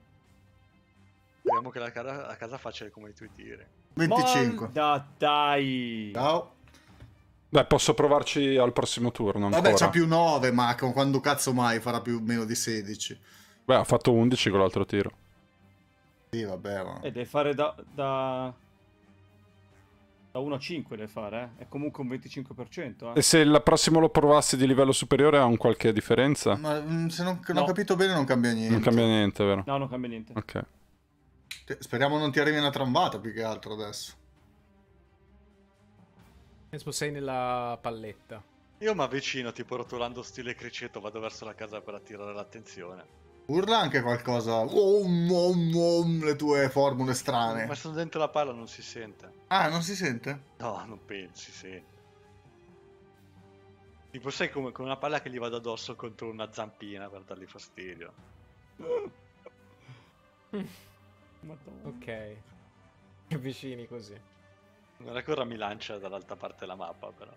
Speriamo che la casa faccia come i tuoi tiri. 25. Dai. Ciao. Beh, posso provarci al prossimo turno ancora. Vabbè, c'ha più 9, ma quando cazzo mai farà più meno di 16? Beh, ha fatto 11 con l'altro tiro. Sì, vabbè, ma... E deve fare da... Da 1 a 5 deve fare, eh? È comunque un 25%. E se la prossima lo provassi di livello superiore ha un qualche differenza? Ma se non ho capito bene non cambia niente. Non cambia niente, vero? No, non cambia niente. Ok. Speriamo non ti arrivi una trambata più che altro adesso. Penso sei nella palletta. Io mi avvicino, tipo rotolando stile criceto, vado verso la casa per attirare l'attenzione. Urla anche qualcosa, le tue formule strane. Ma sono dentro la palla, non si sente. Ah, non si sente? No, non pensi, sì. Tipo sai come con una palla che gli vado addosso contro una zampina per dargli fastidio. Madonna. Ok. Vicini così. Guarda che ora mi lancia dall'altra parte della mappa però.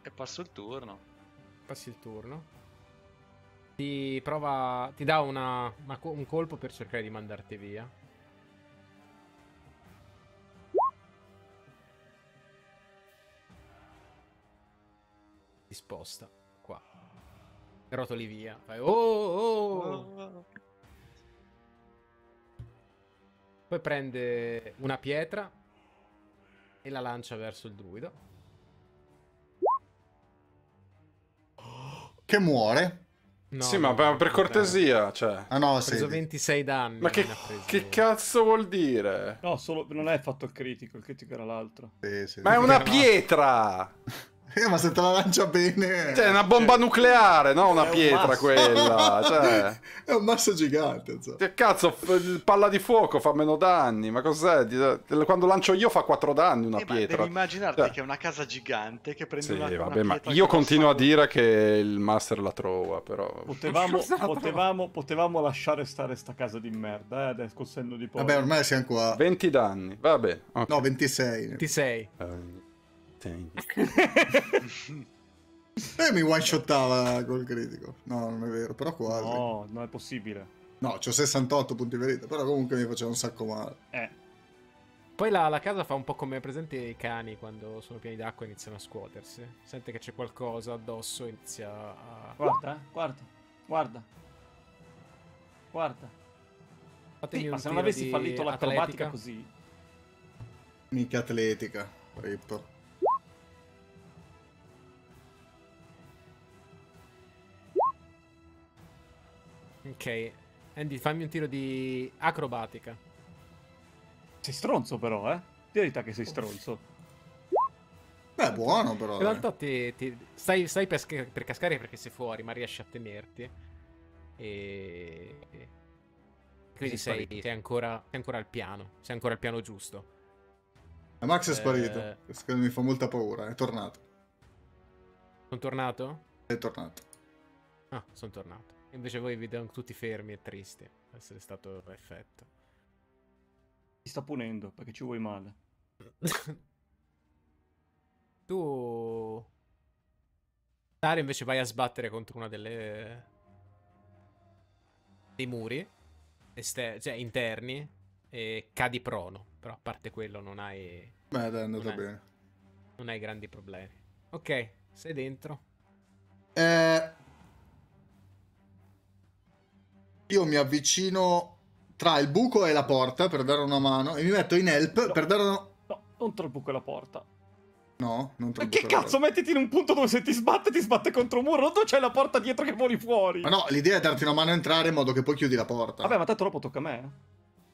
E passo il turno. Passi il turno. Ti prova, ti dà un colpo per cercare di mandarti via. Ti sposta qua. Rotoli via. Fai oh. Poi prende una pietra e la lancia verso il druido. Che muore. No, sì, no, ma per cortesia, cioè... Ah no, ha preso 26 danni. Ma che cazzo vuol dire? No, solo non hai fatto il critico era l'altro. Sì, ma è una pietra! Ma se te la lancia bene... Cioè, è una bomba nucleare, no? Una pietra un quella, cioè... È un masso gigante, cioè. Che cazzo, palla di fuoco fa meno danni, ma cos'è? Quando lancio io fa 4 danni una pietra. Devi immaginarti che è una casa gigante che prende una pietra... Io continuo a dire che il master la trova, però... Potevamo lasciare stare sta casa di merda, adesso col senno di poi. Vabbè, ormai siamo qua. 20 danni, va bene. Okay. No, 26. 26. Mi one shottava col critico. No, non è vero, però quasi. No, non è possibile. No, c'ho 68 punti verità, però comunque mi faceva un sacco male. Poi la casa fa un po' come presente i cani quando sono pieni d'acqua e iniziano a scuotersi. Sente che c'è qualcosa addosso e inizia a... Guarda, guarda. Sì, ma se non avessi fallito la acrobatica così. Mica atletica, rip. Ok, Andy, fammi un tiro di acrobatica. Sei stronzo però, eh? Di verità che sei stronzo. Beh, è buono però. In realtà stai per cascare perché sei fuori, ma riesci a tenerti. E... Quindi sei ancora al piano. Sei ancora al piano giusto. La Max è sparito. Mi fa molta paura, è tornato. Sono tornato? È tornato. Ah, sono tornato. Invece voi vi vedo tutti fermi e tristi. Essere stato effetto. Ti sta punendo perché ci vuoi male. Tu... Dario invece vai a sbattere contro una delle... dei muri. Cioè interni. E cadi prono. Però a parte quello non hai... Beh, dai, è andato bene. Non hai grandi problemi. Ok, sei dentro. Io mi avvicino tra il buco e la porta per dare una mano e mi metto in help per dare una... No, non tra il buco e la porta. No, non tra il buco e la porta. Ma che cazzo, mettiti in un punto dove se ti sbatte contro un muro, non c'è la porta dietro che voli fuori. Ma no, l'idea è darti una mano a entrare in modo che poi chiudi la porta. Vabbè, ma tanto dopo tocca a me.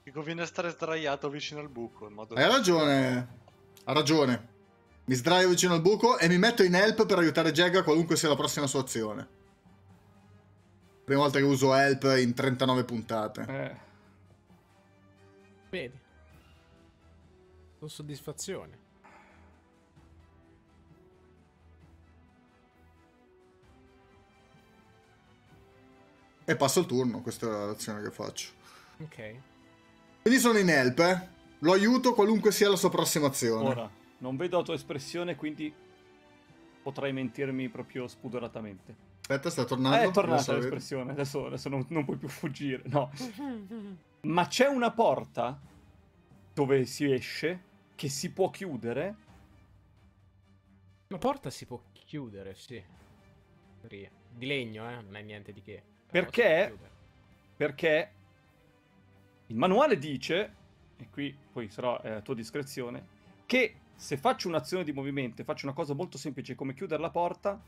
Mi conviene stare sdraiato vicino al buco. In modo hai ragione, ha ragione. Mi sdraio vicino al buco e mi metto in help per aiutare Jagger qualunque sia la prossima sua azione. Prima volta che uso help in 39 puntate. Vedi. Con soddisfazione. E passo il turno, questa è l'azione che faccio. Ok. Quindi sono in help, eh. Lo aiuto qualunque sia la sua prossima azione. Ora, non vedo la tua espressione, quindi potrei mentirmi proprio spudoratamente. Aspetta, sta tornando. È tornata l'espressione, adesso non puoi più fuggire, no. Ma c'è una porta dove si esce, che si può chiudere. La porta si può chiudere, sì. Di legno, non è niente di che. Perché? Perché il manuale dice e qui poi sarà a tua discrezione, che se faccio un'azione di movimento e faccio una cosa molto semplice come chiudere la porta,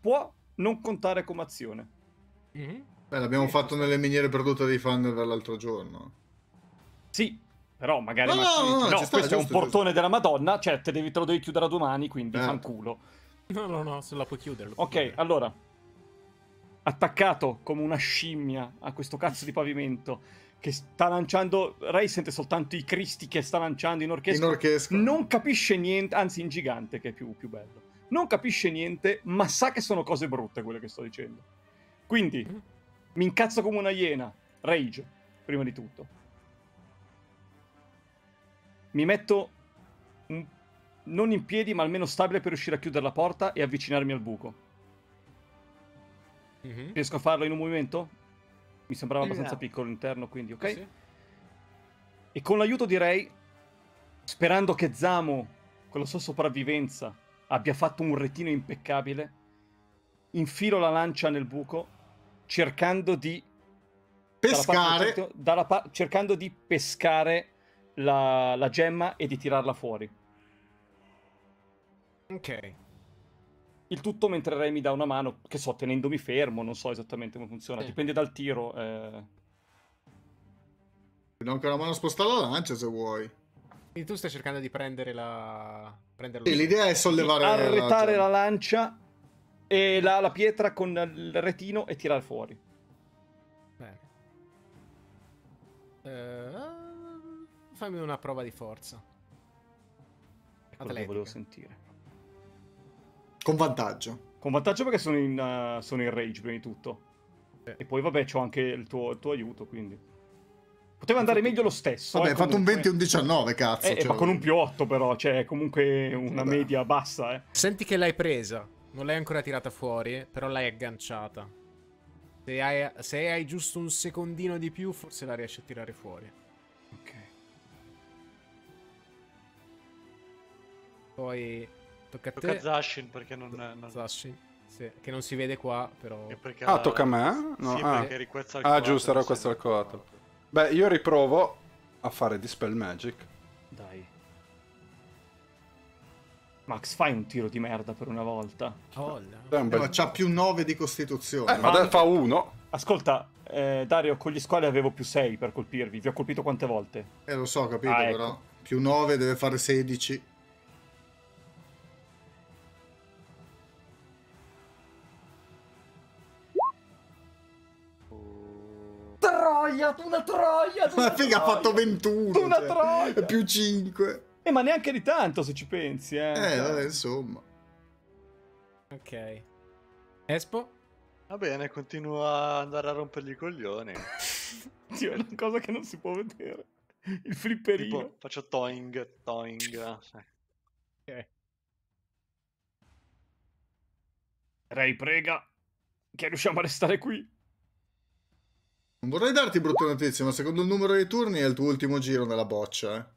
può non contare come azione. Mm-hmm. L'abbiamo fatto nelle miniere perdute dei Thunder l'altro giorno. Sì, però magari... No, no, questo è un portone della Madonna, cioè te lo devi chiudere a due mani, quindi fanculo. No, no, no, se la puoi chiudere. Ok, allora... attaccato come una scimmia a questo cazzo di pavimento che sta lanciando... Ray sente soltanto i cristi che sta lanciando in orchestra. In orchestra. Non capisce niente, anzi in gigante, che è più bello. Non capisce niente, ma sa che sono cose brutte quelle che sto dicendo. Quindi, mi incazzo come una iena. Rage, prima di tutto. Mi metto... non in piedi, ma almeno stabile per riuscire a chiudere la porta e avvicinarmi al buco. Mm-hmm. Riesco a farlo in un movimento? Mi sembrava abbastanza piccolo l'interno, quindi ok. Sì. E con l'aiuto di Ray, sperando che Zamo, con la sua sopravvivenza, abbia fatto un retino impeccabile, infilo la lancia nel buco, cercando di pescare, cercando di pescare la gemma e di tirarla fuori. Ok. Il tutto mentre Ray mi dà una mano, che so, tenendomi fermo, non so esattamente come funziona, dipende dal tiro. Ti do anche una mano a spostare la lancia se vuoi. Quindi tu stai cercando di prendere la... Sì, l'idea è sollevare arretare la lancia e la pietra con il retino e tirare fuori. Bene. Fammi una prova di forza. Quello che volevo sentire. Con vantaggio. Con vantaggio perché sono in rage prima di tutto. E poi vabbè c'ho anche il tuo aiuto, quindi. Poteva andare meglio lo stesso. Vabbè, hai fatto un 20 e un 19, cazzo. Cioè... ma con un più 8 però, cioè comunque una media bassa. Senti che l'hai presa, non l'hai ancora tirata fuori, però l'hai agganciata. Se hai giusto un secondino di più, forse la riesci a tirare fuori. Ok. Poi... Tocca a Zashin, perché non... Zashin, sì, che non si vede qua, però... Ah, tocca a me? No, sì, perché eri Quetzalcoatl. Ah, giusto, era Quetzalcoatl. Beh, io riprovo a fare Dispel Magic. Dai. Max, fai un tiro di merda per una volta. Oh, no. Ma c'ha più 9 di costituzione. Ma dai, fa 1. Ascolta, Dario, con gli squali avevo più 6 per colpirvi. Vi ho colpito quante volte? Lo so, capito, però. Ecco. Più 9 deve fare 16. Troia, tu una troia! Tu una ma figa, ha fatto 21! Tu una troia! Più 5! Ma neanche di tanto se ci pensi, vabbè, insomma. Ok. Espo? Va bene, continua ad andare a rompergli i coglioni. Dio, è una cosa che non si può vedere. Il flipperino. Tipo, faccio toing, toing. Ok. Ray, prega che riusciamo a restare qui. Non vorrei darti brutte notizie, ma secondo il numero dei turni è il tuo ultimo giro nella boccia,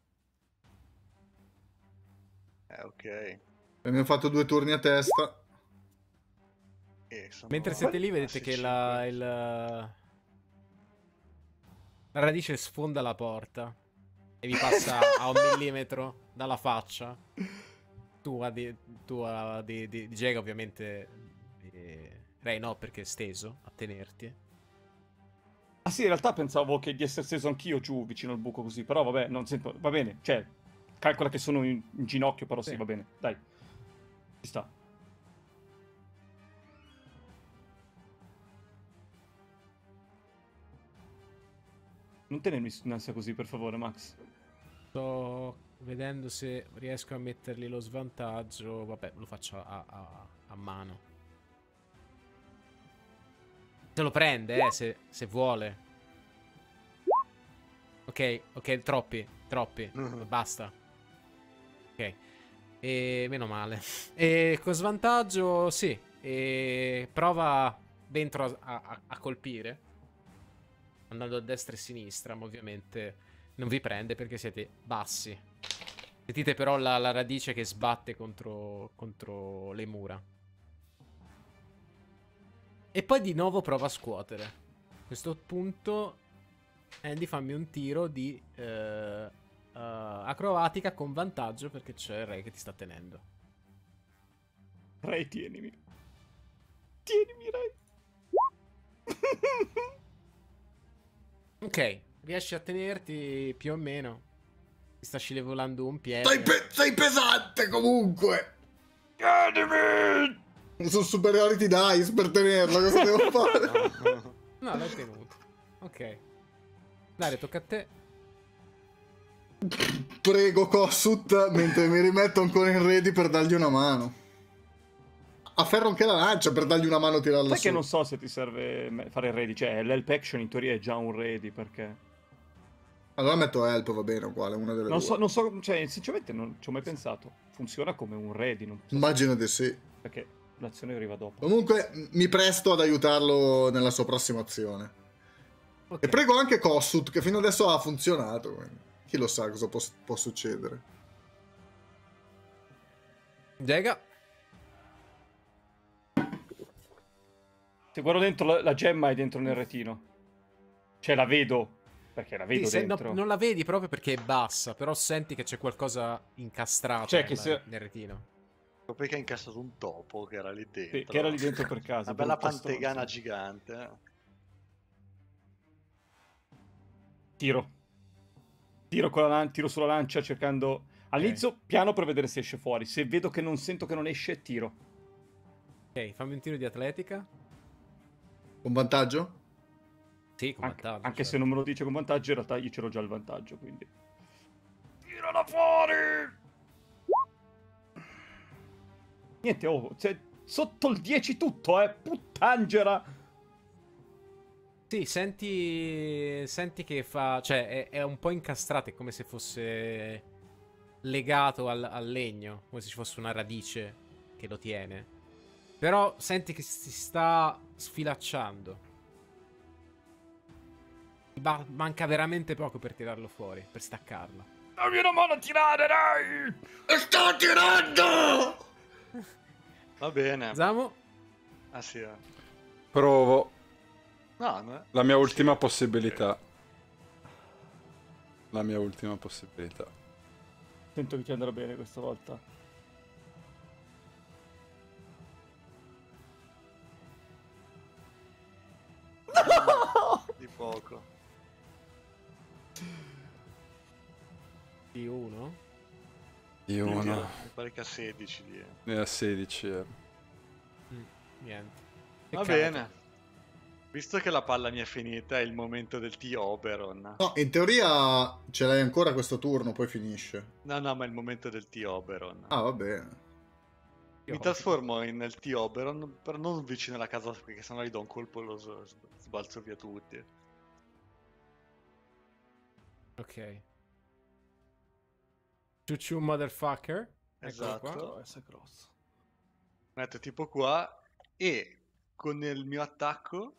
ok. Abbiamo fatto 2 turni a testa. Mentre siete lì vedete che la radice sfonda la porta e vi passa a 1 millimetro dalla faccia. Tua di Jagger, ovviamente. Ray no, perché è steso a tenerti. Ah sì, in realtà pensavo che di essere steso anch'io giù vicino al buco così, però vabbè, non sento, va bene, cioè, calcola che sono in ginocchio, però sì, va bene, dai, ci sta. Non tenermi in ansia così, per favore, Max. Sto vedendo se riesco a mettergli lo svantaggio, vabbè, lo faccio a mano. Se lo prende, se vuole. Ok, troppi. Basta. Ok. E meno male. E con svantaggio, sì. E prova dentro a colpire. Andando a destra e a sinistra, ma ovviamente non vi prende perché siete bassi. Sentite però la radice che sbatte contro le mura. E poi di nuovo prova a scuotere. A questo punto Andy, fammi un tiro di acrobatica con vantaggio perché c'è il re che ti sta tenendo. Re, tienimi. Tienimi, re. Ok, riesci a tenerti più o meno. Ti sta scivolando un piede. Sei pesante comunque. Tienimi. Sono superiority dice per tenerlo. Cosa devo fare? No, no, l'ho tenuto. Ok. Dai, tocca a te. Prego Kossut mentre mi rimetto ancora in ready per dargli una mano. Afferro anche la lancia per dargli una mano e tirarla su. Sai che non so se ti serve fare il ready. Cioè l'help action in teoria è già un ready, perché... Allora metto help, va bene, uguale, una delle due. Non so, cioè sinceramente non ci ho mai pensato. Funziona come un ready, non so. Immagino di sì. Perché l'azione arriva dopo. Comunque mi presto ad aiutarlo nella sua prossima azione. Okay. E prego anche Kossut, che fino adesso ha funzionato, quindi chi lo sa cosa può succedere. Dega. Se guardo dentro, la gemma è dentro nel retino. Cioè la vedo, perché la vedo dentro. No, non la vedi proprio perché è bassa, però senti che c'è qualcosa incastrato nel retino. Perché ha incastrato un topo che era lì dentro. Sì, che era lì dentro per caso. Una bella pantegana gigante. Tiro sulla lancia cercando... All'inizio piano per vedere se esce fuori. Se vedo che non sento che non esce, tiro. Ok, fammi un tiro di atletica. Con vantaggio? Sì, con vantaggio. Anche se non me lo dice con vantaggio, in realtà io ce l'ho già il vantaggio, quindi... Tirala fuori! Niente, oh, cioè, sotto il 10 tutto, puttangera! Sì, senti che fa... Cioè, è un po' incastrato, è come se fosse legato al legno, come se ci fosse una radice che lo tiene. Però senti che si sta sfilacciando. Manca veramente poco per tirarlo fuori, per staccarlo. Dammi una mano a tirare, dai! Sto tirando! Va bene. Zamo? Ah sì, provo. No, no. La mia ultima possibilità. La mia ultima possibilità. Sento che ti andrà bene questa volta. No! Di poco. Di uno? Di uno. Mi pare che a 16 di... a 16, niente. Va bene. Visto che la palla mi è finita, è il momento del T-Oberon. No, in teoria ce l'hai ancora questo turno, poi finisce. No, no, ma è il momento del T-Oberon. Ah, va bene. Mi trasformo nel T-Oberon, però non vicino alla casa, perché sennò gli do un colpo e lo sbalzo via tutti. Ok. Ciucciu motherfucker. Esatto. Ecco qua. S cross. Metto tipo qua e con il mio attacco...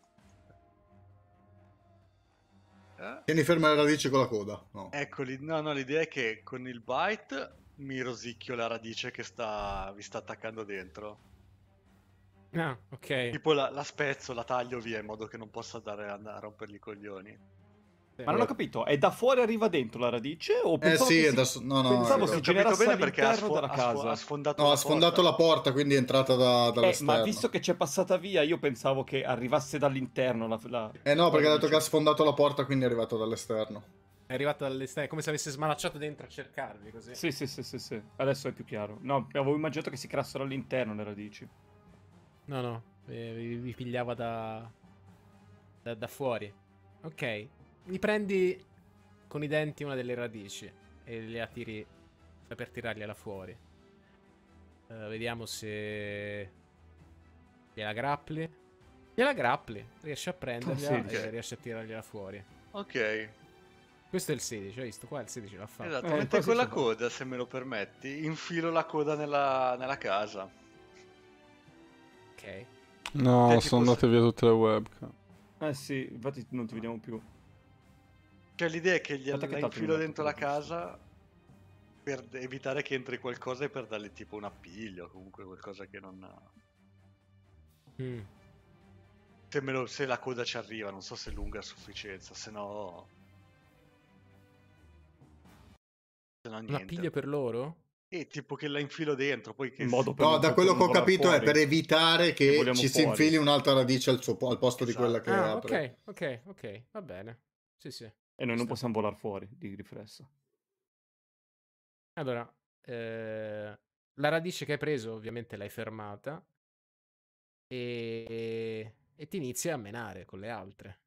Tieni ferma la radice con la coda. No. Eccoli. No, no, l'idea è che con il bite mi rosicchio la radice che vi sta attaccando dentro. Ah, ok. Tipo la spezzo, la taglio via in modo che non possa andare a rompergli i coglioni. Ma non ho capito, è da fuori arriva dentro la radice? O sì, è da... No, no, pensavo si generasse all'interno della casa. Ha sfondato la porta, quindi è entrata dall'esterno. Ma visto che c'è passata via, io pensavo che arrivasse dall'interno Eh no, perché ha detto che ha sfondato la porta, quindi è arrivato dall'esterno. È arrivato dall'esterno, è come se avesse smanacciato dentro a cercarvi, così. Sì, sì, sì, sì, sì. Adesso è più chiaro. No, avevo immaginato che si creassero all'interno le radici. No, no, vi pigliava da fuori. Ok. Mi prendi con i denti una delle radici e le attiri per tirargliela fuori. Vediamo se gliela grappli. Gliela grappli, riesci a prenderla e riesci a tirargliela fuori. Ok. Questo è il 16, hai visto? Qua il 16 l'ha fatto. Esatto, mentre con la coda, se me lo permetti, infilo la coda nella casa. Ok. No, sono andate via tutte le webcam. Eh sì, infatti non ti vediamo più. Cioè l'idea è che la infilo dentro la casa per evitare che entri qualcosa e per dargli tipo un appiglio, comunque qualcosa che non... Se la coda ci arriva, non so se è lunga a sufficienza, se no... no, niente. Una piglia per loro? Tipo che la infilo dentro, poi che... No, da quello che ho capito fuori, è per evitare che ci si infili un'altra radice al posto, esatto, di quella che apre. Ok, ok, ok, va bene. Sì, sì. E noi non possiamo volare fuori di riflesso. Allora, la radice che hai preso ovviamente l'hai fermata e ti inizi a menare con le altre.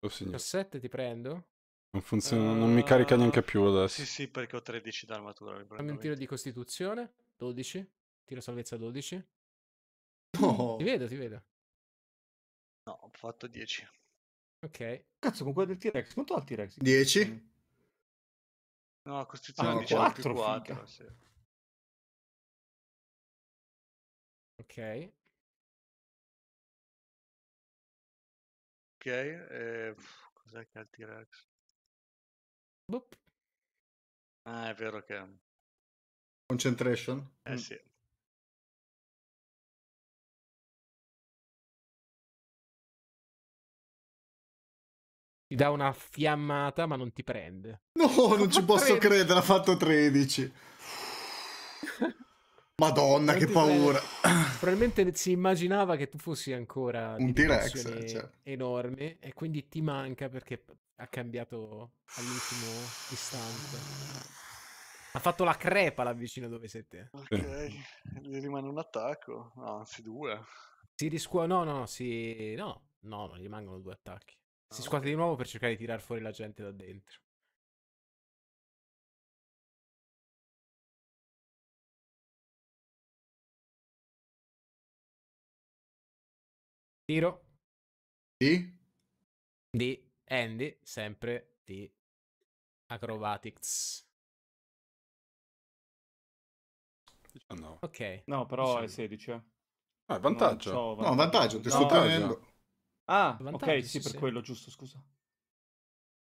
Oh, cassette ti prendo? Non funziona, non mi carica neanche più adesso. Sì, sì, perché ho 13 d'armatura. Fammi un tiro di costituzione, 12. Tiro salvezza 12. No. Ti vedo, ti vedo. No, ho fatto 10. Ok. Cazzo, con quello del T-Rex, quanto ha il T-Rex? 10. No, la costituzione no, 19 4, più 4. Sì. Ok. Ok, cos'è che ha il T-Rex? Boop. Ah, è vero che... Concentration? Eh sì. Ti dà una fiammata ma non ti prende. No, non ci posso credere, ha fatto 13. Madonna, che paura! Probabilmente si immaginava che tu fossi ancora un T-Rex, cioè, enorme, e quindi ti manca perché ha cambiato all'ultimo istante. Ha fatto la crepa là vicino dove sei te. Ok, gli rimane un attacco, no, anzi due. Si riscuote, no, no, si... no, no, non gli rimangono due attacchi. Si scuote di nuovo per cercare di tirar fuori la gente da dentro. Tiro di Andy, sempre di Acrobatics. Oh no. Ok. No, però 16. È 16. Ah, è vantaggio. No, vantaggio. No, vantaggio, ti sto tenendo. Ah, vantaggio, ok, sì, per quello, giusto, scusa.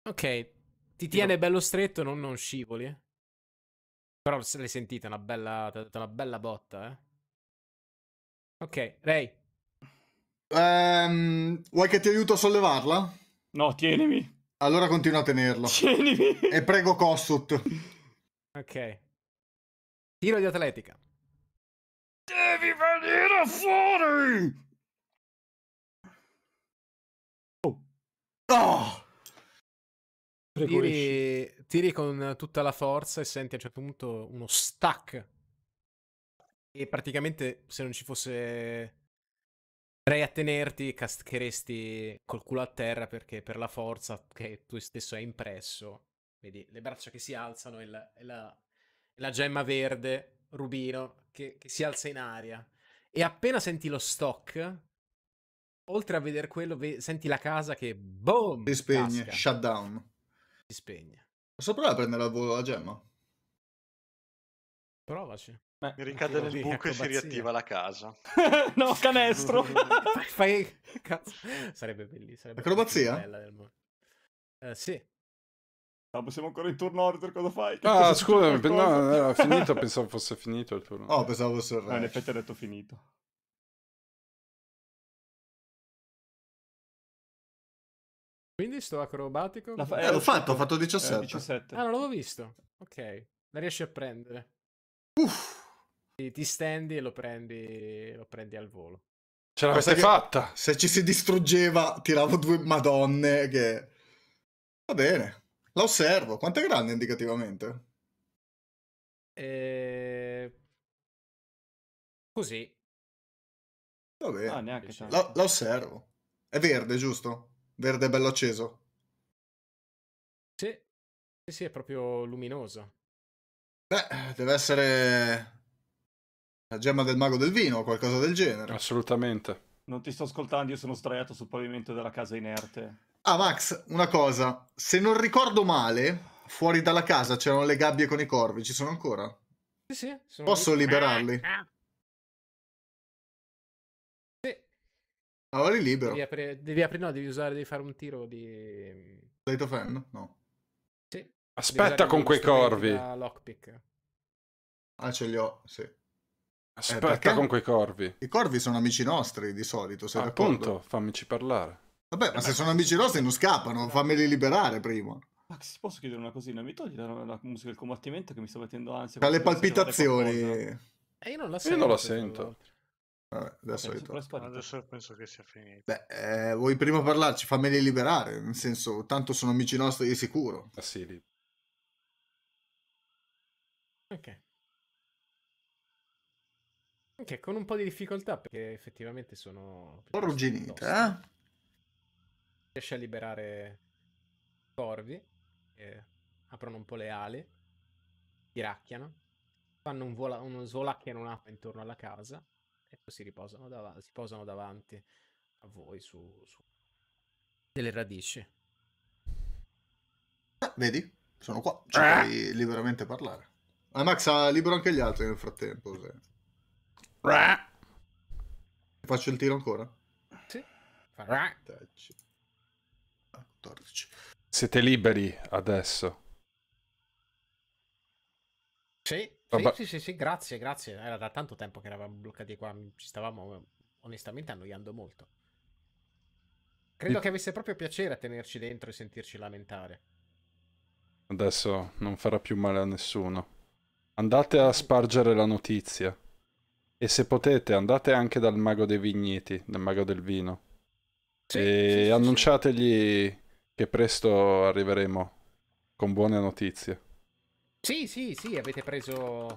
Ok, ti tiene bello stretto, non scivoli. Però se l'hai sentita, una bella botta, eh. Ok, Ray. Vuoi che ti aiuto a sollevarla? No, tienimi. Allora continua a tenerlo. Tienimi. E prego Kossut. Ok. Tiro di atletica. Devi venire fuori. Oh. Oh. Tiri con tutta la forza e senti a un certo punto uno stack. E praticamente se non ci fosse... a tenerti, cascheresti col culo a terra, perché per la forza che tu stesso hai impresso, vedi le braccia che si alzano e la gemma verde rubino che si alza in aria, e appena senti lo stock, oltre a vedere quello senti la casa che boom, si spegne, casca. Shutdown, si spegne. Posso provare a prendere al volo la gemma? Provaci. Beh, mi ricade nel buco e si riattiva la casa. No, canestro. Cazzo. Sarebbe bellissimo. Acrobazia? Sì. No, siamo ancora in turno order, cosa fai? Ah, scusami, no, era finito, pensavo fosse finito il turno. Oh, pensavo fosse il re. In effetti ha detto finito. Quindi sto acrobatico? L'ho fatto, ho fatto 17. 17. Ah, non l'avevo visto. Ok, la riesci a prendere. Uff. Ti stendi e lo prendi al volo. Ce l'avete fatta! Se ci si distruggeva, tiravo due madonne che... Va bene, la osservo. Quanto è grande indicativamente? Così. Va bene, no, neanche la osservo. È verde, giusto? Verde bello acceso. Sì, sì, sì, è proprio luminosa. Beh, deve essere la gemma del mago del vino o qualcosa del genere. Assolutamente. Non ti sto ascoltando, io sono sdraiato sul pavimento della casa inerte. Ah, Max, una cosa. Se non ricordo male, fuori dalla casa c'erano le gabbie con i corvi. Ci sono ancora? Sì, sì. Posso liberarli? Sì. Allora li libero. Devi fare un tiro di... Light of Hand? No. Aspetta con quei corvi. Lockpick. Ah, ce li ho, sì. Aspetta con quei corvi. I corvi sono amici nostri di solito, sei d'accordo? Appunto, fammici parlare. Vabbè, ma se sono amici nostri non scappano, fammeli liberare prima. Max, posso chiedere una cosina? Mi togli la musica del combattimento che mi sta mettendo ansia? Dalle palpitazioni. Io non la sento. Io non la sento. Vabbè, adesso penso che sia finito. Beh, vuoi prima parlarci? Fammeli liberare, nel senso, tanto sono amici nostri di sicuro. Ah sì, lì. Ok. Anche con un po' di difficoltà, perché effettivamente sono... Un po' arrugginita, eh? Riesce a liberare corvi, aprono un po' le ali, tiracchiano, fanno uno svolacchiano un'acqua intorno alla casa e poi si posano davanti a voi su delle radici. Vedi? Sono qua, cioè puoi liberamente parlare. Ah, Max, libero anche gli altri nel frattempo, se... Faccio il tiro ancora? Sì. 14. Siete liberi adesso? Sì, sì, grazie, grazie. Era da tanto tempo che eravamo bloccati qua. Ci stavamo onestamente annoiando molto. Credo che avesse proprio piacere a tenerci dentro e sentirci lamentare. Adesso non farà più male a nessuno. Andate a spargere la notizia. E se potete andate anche dal mago dei vigneti, dal mago del vino, e annunciategli che presto arriveremo con buone notizie. Sì, sì, sì, avete preso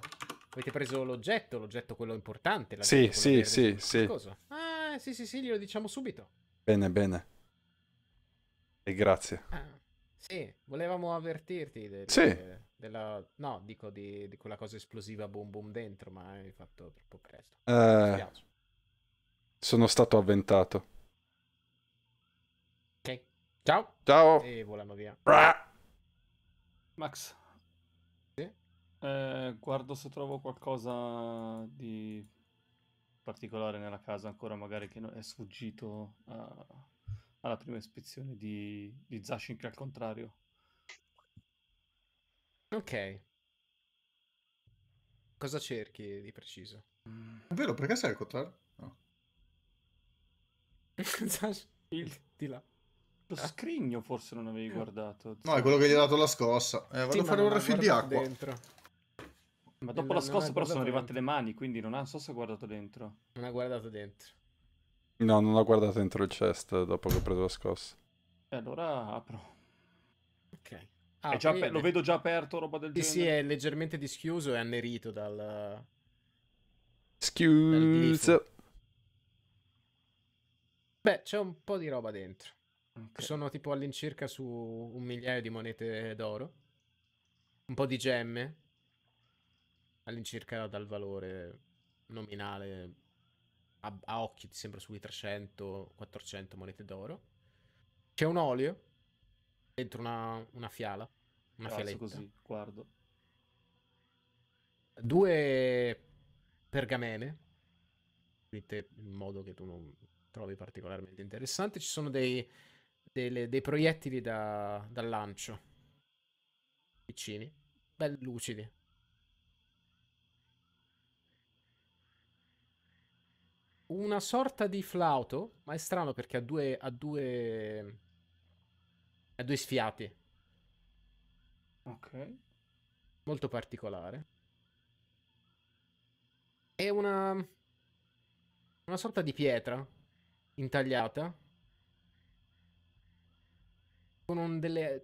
l'oggetto, quello importante. Sì, sì, sì, sì. Ah, sì, sì, sì, glielo diciamo subito. Bene, bene. E grazie. Ah, sì, volevamo avvertirti del... Sì. No, dico di quella cosa esplosiva boom boom dentro, ma hai fatto troppo presto. Sono stato avventato. Ok, ciao. Ciao. E volano via. Max. Sì? Guardo se trovo qualcosa di particolare nella casa ancora, magari che è sfuggito alla prima ispezione di Zashin, che al contrario. Ok. Cosa cerchi di preciso? È vero, perché sei al contrario? No. Di là. Lo scrigno forse non avevi guardato. No, è quello che gli ha dato la scossa. Vado a fare un refill di acqua. Dentro. Ma dopo la scossa però sono arrivate le mani, quindi non so se ha guardato dentro. Non ha guardato dentro. No, non ho guardato dentro il chest dopo che ho preso la scossa. E allora apro. Ok. Ah, lo vedo già aperto, roba del genere? Sì, è leggermente dischiuso e annerito dal... Schiuso. Beh, c'è un po' di roba dentro. Okay. Sono tipo all'incirca su 1.000.000 di monete d'oro. Un po' di gemme. All'incirca dal valore nominale. A occhi ti sembra sui 300-400 monete d'oro. C'è un olio. Dentro una fiala, una fialetta. Così, guardo. 2 pergamene, scritte in modo che tu non trovi particolarmente interessante. Ci sono dei proiettili da lancio, piccini, belli lucidi. Una sorta di flauto, ma è strano perché ha due sfiati. Ok. Molto particolare. È una sorta di pietra intagliata con delle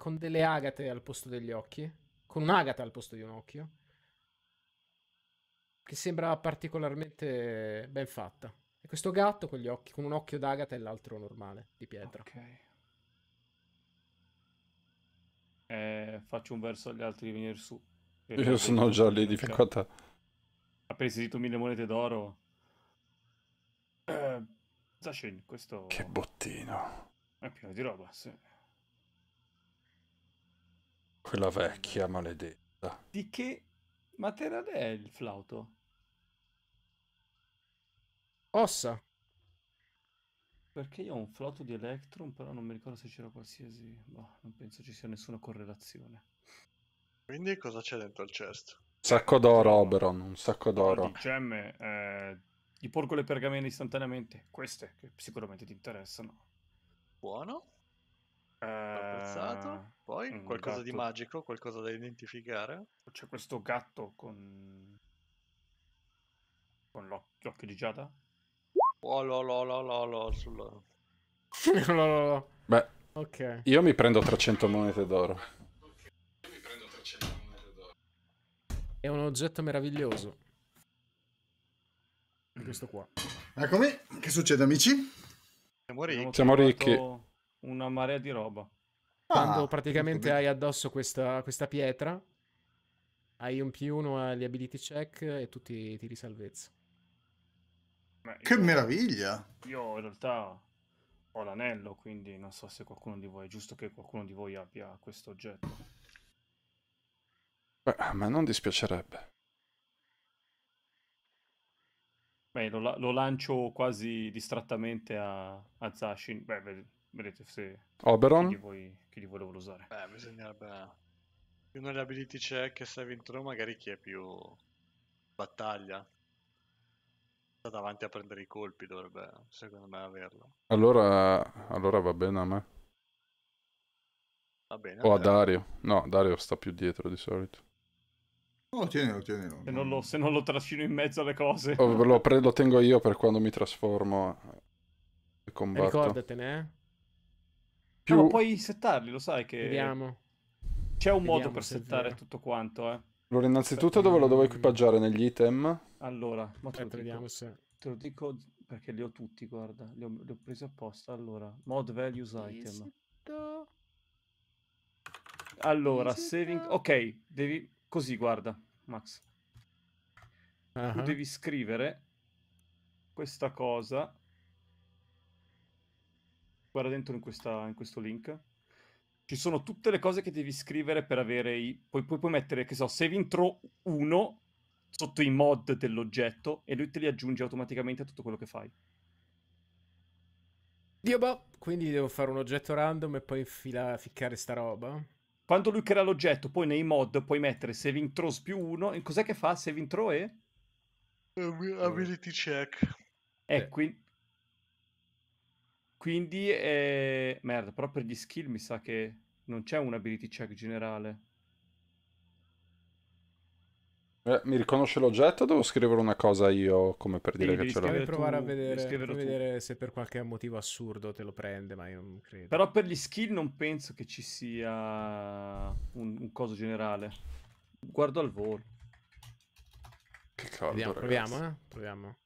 agate al posto degli occhi, con un'agata al posto di un occhio, che sembra particolarmente ben fatta. E questo gatto con gli occhi, con un occhio d'agata e l'altro normale di pietra. Ok. Faccio un verso agli altri di venire su. Io sono già lì di difficoltà. Appena esito 1000 monete d'oro. Zashin, questo... Che bottino. È pieno di roba, sì. Quella vecchia maledetta. Di che materiale è il flauto? Ossa. Perché io ho un flauto di Electrum, però non mi ricordo se c'era qualsiasi... Boh, non penso ci sia nessuna correlazione. Quindi cosa c'è dentro il chest? Sacco d'oro, Oberon, un sacco d'oro. Gemme, ti porgo le pergamene istantaneamente, queste che sicuramente ti interessano. Buono. Apprezzato. Poi qualcosa di magico, qualcosa da identificare. C'è questo gatto con l'occhio di giada. Oh lo lo lo lo lo sul... Beh, okay. Io mi prendo 300 monete d'oro. È un oggetto meraviglioso. Questo qua. Eccomi. Che succede, amici? Siamo ricchi. Una marea di roba. Quando praticamente hai addosso questa pietra, hai un +1 agli ability check e tu ti tiri salvezza. Beh, che meraviglia! Io in realtà ho l'anello, quindi non so se qualcuno di voi... È giusto che qualcuno di voi abbia questo oggetto. Beh, a me non dispiacerebbe. Beh, lo lancio quasi distrattamente a Zashin. Beh, vedete se... Oberon? Chi di voi lo vuole usare? Beh, bisognerebbe... Più nelle ability check e saving throw, magari chi è più... battaglia. Sta davanti a prendere i colpi, dovrebbe, secondo me, averlo. Allora va bene a me. Va bene. O a Dario. No, Dario sta più dietro di solito. Oh, tienilo, tienilo. Se non lo trascino in mezzo alle cose. Oh, lo tengo io per quando mi trasformo e combatto. Ricordatene, più... No, ma puoi settarli, lo sai che... Vediamo. C'è un modo per settare tutto quanto, eh. Allora, innanzitutto dove lo devo equipaggiare? Negli item? Allora, ma te lo dico perché li ho tutti, guarda. Li ho presi apposta. Allora, mod values item. Allora, saving... Ok, devi... Così, guarda, Max. Tu devi scrivere questa cosa. Guarda dentro in questo link. Ci sono tutte le cose che devi scrivere per avere i... Puoi mettere, che so, saving throw 1 sotto i mod dell'oggetto e lui te li aggiunge automaticamente a tutto quello che fai. Dio boh! Quindi devo fare un oggetto random e poi ficcare sta roba? Quando lui crea l'oggetto, poi nei mod puoi mettere saving throws +1. E cos'è che fa? Saving throw e... Ability check. Quindi è... Merda, però per gli skill mi sa che non c'è un ability check generale. Mi riconosce l'oggetto o devo scrivere una cosa io come per dire che ce l'ho? Devi provare a vedere se per qualche motivo assurdo te lo prende, ma io non credo. Però per gli skill non penso che ci sia un coso generale. Guardo al volo. Che cavolo, ragazzi. Proviamo.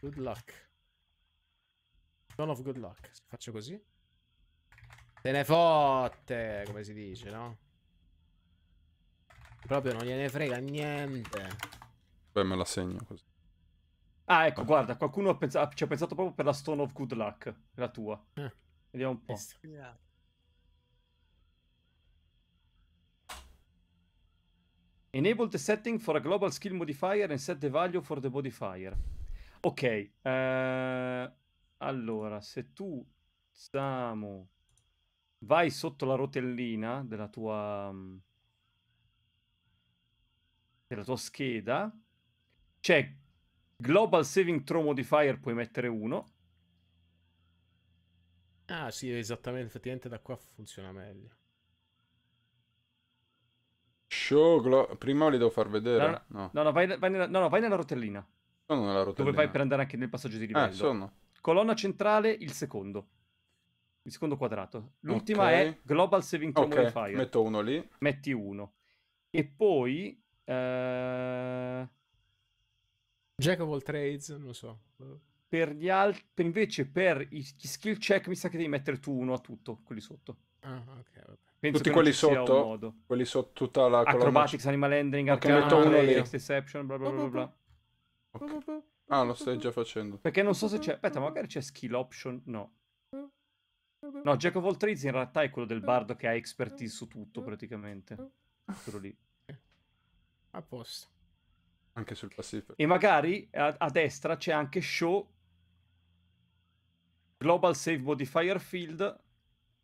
Good luck. Stone of Good Luck. Faccio così. Te ne fotte, come si dice, no? Proprio non gliene frega niente. Beh, me la segno così. Ah, ecco, guarda, qualcuno ci ha pensato proprio per la Stone of Good Luck, la tua. Vediamo un po'. Enable the setting for a global skill modifier and set the value for the modifier. Ok, allora, se tu, Samu, vai sotto la rotellina della tua scheda, c'è Global Saving Throw Modifier, puoi mettere 1. Ah, sì, esattamente, effettivamente da qua funziona meglio. Prima li devo far vedere. No, vai nella rotellina. Sono nella rotellina. Dove vai per andare anche nel passaggio di livello. Colonna centrale, il secondo quadrato. L'ultima è Global Saving Throw Modifier. Metto 1 lì. Metti 1. E poi... Jack of all trades, non lo so. Per gli altri, invece, per gli skill check, mi sa che devi mettere tu 1 a tutto, quelli sotto. Penso tutti quelli sotto? Quelli sotto tutta la colonna... Acrobatics, Animal Handling, Arcane, Deception, bla bla bla bla. Ah, lo stai già facendo. Perché non so se c'è... Aspetta, magari c'è skill option? No. No, Jack of all trades in realtà è quello del bardo che ha expertise su tutto, praticamente. Quello lì. A posto. Anche sul passivo. E magari a destra c'è anche show Global Save Modifier Field,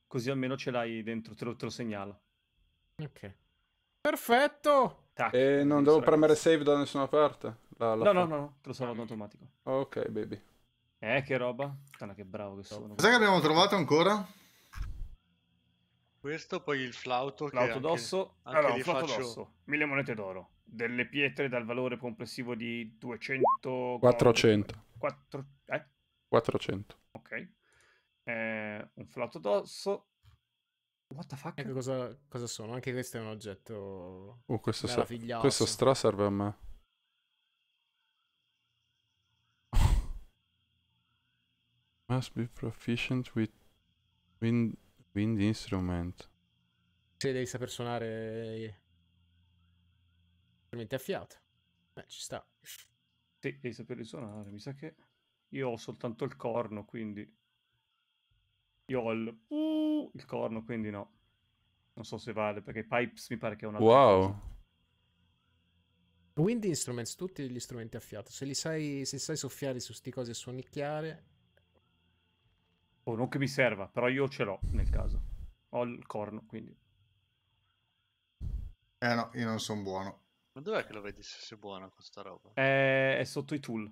così almeno ce l'hai dentro, te lo segnala. Ok. Perfetto! Tac. E non devo premere save da nessuna parte? No, te lo salvo ad automatico. Ok, baby. Che roba. Tanto che bravo che sono. Cos'è che abbiamo trovato ancora? Questo, poi il flauto. Flauto d'osso. Allora, un flauto d'osso. 1000 monete d'oro. Delle pietre dal valore complessivo di 200... 400. 400. Ok. Un flauto d'osso. What the fuck? Ecco cosa sono? Anche questo è un oggetto... questo stra serve a me. Must be proficient with wind instrument. Se devi saper suonare... a fiato. Ci sta. Sì, devi saper suonare. Mi sa che... Io ho soltanto il corno, quindi... Io ho il corno, quindi no. Non so se vale, perché Pipes mi pare che è una... Wow! Wind instruments, tutti gli strumenti a fiato. Se sai soffiare su sti cose e suonicchiare... Oh, non che mi serva, però io ce l'ho, nel caso. Ho il corno, quindi. No, io non sono buono. Ma dov'è che lo vedi se sei buono con sta roba? È sotto i tool.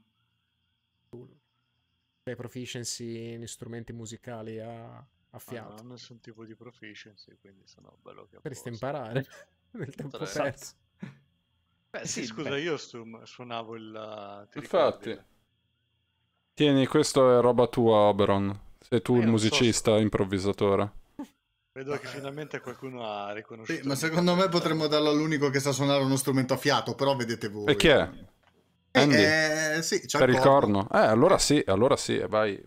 Proficiency in strumenti musicali a fiato. No, non nessun tipo di proficiency, quindi sono bello che... Potresti imparare nel tempo perso. Beh sì, scusa, io suonavo il... Infatti. Tieni, questo è roba tua, Oberon. Sei tu il musicista improvvisatore. Vedo che finalmente qualcuno ha riconosciuto. Sì, ma secondo me potremmo darlo all'unico che sa suonare uno strumento a fiato, però vedete voi. E chi è? Andy. Sì, per il corno. Allora sì, vai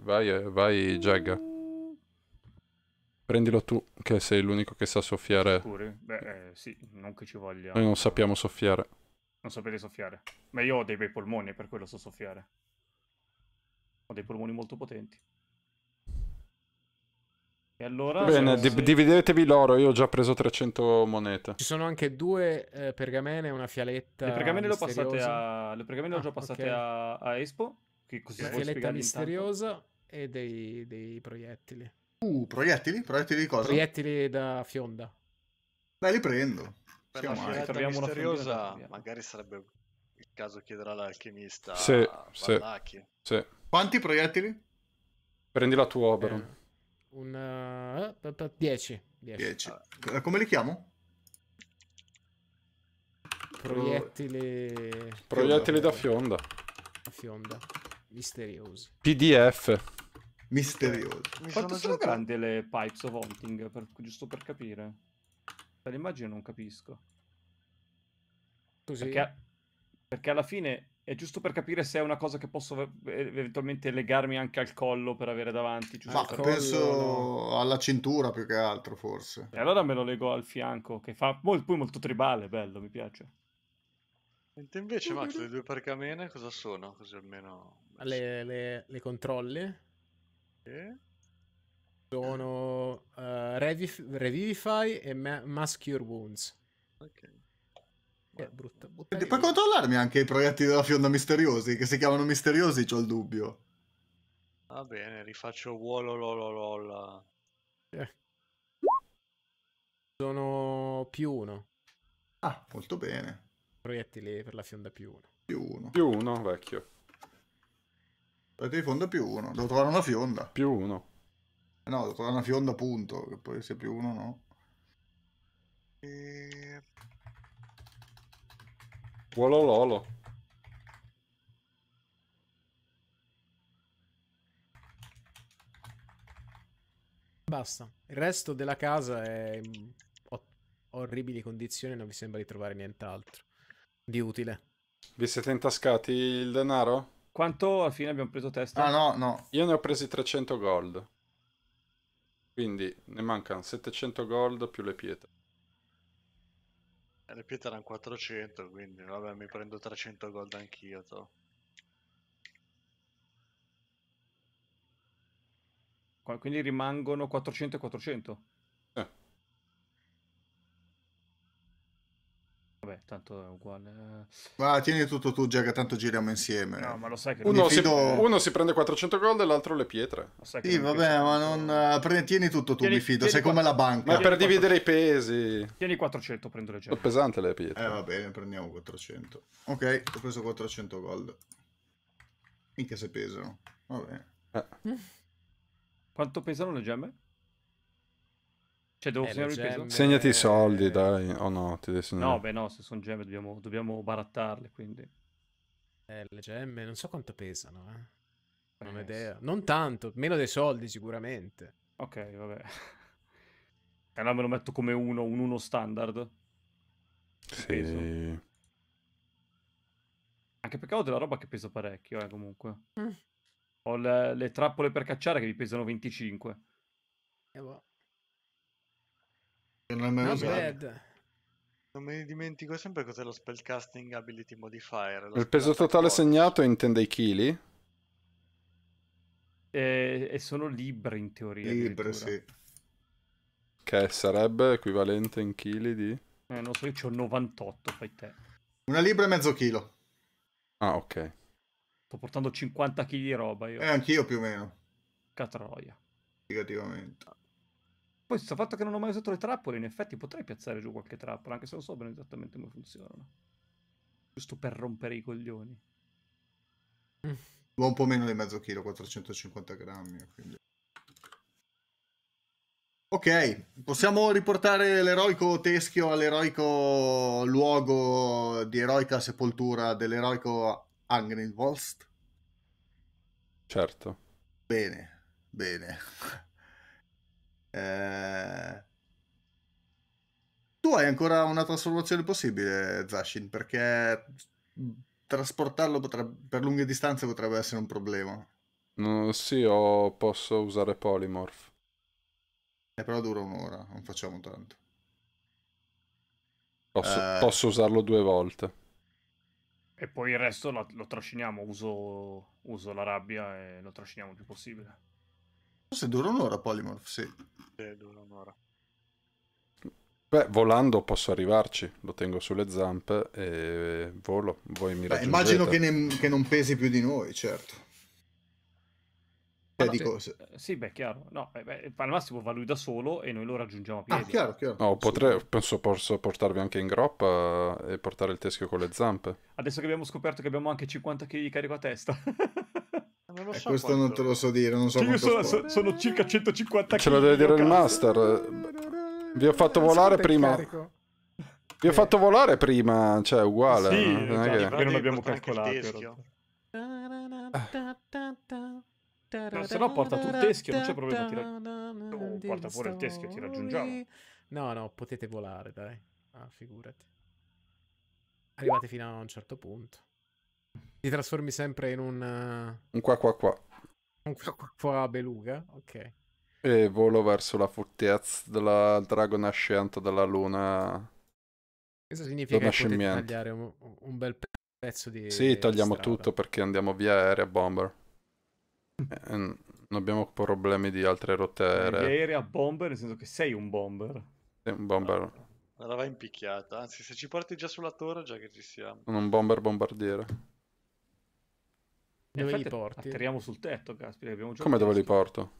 Jagger. Prendilo tu, che sei l'unico che sa soffiare. Sicuri? Beh, sì, non che ci voglia. Noi non sappiamo soffiare. Non sapete soffiare. Ma io ho dei bei polmoni, per quello so soffiare. Ho dei polmoni molto potenti. E allora... Bene, dividetevi l'oro, io ho già preso 300 monete. Ci sono anche due pergamene e una fialetta. Le pergamene le ho passate a... Le pergamene le ho già passate a Expo. Che così la fialetta misteriosa intanto. E dei proiettili. Proiettili? Proiettili di cosa? Proiettili da fionda. Dai, li prendo. Per la fialetta misteriosa magari sarebbe il caso chiederà l'alchimista. Sì, sì. Quanti proiettili? Prendi la tua, Oberon. Una 10. Come li chiamo? Proiettili da fionda. Da fionda. Misteriosi. PDF. Misteriosi. Quanto sono grandi le Pipes of Haunting? Giusto per capire. Dall'immagine non capisco. Così. Perché alla fine... È giusto per capire se è una cosa che posso eventualmente legarmi anche al collo per avere davanti. Ma penso alla cintura più che altro, forse. E allora me lo lego al fianco, che fa poi molto tribale, bello, mi piace. Senti, invece Max, le due pergamene cosa sono? Così almeno... Le controlle? Sono Revivify e Mask Your Wounds. Ok. Puoi controllarmi anche i proiettili della fionda misteriosi, che si chiamano misteriosi, c'ho il dubbio. Va bene, rifaccio wololololol. Sono +1. Ah, molto bene. Proiettili per la fionda +1. +1. +1, vecchio. Proiettili di fionda +1, devo trovare una fionda. +1. No, devo trovare una fionda, punto, che poi se +1 no. Wolololo. Basta. Il resto della casa è in orribili condizioni, non vi sembra di trovare nient'altro di utile. Vi siete intascati il denaro? Quanto alla fine abbiamo preso testa? No. Io ne ho presi 300 gold. Quindi ne mancano 700 gold più le pietre. Le pietre erano 400, quindi vabbè, mi prendo 300 gold anch'io. Quindi rimangono 400 e 400? Vabbè, tanto è uguale. Ma tieni tutto tu, Jagger, tanto giriamo insieme. No, ma lo sai che uno si prende 400 gold e l'altro le pietre. Sì, vabbè, ma non... tieni tutto tu, mi fido, sei come la banca. Ma per dividere i pesi. Tieni 400, prendo le gemme. Sono pesante le pietre. Va bene, prendiamo 400. Ok, ho preso 400 gold. Minchia se pesano. Va bene. Quanto pesano le gemme? Cioè, devo segnare il peso? Segnati i soldi, dai. O no, ti devi segnare. No, beh, no, se sono gemme dobbiamo barattarle, quindi. Le gemme, non so quanto pesano, Non ho idea. Non tanto, meno dei soldi, sicuramente. Ok, vabbè. Allora me lo metto come un uno standard. Sì. Peso. Anche perché ho della roba che pesa parecchio, comunque. Ho le trappole per cacciare che mi pesano 25. Boh. Non me ne dimentico sempre cos'è lo spellcasting ability modifier. Il peso totale segnato intende i chili? E sono libri in teoria. Libri, sì. Che sarebbe equivalente in chili di... non so, io c'ho 98, fai te. Una libra e mezzo chilo. Ah, ok. Sto portando 50 kg di roba io. Anch'io più o meno. Catroia. Negativamente. Poi sto fatto che non ho mai usato le trappole, in effetti potrei piazzare giù qualche trappola, anche se non so bene esattamente come funzionano. Giusto per rompere i coglioni. Un po' meno di mezzo chilo, 450 grammi. Quindi. Ok, possiamo riportare l'eroico teschio all'eroico luogo di eroica sepoltura dell'eroico Argynvostholt? Certo. Bene, bene. Tu hai ancora una trasformazione possibile, Zashin, perché trasportarlo per lunghe distanze potrebbe essere un problema. No, sì, o posso usare Polymorph. Però dura un'ora, non facciamo tanto. Posso usarlo 2 volte. E poi il resto lo trasciniamo, uso la rabbia e lo trasciniamo il più possibile. Se dura un'ora Polymorph, sì. Dura un'ora. Beh, volando posso arrivarci. Lo tengo sulle zampe e volo. Voi mi raggiungete. Immagino che non pesi più di noi, certo. No, dico, sì, beh, chiaro. No, beh, al massimo va lui da solo e noi lo raggiungiamo a piedi. Ah, chiaro, chiaro. No, penso posso portarvi anche in groppa e portare il teschio con le zampe. Adesso che abbiamo scoperto che abbiamo anche 50 kg di carico a testa. E so questo quanto. Non te lo so dire, non so quanto sono circa 150 kg. Ce lo deve dire il master. Vi ho fatto volare prima. Vi ho fatto volare prima, cioè uguale. Sì, no? Che non abbiamo calcolato. No, se no porta tu il teschio, non c'è problema. Porta pure il teschio, ti raggiungiamo. No, no, potete volare, dai. Ah, figurati. Arrivate fino a un certo punto. Ti trasformi sempre in un qua qua qua. Un qua qua qua beluga, ok. E volo verso la fortezza del drago nascente della luna. Questo significa che potete tagliare un bel pezzo di Sì, tagliamo strada. Tutto perché andiamo via aerea bomber. Non abbiamo problemi di altre rotte aeree. Aerea bomber, nel senso che sei un bomber. Sei un bomber. Ah. La vai impicchiata, anzi se ci porti già sulla torre già che ci siamo. Sono un bomber bombardiere. Dove li porti? Atterriamo sul tetto, caspita, abbiamo già... Come dove li porto?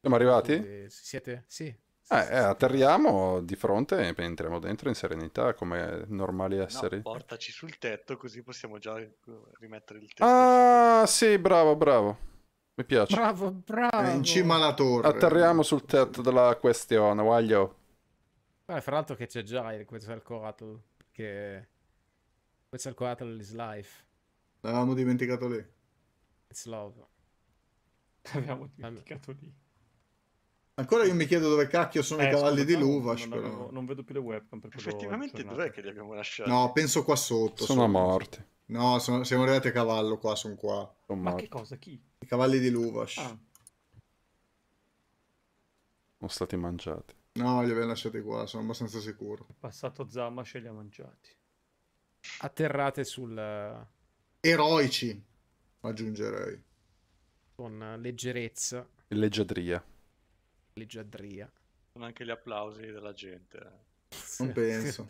Siamo arrivati? Siete? Sì. Atterriamo di fronte e entriamo dentro in serenità come normali esseri. No, portaci sul tetto così possiamo già rimettere il tetto. Ah, sì, bravo, bravo. Mi piace. Bravo, bravo. In cima alla torre. Atterriamo sul tetto della questione, guaglio. Fra l'altro che c'è già il Quetzalcoatl, che... Quetzalcoatl is life. L'avevamo dimenticato lì. It's love. L'avevamo dimenticato lì. Ancora io mi chiedo dove cacchio sono i cavalli di Luvash, però... Non vedo più le webcam. Effettivamente dov'è che li abbiamo lasciati? No, penso qua sotto. Sono morti. No, siamo arrivati a cavallo qua, sono qua. Ma che cosa? Chi? I cavalli di Luvash. Ah. Sono stati mangiati. No, li abbiamo lasciati qua, sono abbastanza sicuro. È passato Zamash e li ha mangiati. Atterrate sul... Eroici, aggiungerei. Con leggerezza. Leggiadria. Leggiadria. Con anche gli applausi della gente. Non penso.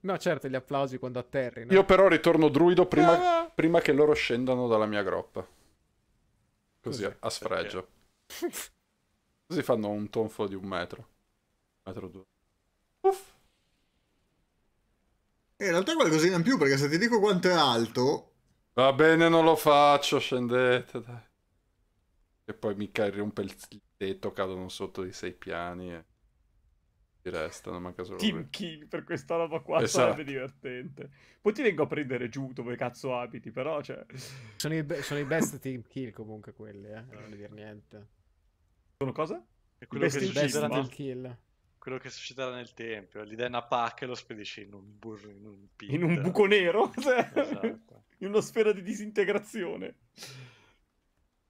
No, certo, gli applausi quando atterri, no? Io però ritorno druido prima che loro scendano dalla mia groppa. Così, a sfregio. Così fanno un tonfo di 1 metro. 1,2 metri. Uff. In realtà qualcosina in più, perché se ti dico quanto è alto... Va bene, non lo faccio, scendete, dai. E poi mica rompe il tetto, cadono sotto di 6 piani e... Ti restano, manca solo... Team kill per questa roba qua, esatto. Sarebbe divertente. Poi ti vengo a prendere giù dove cazzo abiti, però, cioè... Sono i best team kill comunque quelli, non voglio dire niente. Sono cosa? È quello che succederà nel kill. Quello che succederà nel tempio, gli dai una pacca e lo spedisci in un burro, in un buco nero, cioè, esatto. In una sfera di disintegrazione.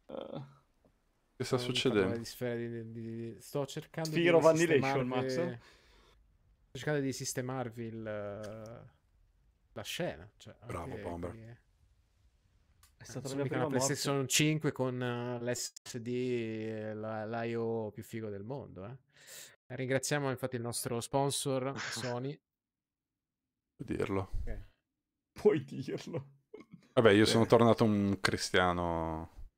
Che sta succedendo? Sto cercando Spiro di sistemarvi... Max. Sto cercando di sistemarvi la scena. Cioè, bravo, Bomber. Perché... È stata la mia prima PlayStation 5 con l'SD, l'IO più figo del mondo, eh. Ringraziamo infatti il nostro sponsor Sony. Puoi dirlo. Okay. Puoi dirlo. Vabbè, io sono tornato un cristiano.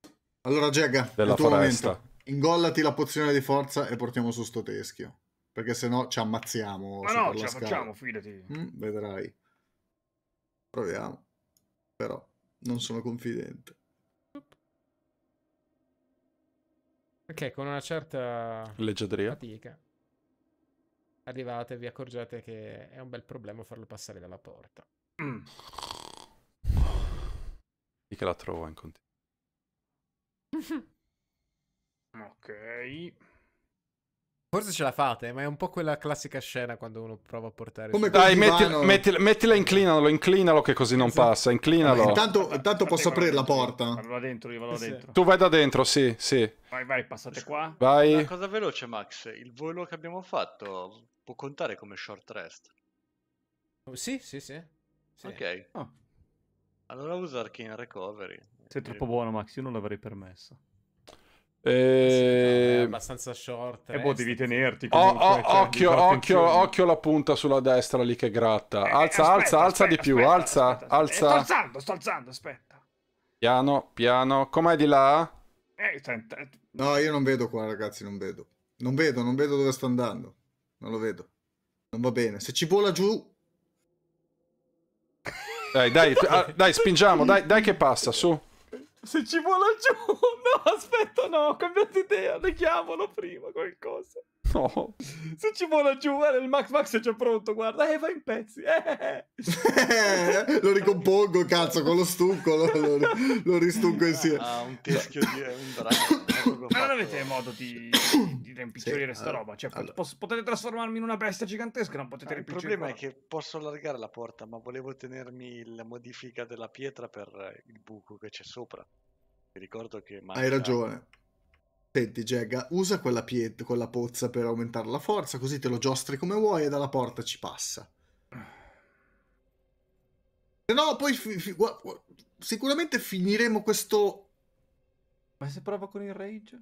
Allora, Jagga, è il tuo momento. Ingollati la pozione di forza e portiamo su sto teschio. Perché sennò ci ammazziamo. Ma no, ce la facciamo, fidati. Vedrai. Proviamo. Però non sono confidente. Perché con una certa leggiadria fatica. Arrivate e vi accorgete che è un bel problema farlo passare dalla porta. Sì che la trovo in continuo. Ok. Forse ce la fate, ma è un po' quella classica scena quando uno prova a portare... Come dai, mettila, inclinalo che così non passa, inclinalo. Allora, intanto posso aprire la porta. Vado dentro, io vado dentro. Tu vai da dentro, sì, sì. Vai, passate qua. Vai. Una cosa veloce, Max, il volo che abbiamo fatto può contare come short rest? Oh, sì. Ok. Oh. Allora usa Arcane Recovery. Sei troppo buono, Max, io non l'avrei permesso. Sì, è abbastanza short. E boh, devi tenerti comunque, occhio la punta sulla destra lì che gratta. Alza, alza, aspetta. Sto alzando, aspetta. Piano. Com'è di là? No, io non vedo qua, ragazzi, non vedo dove sto andando. Non lo vedo. Non va bene. Se ci vola giù... Dai, spingiamo, dai che passa, su. Se ci vola giù, no, aspetta, no, ho cambiato idea, leghiamolo prima qualcosa. No. Se ci vola giù, guarda, il Max è già pronto, guarda, va in pezzi. Lo ricompongo, cazzo, con lo stucco, lo ristunco insieme. Ah, un teschio di un drago. Ma non avete modo di rimpicciolire sta roba? Cioè, potete trasformarmi in una bestia gigantesca, non potete rimpicciolire. Il problema è che posso allargare la porta, ma volevo tenermi la modifica della pietra per il buco che c'è sopra. Vi ricordo che... Hai ragione. Senti, Jagga, usa quella pozza per aumentare la forza, così te lo giostri come vuoi e dalla porta ci passa. Se no, poi sicuramente finiremo questo... Ma se prova con il rage?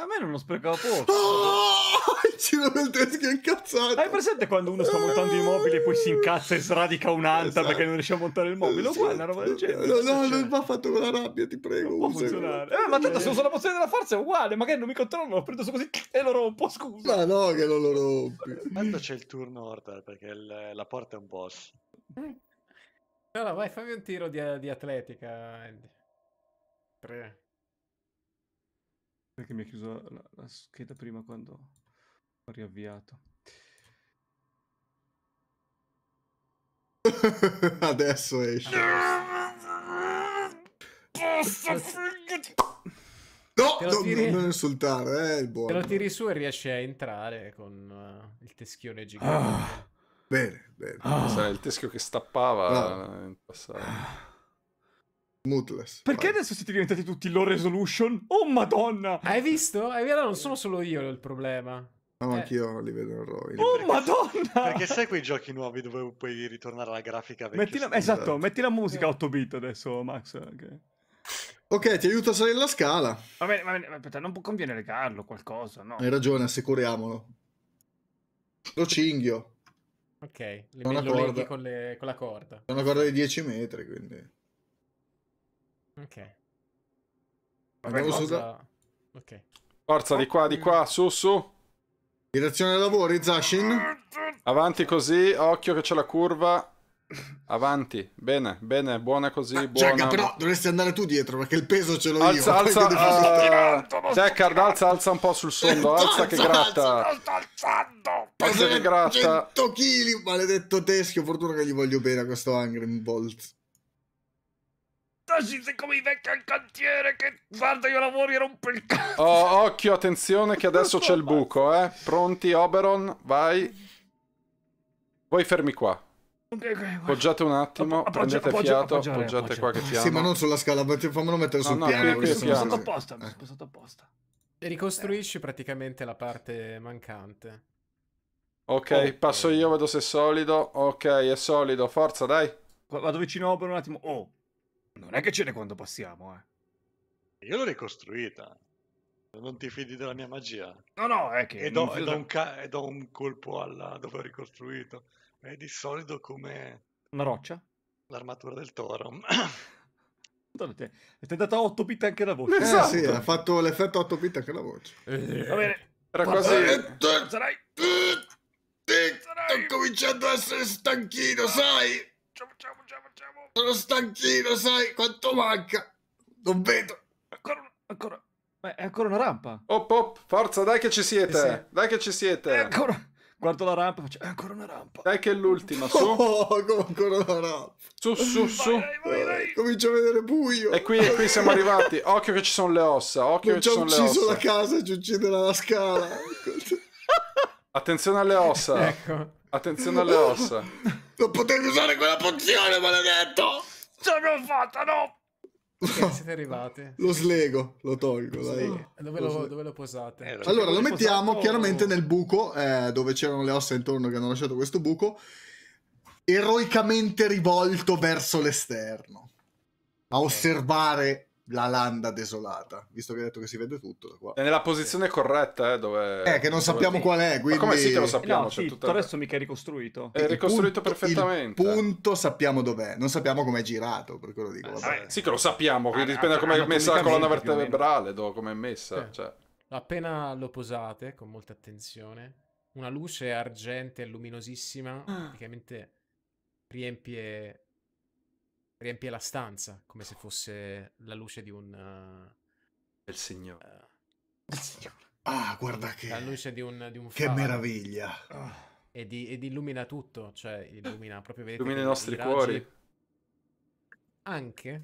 A me non lo sprecavo poco. Oh, il giro del teschio è incazzato. Hai presente quando uno sta montando i mobili e poi si incazza e sradica un'anta, esatto, perché non riesce a montare il mobile? Esatto. Qua è una roba del genere. No, non va fatto con la rabbia, ti prego. Non può funzionare. Ma tanto se uso la pozione della forza è uguale, magari non mi controllo, lo prendo su così e lo rompo, scusa. Ma no, che non lo rompi. Tanto c'è il turno order, perché la porta è un boss. No, vai, fammi un tiro di atletica, Andy. 3. Perché mi ha chiuso la scheda prima quando ho riavviato. Adesso esce. No, non insultare, il buono. Te lo tiri su e riesci a entrare con il teschione gigante. Bene. Sai, il teschio che stappava in passato. Mutless. Perché adesso siete diventati tutti low resolution? Oh madonna! Hai visto? Allora non sono solo io il problema. Ma anch'io non li vedo in RAW. Oh madonna! Perché sai quei giochi nuovi dove puoi ritornare alla grafica vecchia? Metti la musica 8-bit adesso, Max. Ok, ti aiuto a salire la scala. Va bene, aspetta, non conviene legarlo qualcosa, no? Hai ragione, assicuriamolo. Lo cinghio. Ok, lo leghi con la corda. È una corda di 10 metri, quindi... Ok. Andiamo su da... Ok. Forza, di qua, su, su. Direzione dei lavori, Zashin. Avanti così, occhio che c'è la curva. Avanti, bene, bene, buona così, buona. Jagger, però dovresti andare tu dietro perché il peso ce l'ho io. Jagger, alza un po' sul sondo, alza che gratta. Alza che gratta. 100 kg, maledetto teschio, fortuna che gli voglio bene a questo Argynvostholt. Sei come i vecchi al cantiere che guarda io lavoro e rompo il cazzo. Oh, occhio, attenzione che adesso c'è il buco, eh. Pronti, Oberon, vai. Voi fermi qua. Okay. Poggiate un attimo, prendete fiato, poggiate qua che piano. Sì, ma non sulla scala, fammelo mettere sul piano. No, mi sono spostato apposta, mi sono spostato apposta. E ricostruisci praticamente la parte mancante. Ok, passo io, vedo se è solido. Ok, è solido, forza, dai. Vado vicino a Oberon un attimo. Oh, non è che ce n'è quando passiamo, eh. Io l'ho ricostruita. Non ti fidi della mia magia? No, no, è che... E do, un colpo alla dove ho ricostruito. È di solido come... Una roccia? L'armatura del toro. È data 8 bit anche la voce. Esatto. Sì, ha fatto l'effetto 8 bit anche la voce. Va bene. Era quasi... Sarai... Sto cominciando a essere stanchino, sai? Ciao. Sono stanchino, sai? Quanto manca? Non vedo. Ancora... Ma è ancora una rampa. Op, forza, dai che ci siete. Sì. Dai che ci siete. È ancora... Guardo la rampa, faccio... È ancora una rampa. Dai che è l'ultima, su. Oh, ancora una rampa. Su. Vai. Comincio a vedere buio. E qui siamo arrivati. Occhio che ci sono le ossa. Occhio che ci sono le ossa. Ho ucciso la casa e ci ucciderà la scala. Attenzione alle ossa. Ecco. Attenzione alle ossa. Non potevi usare quella pozione, maledetto. Sono fatta, no. Okay, siete arrivati. Lo slego, lo tolgo. Dove lo posate? Allora lo mettiamo chiaramente nel buco dove c'erano le ossa intorno che hanno lasciato questo buco, eroicamente rivolto verso l'esterno a osservare la landa desolata, visto che ha detto che si vede tutto da qua. È nella posizione corretta, dove che non sappiamo qual è, quindi... Ma come sì che lo sappiamo? No, sì, tutto adesso mica è ricostruito. È ricostruito perfettamente. Il punto sappiamo dov'è, non sappiamo com'è girato, per quello dico. Sì che lo sappiamo, quindi dipende da come è messa la colonna vertebrale, come è messa. Cioè. Appena lo posate, con molta attenzione, una luce argentea e luminosissima praticamente riempie la stanza, come se fosse la luce di un... del Signore. Del Signore. Ah, guarda che... La luce di un faro. Che meraviglia. Ed illumina tutto, cioè illumina proprio... Vedete, illumina i nostri cuori. Anche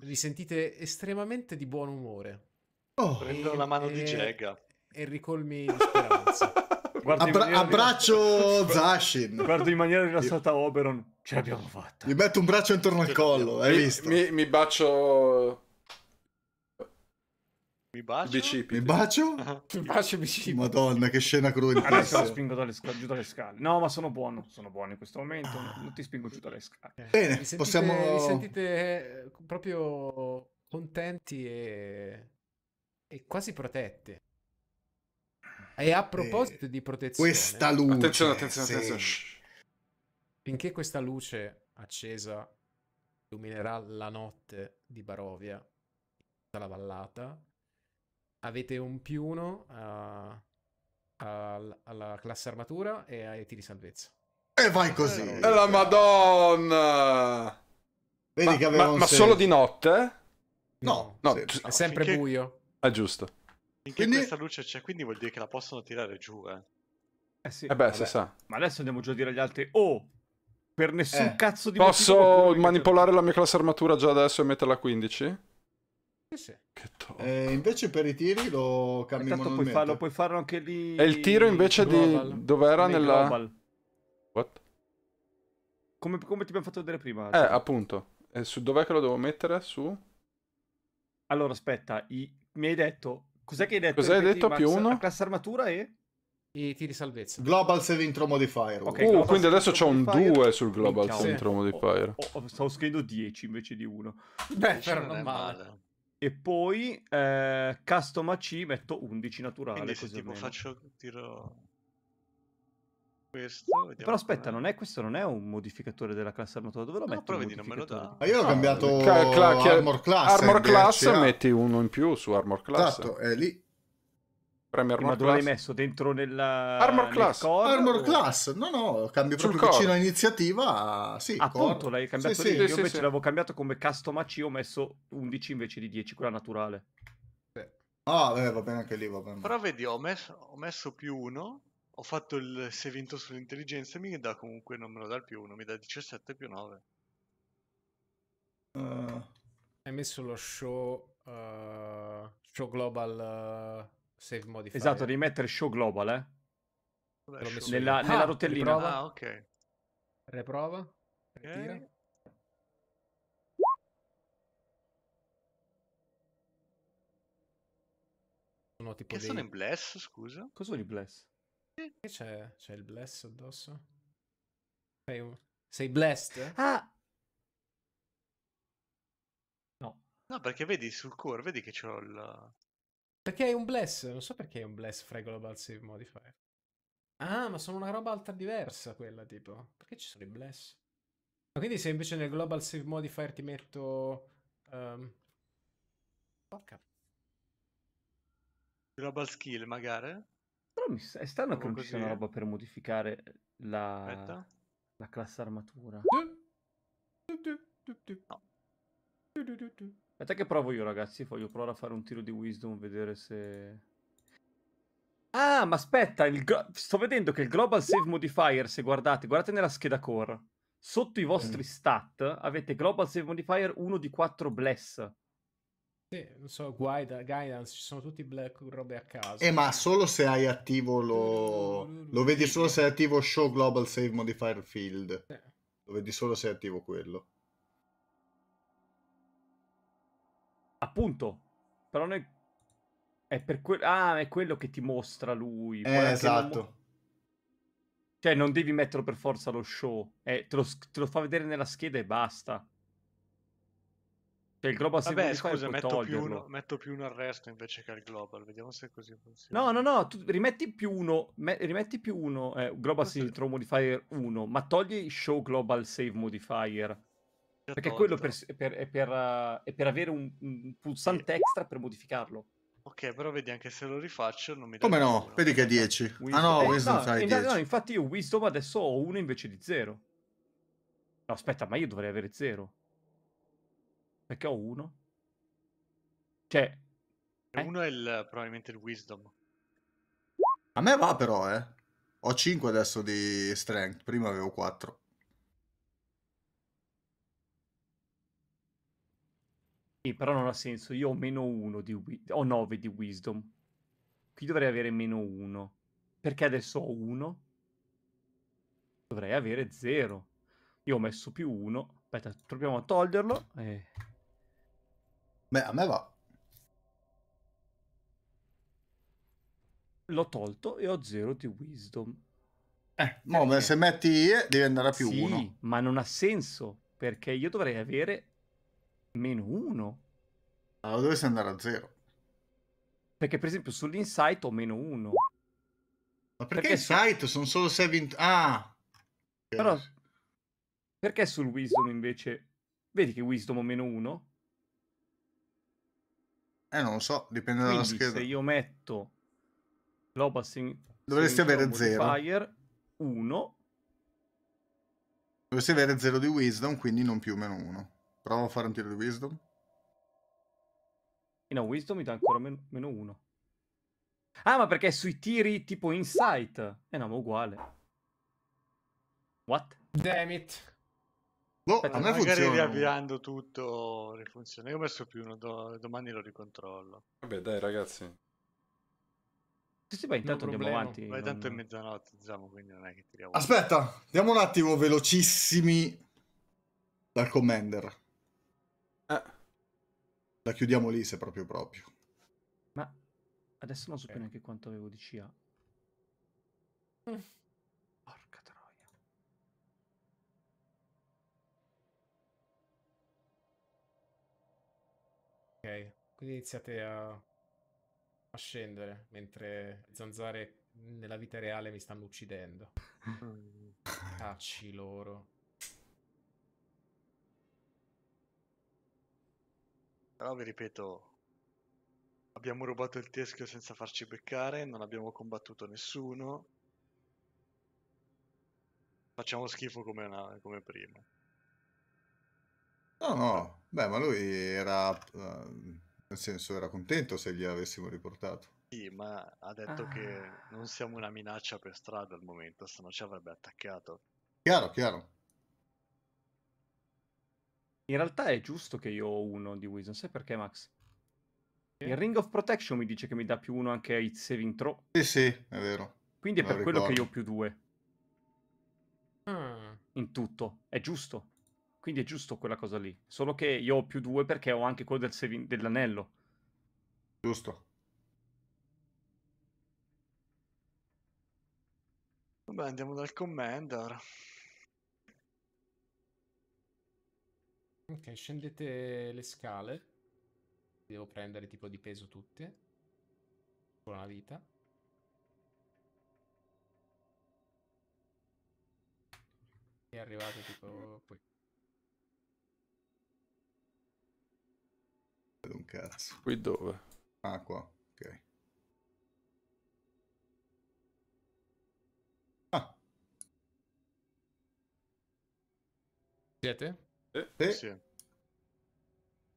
vi sentite estremamente di buon umore. Oh. Prendo la mano di Jagger. E ricolmi di speranza. Abbraccio Zashin. Guardo in maniera rilassata Oberon. Ce l'abbiamo fatta. Gli metto un braccio intorno al collo, hai visto? Mi bacio... Mi bacio? Bicipiti. Mi bacio? Mi bacio bicipiti. Madonna, che scena cruenta. Adesso lo spingo giù dalle scale. No, ma sono buono in questo momento. Non ti spingo giù dalle scale. Bene, vi sentite proprio contenti e quasi protetti. E a proposito di protezione... Questa luce... Attenzione. Sì. Finché questa luce accesa illuminerà la notte di Barovia, dalla vallata, avete un +1 alla classe armatura e ai tiri salvezza. E vai così! E la Madonna! Vedi che ma solo di notte? No, è sempre buio. È giusto. Quindi questa luce c'è, quindi vuol dire che la possono tirare giù, eh? Eh sì. Eh beh, si sa. Ma adesso andiamo giù a dire agli altri, oh! Per nessun cazzo di... Posso manipolare la mia classe armatura già adesso e metterla a 15? Sì. Che tocco. Invece per i tiri lo cambio manualmente. Lo puoi farlo anche lì... E il tiro invece di... Dov'era? Nella... Global. What? Come ti abbiamo fatto vedere prima. Cioè. Appunto. E su dov'è che lo devo mettere? Su? Allora, aspetta. Mi hai detto... Cos'è che hai detto? Cos'hai detto? +1? La classe armatura e... I tiri salvezza. Global saving throw modifier. Okay, quindi adesso c'ho un 2 sul global saving throw modifier. Stavo scrivendo 10 invece di 1. Beh, però non è male. E poi custom AC metto 11 naturale. Quindi se tipo faccio tiro... questo. Però aspetta, non è, questo non è un modificatore della classe armatura. Dove lo metto? Però vedi, non me lo dà. Ma io ho cambiato Armor Class. Armor Class, metti uno in più su Armor Class. Esatto, è lì. Ma dove l'hai messo? Dentro nella... Armor Class? Core, Armor Class? No, no, cambio proprio core. Vicino all'iniziativa. Sì, appunto, l'hai cambiato lì. Io invece l'avevo cambiato come custom AC, ho messo 11 invece di 10, quella naturale. Ah, oh, va bene anche lì, va bene. Però vedi, ho messo più 1, ho fatto il sevinto sull'intelligenza e mi dà comunque, non me lo dà il più 1, mi dà 17 più 9. Hai messo lo show, show global... Save modifier. Esatto, devi mettere show global, nella rotellina. Riprova. Ah, ok. Riprova. Okay. Sono tipo che dei... sono in bless, scusa? Cosa sono i bless? Che c'è? C'è il bless addosso? Sei blessed? Ah! No. No, perché vedi sul core, vedi che c'ho il... Perché è un bless? Non so perché è un bless fra i global save modifier. Ah, ma sono una roba alta diversa quella, tipo. Perché ci sono i bless? Ma quindi se invece nel global save modifier ti metto... Porca. Global skill, magari? Però mi è strano che non ci sia una roba per modificare la... la classe armatura. No. Aspetta che provo io, ragazzi. Voglio provare a fare un tiro di wisdom, vedere se... Ah, ma aspetta, sto vedendo che il global save modifier, se guardate nella scheda core, sotto i vostri stat avete global save modifier 1 di 4 bless. Sì, non so, guidance, ci sono tutti black robe a caso. Ma solo se hai attivo lo vedi solo se è attivo show global save modifier field. Sì. Lo vedi solo se è attivo quello. Appunto, però noi... è per quello. Ah, è quello che ti mostra lui. Esatto. Non... Cioè, non devi metterlo per forza lo show. Te lo fa vedere nella scheda e basta. Cioè, il global... Vabbè, scusa, metto più uno al resto invece che al global. Vediamo se così funziona. No, no, no. Tu rimetti più uno. Rimetti più uno. Global Save Throw Modifier 1. Ma togli show global save modifier. Perché quello è per avere un pulsante extra per modificarlo. Ok, però vedi, anche se lo rifaccio non mi dà... Come no? Uno. Vedi che è 10. Wisdom. Ah no, Wisdom sai 10. No, infatti io Wisdom adesso ho 1 invece di 0. No, aspetta, ma io dovrei avere 0. Perché ho 1? Cioè... 1 è probabilmente il Wisdom. A me va però, eh. Ho 5 adesso di Strength, prima avevo 4. Però non ha senso, io ho meno 1 di... ho 9 di wisdom. Qui dovrei avere meno 1. Perché adesso ho 1? Dovrei avere 0. Io ho messo più 1. Aspetta, proviamo a toglierlo. Beh, a me va. L'ho tolto e ho 0 di wisdom. Ma se metti IE devi andare a più 1. Sì, ma non ha senso, perché io dovrei avere... meno 1. Allora dovresti andare a 0. Perché per esempio sull'insight ho meno 1. Ma perché insight sono solo 7... Ah! Però... Perché sul wisdom invece... Vedi che wisdom ho meno 1? Non lo so, dipende dalla scheda. Quindi se io metto... global dovresti avere 0. 1. Dovresti avere 0 di wisdom, quindi non più meno 1. Provo a fare un tiro di Wisdom. No, Wisdom mi dà ancora meno 1. Ah, ma perché sui tiri tipo Insight? No, ma uguale. What? Damn it. Boh, aspetta, magari riavviando tutto rifunziona. Io ho messo più 1, domani lo ricontrollo. Vabbè, dai, ragazzi. Sì, ma intanto andiamo avanti. Vai, tanto è mezzanotte, diciamo, quindi non è che tiriamo. Aspetta, andiamo un attimo velocissimi dal Commander. La chiudiamo lì se proprio. Ma adesso non so più neanche quanto avevo di CA. Porca troia. Ok, quindi iniziate a scendere mentre le zanzare nella vita reale mi stanno uccidendo. Cacci loro. Però vi ripeto, abbiamo rubato il teschio senza farci beccare, non abbiamo combattuto nessuno. Facciamo schifo come, come prima. No, no. Beh, ma lui era... nel senso, era contento se gli avessimo riportato. Sì, ma ha detto che non siamo una minaccia per strada al momento, se no ci avrebbe attaccato. Chiaro, chiaro. In realtà è giusto che io ho uno di Wisdom, sai perché, Max? Il Ring of Protection mi dice che mi dà più uno anche ai saving throw. Sì, sì, è vero. Quindi è per quello che io ho più 2. In tutto, è giusto. Quindi è giusto quella cosa lì. Solo che io ho più 2 perché ho anche quello del dell'anello. Giusto. Vabbè, andiamo dal Commander. Ok, scendete le scale. Devo prendere tipo di peso tutte. Con la vita. È arrivato tipo qui. Vedo un cazzo. Qui dove? Ah, qua. Ok. Ah. Siete? Sì.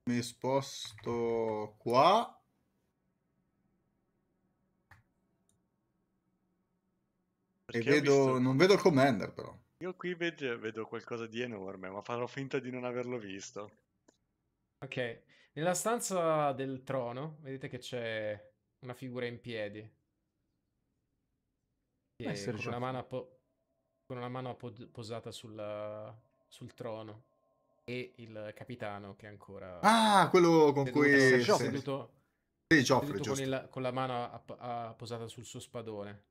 Mi sposto qua. Perché e vedo... visto... non vedo il Commander, però. Io qui vedo qualcosa di enorme, ma farò finta di non averlo visto. Ok. Nella stanza del trono, vedete che c'è una figura in piedi. Che con una mano posata sul trono. E il capitano che è ancora... Ah, quello con cui... seduto, sì, Joffrey, giusto. Con la mano posata sul suo spadone.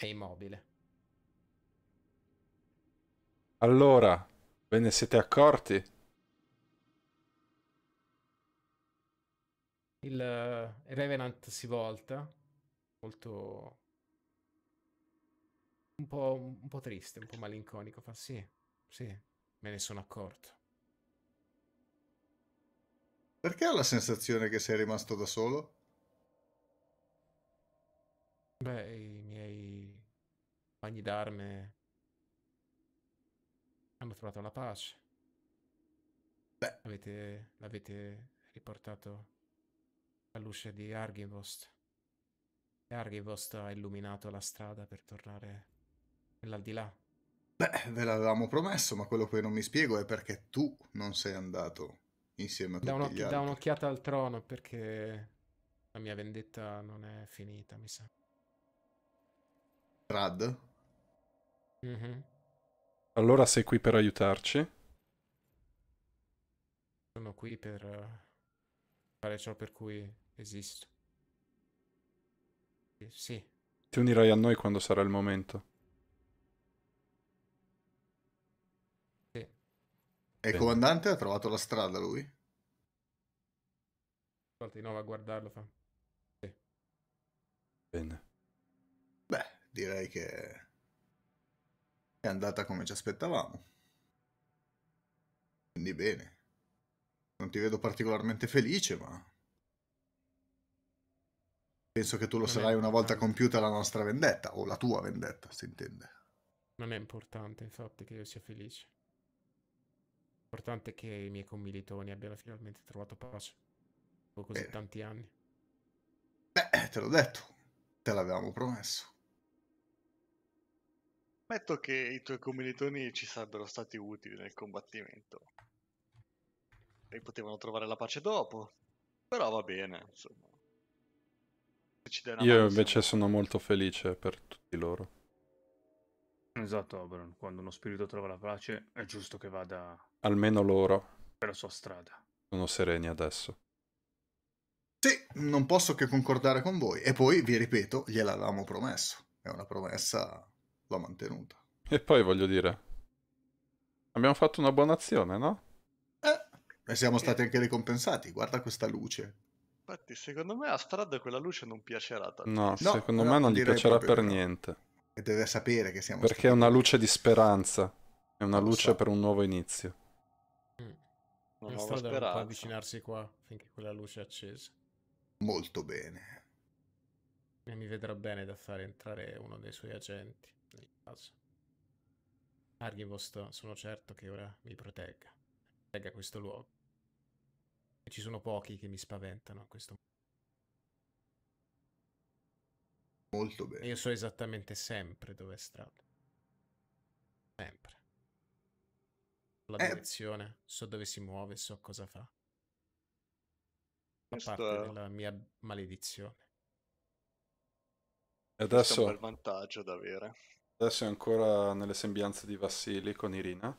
È immobile. Allora, ve ne siete accorti? Il Revenant si volta, molto... Un po' triste, un po' malinconico, fa sì, sì, me ne sono accorto. Perché ho la sensazione che sei rimasto da solo? Beh, i miei compagni d'arme hanno trovato la pace. Beh. L'avete riportato alla luce di Argynvost. E Argynvost ha illuminato la strada per tornare... nell'aldilà. Beh, ve l'avevamo promesso, ma quello che non mi spiego è perché tu non sei andato insieme a tutti gli altri. Da un'occhiata al trono, perché la mia vendetta non è finita, mi sa. Strahd? Allora sei qui per aiutarci? Sono qui per fare ciò per cui esisto. Sì. Ti unirai a noi quando sarà il momento. E il comandante ha trovato la strada, lui? Guardi, no, va a guardarlo, fa. Sì. Bene. Beh, direi che è andata come ci aspettavamo. Quindi bene. Non ti vedo particolarmente felice, ma... penso che tu lo sarai una volta compiuta la nostra vendetta, o la tua vendetta, si intende. Non è importante, infatti, che io sia felice. L'importante è che i miei commilitoni abbiano finalmente trovato pace dopo così tanti anni. Beh, te l'ho detto, te l'avevamo promesso. Ammetto che i tuoi commilitoni ci sarebbero stati utili nel combattimento e potevano trovare la pace dopo, però va bene, insomma. Io invece sono molto felice per tutti loro. Esatto, Oberon. Quando uno spirito trova la pace è giusto che vada... almeno loro. Per la sua strada. Sono sereni adesso. Sì, non posso che concordare con voi. E poi, vi ripeto, gliel'avevamo promesso. È una promessa... l'ho mantenuta. E poi, voglio dire... abbiamo fatto una buona azione, no? E siamo stati anche ricompensati. Guarda questa luce. Infatti secondo me a Strahd quella luce non piacerà tanto. No, secondo me non gli piacerà per niente. E deve sapere che siamo... Perché è una luce di speranza. È una luce per un nuovo inizio. Non può avvicinarsi qua finché quella luce è accesa. Molto bene. E mi vedrà bene da fare entrare uno dei suoi agenti nel caso. Argynvostholt, sono certo che ora mi protegga. Protegga questo luogo. E ci sono pochi che mi spaventano a questo momento. Molto bene. E io so esattamente sempre dove è Strahd. Sempre. La direzione, so dove si muove, so cosa fa. Fa parte della mia maledizione. Adesso è un bel vantaggio da avere. Adesso è ancora nelle sembianze di Vassili con Irina.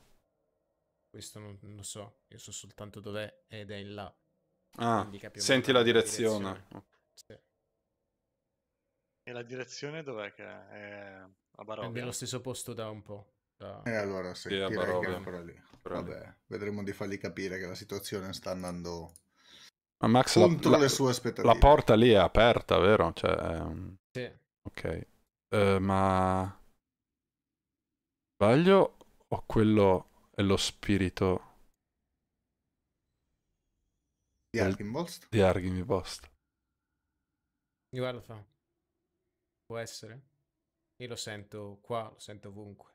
Questo non lo so, io so soltanto dov'è ed è in là. Ah, senti la direzione. Sì. E la direzione dov'è che è? A Barovia. È nello stesso posto da un po'. E allora sì, direi che è ancora lì. Vabbè, vedremo di fargli capire che la situazione sta andando contro le sue aspettative. La porta lì è aperta, vero? Cioè, sì. Ok. Ma... sbaglio o quello è lo spirito... di Argynvostholt? Di Argynvostholt. Guarda, fa. Può essere. Io lo sento qua, lo sento ovunque.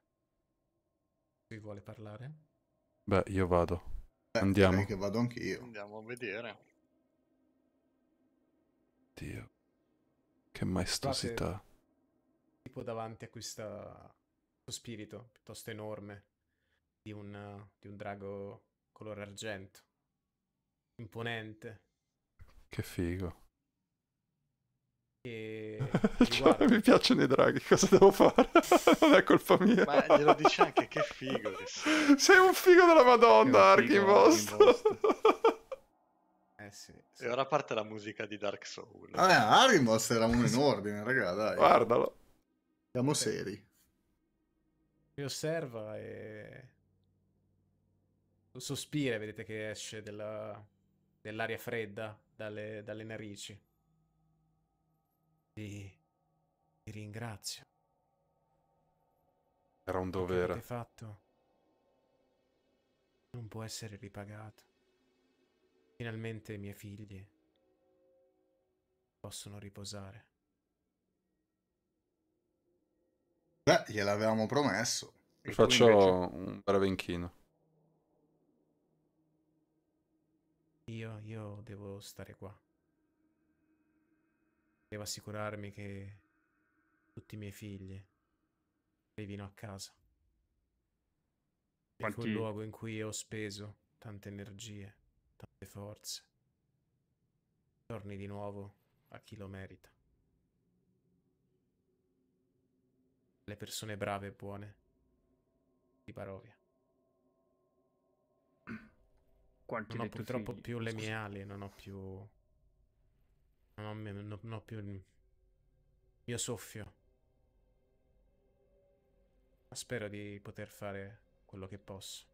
Chi vuole parlare? Beh, io vado. Andiamo. Che vado anch'io. Andiamo a vedere. Dio. Che maestosità. Tipo davanti a questo spirito piuttosto enorme di un drago color argento. Imponente. Che figo. Cioè, mi piacciono i draghi, cosa devo fare? Non è colpa mia. Ma glielo dici anche, che figo che sei. Sei un figo della Madonna, Argynvostholt. Sì. E ora parte la musica di Dark Souls. Vabbè, Argynvostholt era in ordine, raga, dai. Guardalo. Siamo seri. Mi osserva e... sospira, vedete che esce dell'aria fredda dalle narici. Ti ringrazio. Era un dovere. L'avete fatto non può essere ripagato. Finalmente i miei figli possono riposare. Beh, gliel'avevamo promesso. Vi faccio un breve inchino. Io devo stare qua. Devo assicurarmi che tutti i miei figli arrivino a casa. Quanti... quel luogo in cui ho speso tante energie, tante forze. Torni di nuovo a chi lo merita. Le persone brave e buone di Barovia. Quanti non ho purtroppo più le mie ali, non ho più... Non ho più il mio soffio. Spero di poter fare quello che posso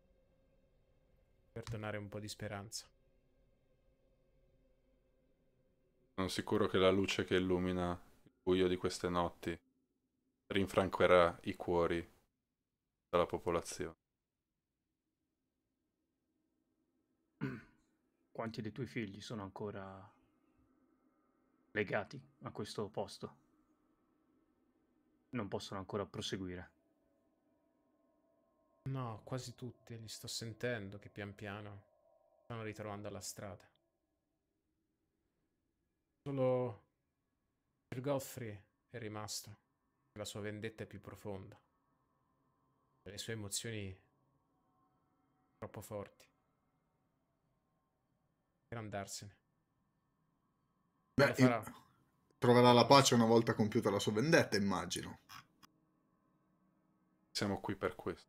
per donare un po' di speranza. Sono sicuro che la luce che illumina il buio di queste notti rinfrancherà i cuori della popolazione. Quanti dei tuoi figli sono ancora... legati a questo posto? Non possono ancora proseguire. No, quasi tutti. Li sto sentendo che pian piano stanno ritrovando la strada. Solo Sir Godfrey è rimasto. La sua vendetta è più profonda. Le sue emozioni troppo forti per andarsene. Beh, troverà la pace una volta compiuta la sua vendetta, immagino. Siamo qui per questo.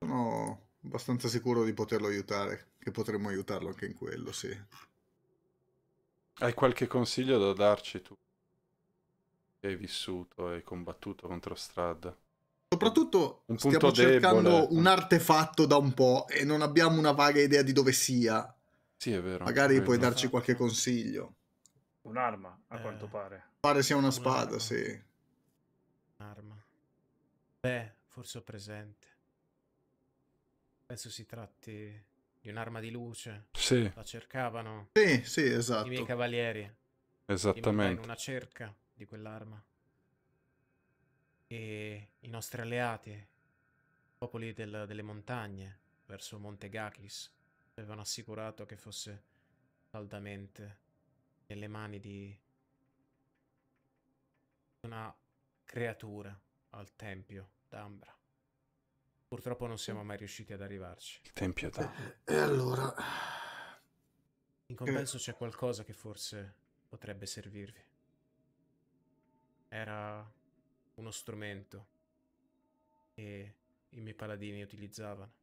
Sono abbastanza sicuro di poterlo aiutare, che potremmo aiutarlo anche in quello, sì. Hai qualche consiglio da darci tu? Hai vissuto, hai combattuto contro Strahd. Soprattutto stiamo cercando un artefatto da un po' e non abbiamo una vaga idea di dove sia. Sì, è vero. Magari puoi darci qualche consiglio. Un'arma, a quanto pare. Pare sia una spada, sì. Un'arma. Beh, forse ho presente. Penso si tratti di un'arma di luce. Sì. La cercavano. Sì, sì, esatto. I miei cavalieri. Esattamente. In una cerca di quell'arma. E i nostri alleati, popoli delle montagne, verso Monte Ghakis, avevano assicurato che fosse caldamente nelle mani di una creatura al Tempio d'Ambra. Purtroppo non siamo mai riusciti ad arrivarci. Il Tempio d'Ambra. E allora? In compenso c'è qualcosa che forse potrebbe servirvi. Era uno strumento che i miei paladini utilizzavano.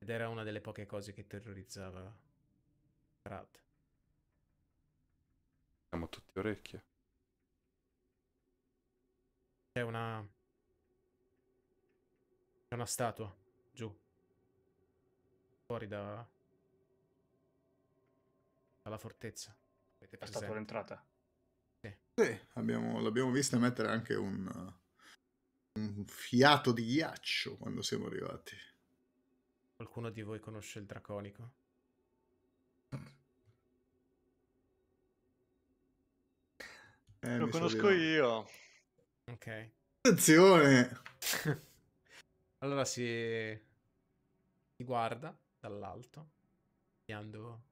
Ed era una delle poche cose che terrorizzava Strahd. Siamo tutti orecchie. C'è una statua giù, fuori dalla fortezza. Avete passato l'entrata? Sì, sì, l'abbiamo vista mettere anche un fiato di ghiaccio quando siamo arrivati. Qualcuno di voi conosce il draconico? Lo conosco io. Ok. Attenzione! Allora si guarda dall'alto, pigliando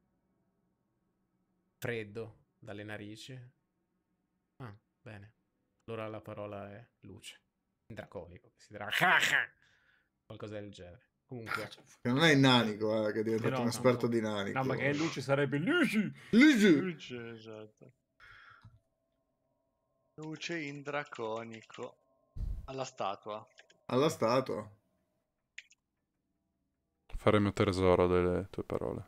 freddo dalle narici. Ah, bene. Allora la parola è luce. Draconico. Si dirà qualcosa del genere. Comunque, non è il nanico che è diventato un esperto di nanico. No, ma che luce sarebbe luce. Luce, esatto. Luce in draconico. Alla statua. Alla statua. Faremo tesoro delle tue parole.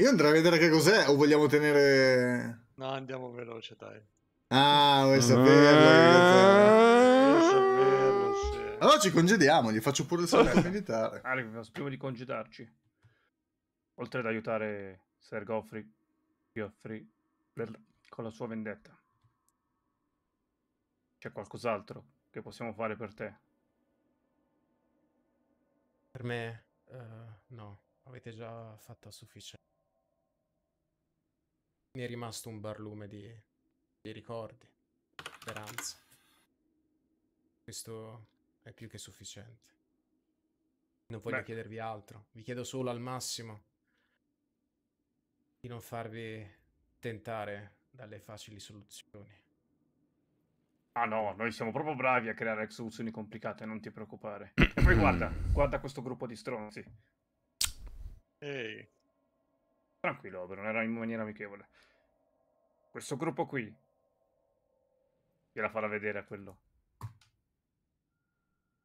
Io andrei a vedere che cos'è, o vogliamo tenere... No, andiamo veloce, dai. Ah, vuoi saperlo? Saperlo, sì. Allora ci congediamo, gli faccio pure il servizio militare. Prima di congedarci, oltre ad aiutare Ser Geoffrey con la sua vendetta, c'è qualcos'altro che possiamo fare per te? Per me? No, avete già fatto a sufficienza. Mi è rimasto un barlume di ricordi, speranza. Questo è più che sufficiente. Non voglio chiedervi altro. Vi chiedo solo al massimo di non farvi tentare dalle facili soluzioni. Ah no, noi siamo proprio bravi a creare soluzioni complicate, non ti preoccupare. E poi guarda questo gruppo di stronzi. Ehi. Tranquillo, Oberon, era in maniera amichevole. Questo gruppo qui gliela farà vedere a quello.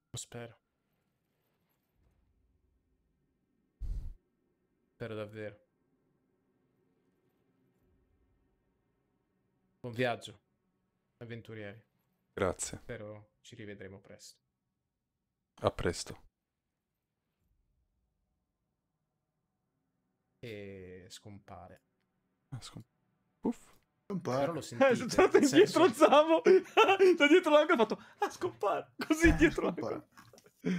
Lo spero. Spero davvero. Buon viaggio, avventurieri. Grazie. Spero ci rivedremo presto. A presto. E scompare. Uff. Scompare. Però lo sentite. Sono stato indietro Zavo. Da dietro l'angolo ho fatto scompare. Così dietro l'angolo.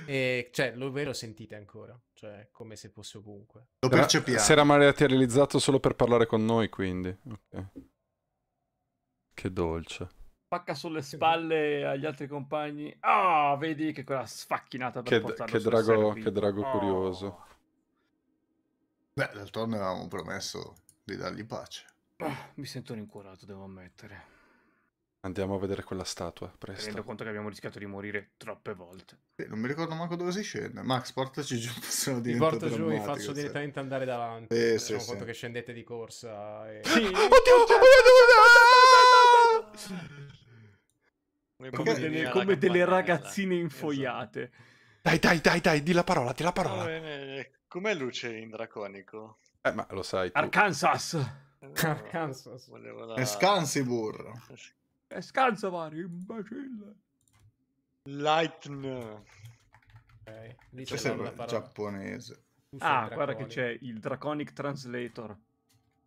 E cioè, lo sentite ancora. Cioè, come se fosse ovunque. Lo percepiamo. Si era materializzato solo per parlare con noi, quindi. Ok. Che dolce. Pacca sulle spalle agli altri compagni. Ah, oh, vedi che quella sfacchinata per portarlo che drago curioso. Beh, d'altronde avevamo promesso di dargli pace. Oh, mi sento rincuorato, devo ammettere. Andiamo a vedere quella statua, presto. Mi rendo conto che abbiamo rischiato di morire troppe volte. Non mi ricordo manco dove si scende. Max, portaci giù, sono diventato drammatico. Vi porto giù, vi faccio direttamente andare davanti. Sì. Conto che scendete di corsa e... Sì, come delle ragazzine infoiate. Dai, di la parola, Com'è luce in draconico? Ma lo sai tu. Arkansas. Escansibur. Escansavari, imbecille. Lightning. Dice sembra giapponese. Ah, guarda che c'è il Draconic Translator.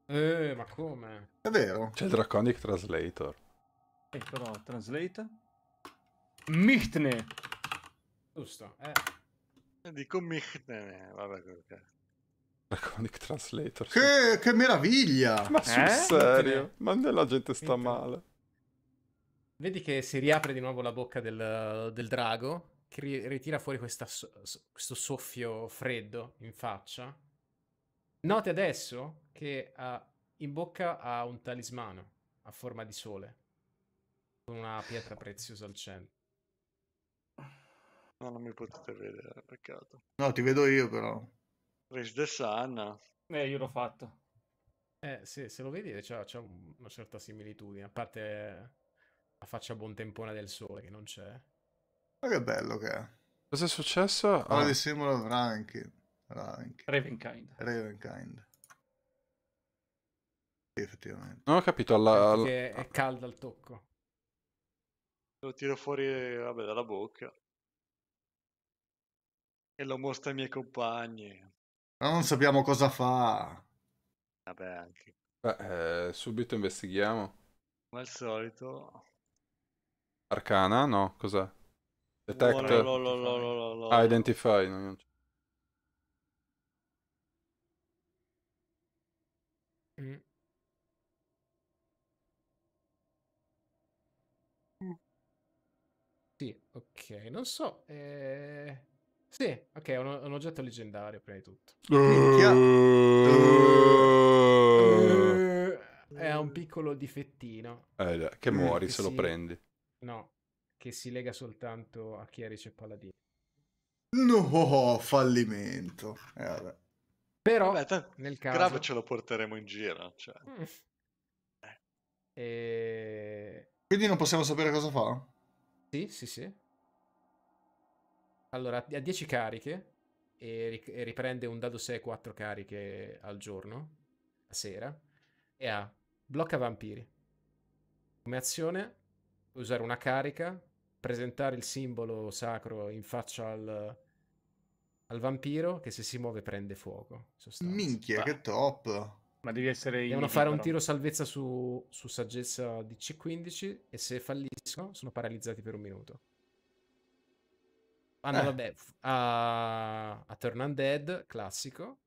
Ma come? È vero? C'è il Draconic Translator. Però, translate? Michtne! Giusto, Dico Michtne, vabbè, perché... Draconic Translator. Che meraviglia! Ma sul serio? Ma la gente sta male. Vedi che si riapre di nuovo la bocca del drago, che ritira fuori questo soffio freddo in faccia. Note adesso che in bocca ha un talismano a forma di sole, con una pietra preziosa al centro. No, non mi potete vedere, peccato. No, ti vedo io però. Raise the sun. Io l'ho fatto. Sì, se lo vedi c'è una certa similitudine, a parte la faccia buontempona del sole che non c'è. Ma che bello che è. Cosa è successo? Ora dissimula Ravenkind. Sì, effettivamente. Non ho capito, che è calda al tocco. Lo tiro fuori, vabbè, dalla bocca. E lo mostro ai miei compagni. Ma non sappiamo cosa fa. Vabbè, anche. Beh, subito investighiamo. Come al solito. Arcana? No, cos'è? Detect. Ah, Identify. No, non sì, ok, non so. Sì, ok, è un oggetto leggendario prima di tutto. È un piccolo difettino. Che muori che se lo prendi. No, che si lega soltanto a chierici e paladini. No, fallimento. Vabbè. Però, vabbè, nel caso... Grave ce lo porteremo in giro. Cioè. Quindi non possiamo sapere cosa fa? Sì. Allora, ha 10 cariche e riprende un dado 6 e 4 cariche al giorno, a sera, e ha blocca vampiri. Come azione, usare una carica, presentare il simbolo sacro in faccia al vampiro, che se si muove prende fuoco. Minchia, che top! Ma devi essere... Devono fare un tiro salvezza su saggezza di C15 e se falliscono sono paralizzati per un minuto. Ah no, vabbè, a Turn Undead, classico.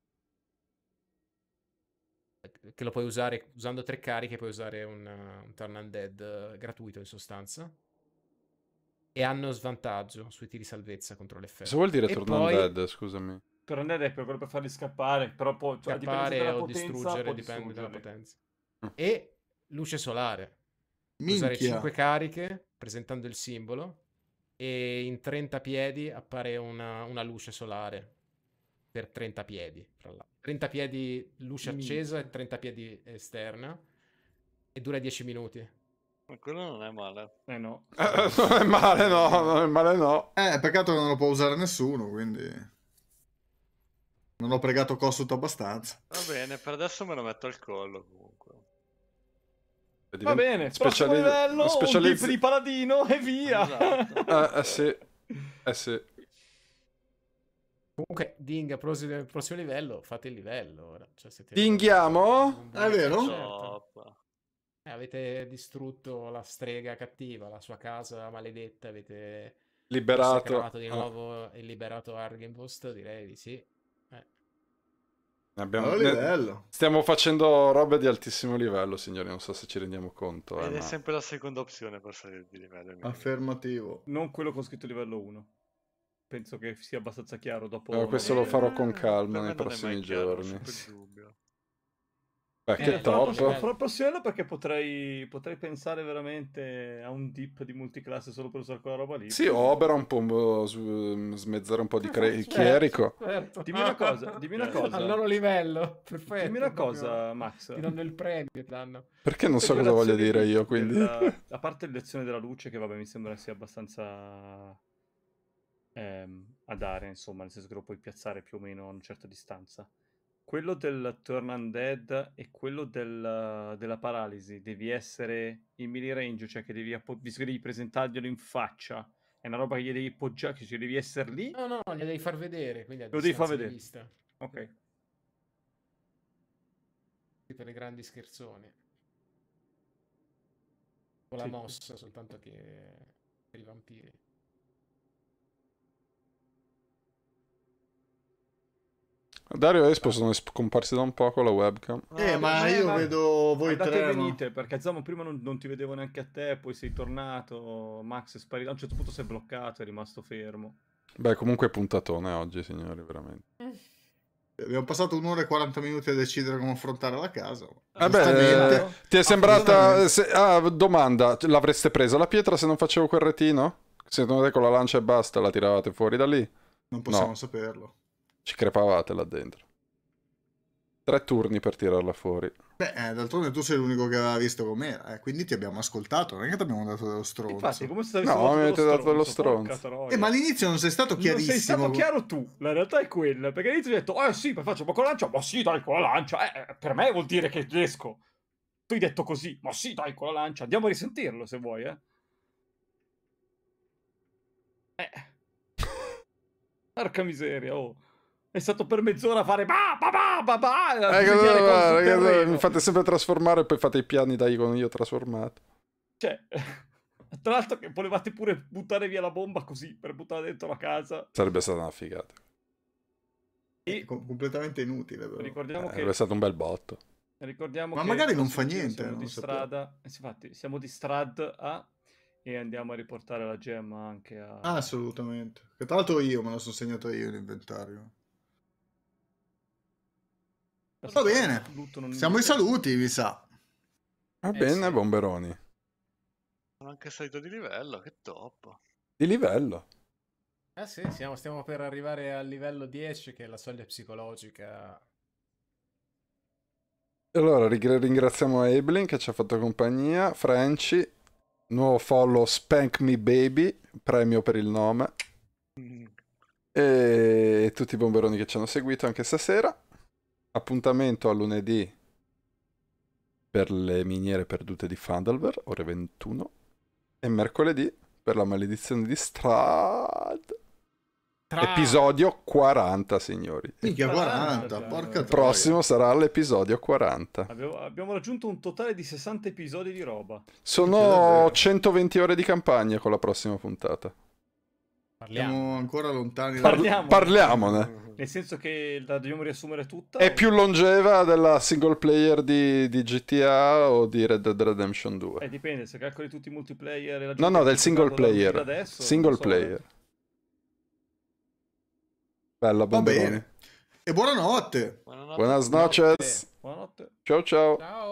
Che lo puoi usare, usando 3 cariche, puoi usare un Turn Undead gratuito in sostanza. E hanno svantaggio sui tiri salvezza contro l'effetto. Cosa vuol dire Turn Undead, scusami? Turn Undead è per quello per farli scappare, però può scappare o distruggere, dipende dalla potenza. E luce solare. Minchia. Usare 5 cariche, presentando il simbolo. E in 30 piedi appare una luce solare per 30 piedi, fra l'altro. 30 piedi luce accesa e 30 piedi esterna, e dura 10 minuti. Ma quello non è male. No. Non è male, no, non è male, no. Peccato che non lo può usare nessuno, quindi... Non ho pregato Cossut abbastanza. Va bene, per adesso me lo metto al collo, comunque. Va bene, prossimo livello, un tip di paladino e via! Esatto. Sì. Comunque, Dinga, prossimo livello, fate il livello ora. Cioè, Dinghiamo? È vero? Certo. Avete distrutto la strega cattiva, la sua casa maledetta, avete liberato di nuovo e liberato Argynvostholt, direi di sì. Stiamo facendo robe di altissimo livello, signori, non so se ci rendiamo conto. Ed è sempre la seconda opzione per salire di livello. Affermativo. Non quello con scritto livello 1. Penso che sia abbastanza chiaro dopo... questo lo farò con calma nei prossimi giorni. Beh, che top. Farò il prossimo livello perché potrei pensare veramente a un dip di multiclasse solo per usare quella roba lì. Sì, Oberon un po' smezzare un po' di chierico. Certo. Dimmi una cosa. Al loro livello, perfetto. Dimmi una cosa, Max. Ti danno il premio, ti danno. Perché non so cosa voglio dire io, quindi. A parte l'azione della luce, che vabbè, mi sembra sia abbastanza a dare, insomma, nel senso che lo puoi piazzare più o meno a una certa distanza. Quello del Turn Undead e quello della paralisi, devi essere in melee range, cioè che devi presentarglielo in faccia, È una roba che gli devi poggiare, che ci devi essere lì? No, no, no, gli devi far vedere. Quindi lo devi far vedere. Vista. Ok. Per le grandi scherzone. O la mossa, soltanto che per i vampiri. Dario e Espo sono scomparsi da un po' con la webcam. Ma io vedo voi tre. Venite, perché Zamo prima non ti vedevo neanche a te, poi sei tornato, Max è sparito, a un certo punto si è bloccato, è rimasto fermo. Beh, comunque è puntatone oggi, signori, veramente. Abbiamo passato 1 ora e 40 minuti a decidere come affrontare la casa. Vabbè, ti è sembrata... domanda, l'avreste presa la pietra se non facevo quel retino? Secondo te con la lancia e basta la tiravate fuori da lì? Non possiamo saperlo. Ci crepavate là dentro. 3 turni per tirarla fuori. Beh, d'altronde tu sei l'unico che aveva visto com'era, quindi ti abbiamo ascoltato, non è che ti abbiamo dato dello stronzo. Infatti, come se no, mi avete dato dello stronzo. Ma all'inizio non sei stato chiarissimo. Non sei stato chiaro tu, la realtà è quella, perché all'inizio hai detto, ah sì, ma faccio poco lancia, ma sì dai con la lancia, per me vuol dire che riesco. Tu hai detto così, ma sì dai con la lancia, andiamo a risentirlo se vuoi, Porca miseria, oh. È stato per mezz'ora a fare mi fate sempre trasformare e poi fate i piani da Icon io trasformato. Cioè, tra l'altro che volevate pure buttare via la bomba così, per buttarla dentro la casa. Sarebbe stata una figata. E... completamente inutile, però. Ricordiamo che... È stato un bel botto. Ricordiamo ma che magari non fa niente. Siamo di strada. Infatti, siamo di Strahd a... E andiamo a riportare la gemma anche a... Assolutamente. Che tra l'altro io, me lo sono segnato io in inventario. Va bene, siamo i saluti, mi sa. Va bene, sì. Bomberoni. Sono anche salito di livello, che top. Di livello? Eh sì, stiamo per arrivare al livello 10, che è la soglia psicologica. Allora, ringraziamo Evelyn che ci ha fatto compagnia, Franci, nuovo follow Spank Me Baby, premio per il nome. E tutti i bomberoni che ci hanno seguito anche stasera. Appuntamento a lunedì per le miniere perdute di Fandalver, ore 21, e mercoledì per la maledizione di Strahd. Episodio 40, signori. Minchia, 40, porca il prossimo sarà l'episodio 40. Abbiamo raggiunto un totale di 60 episodi di roba. Sono 120 ore di campagna con la prossima puntata. Siamo ancora lontani da... Parliamone. Nel senso che la dobbiamo riassumere tutta? È più longeva della single player di GTA o di Red Dead Redemption 2. Dipende, se calcoli tutti i multiplayer... E no, no, del single player. Adesso, single player. Bella, va bene. E buonanotte. Buonasnoches. Buonanotte. Ciao, ciao. Ciao.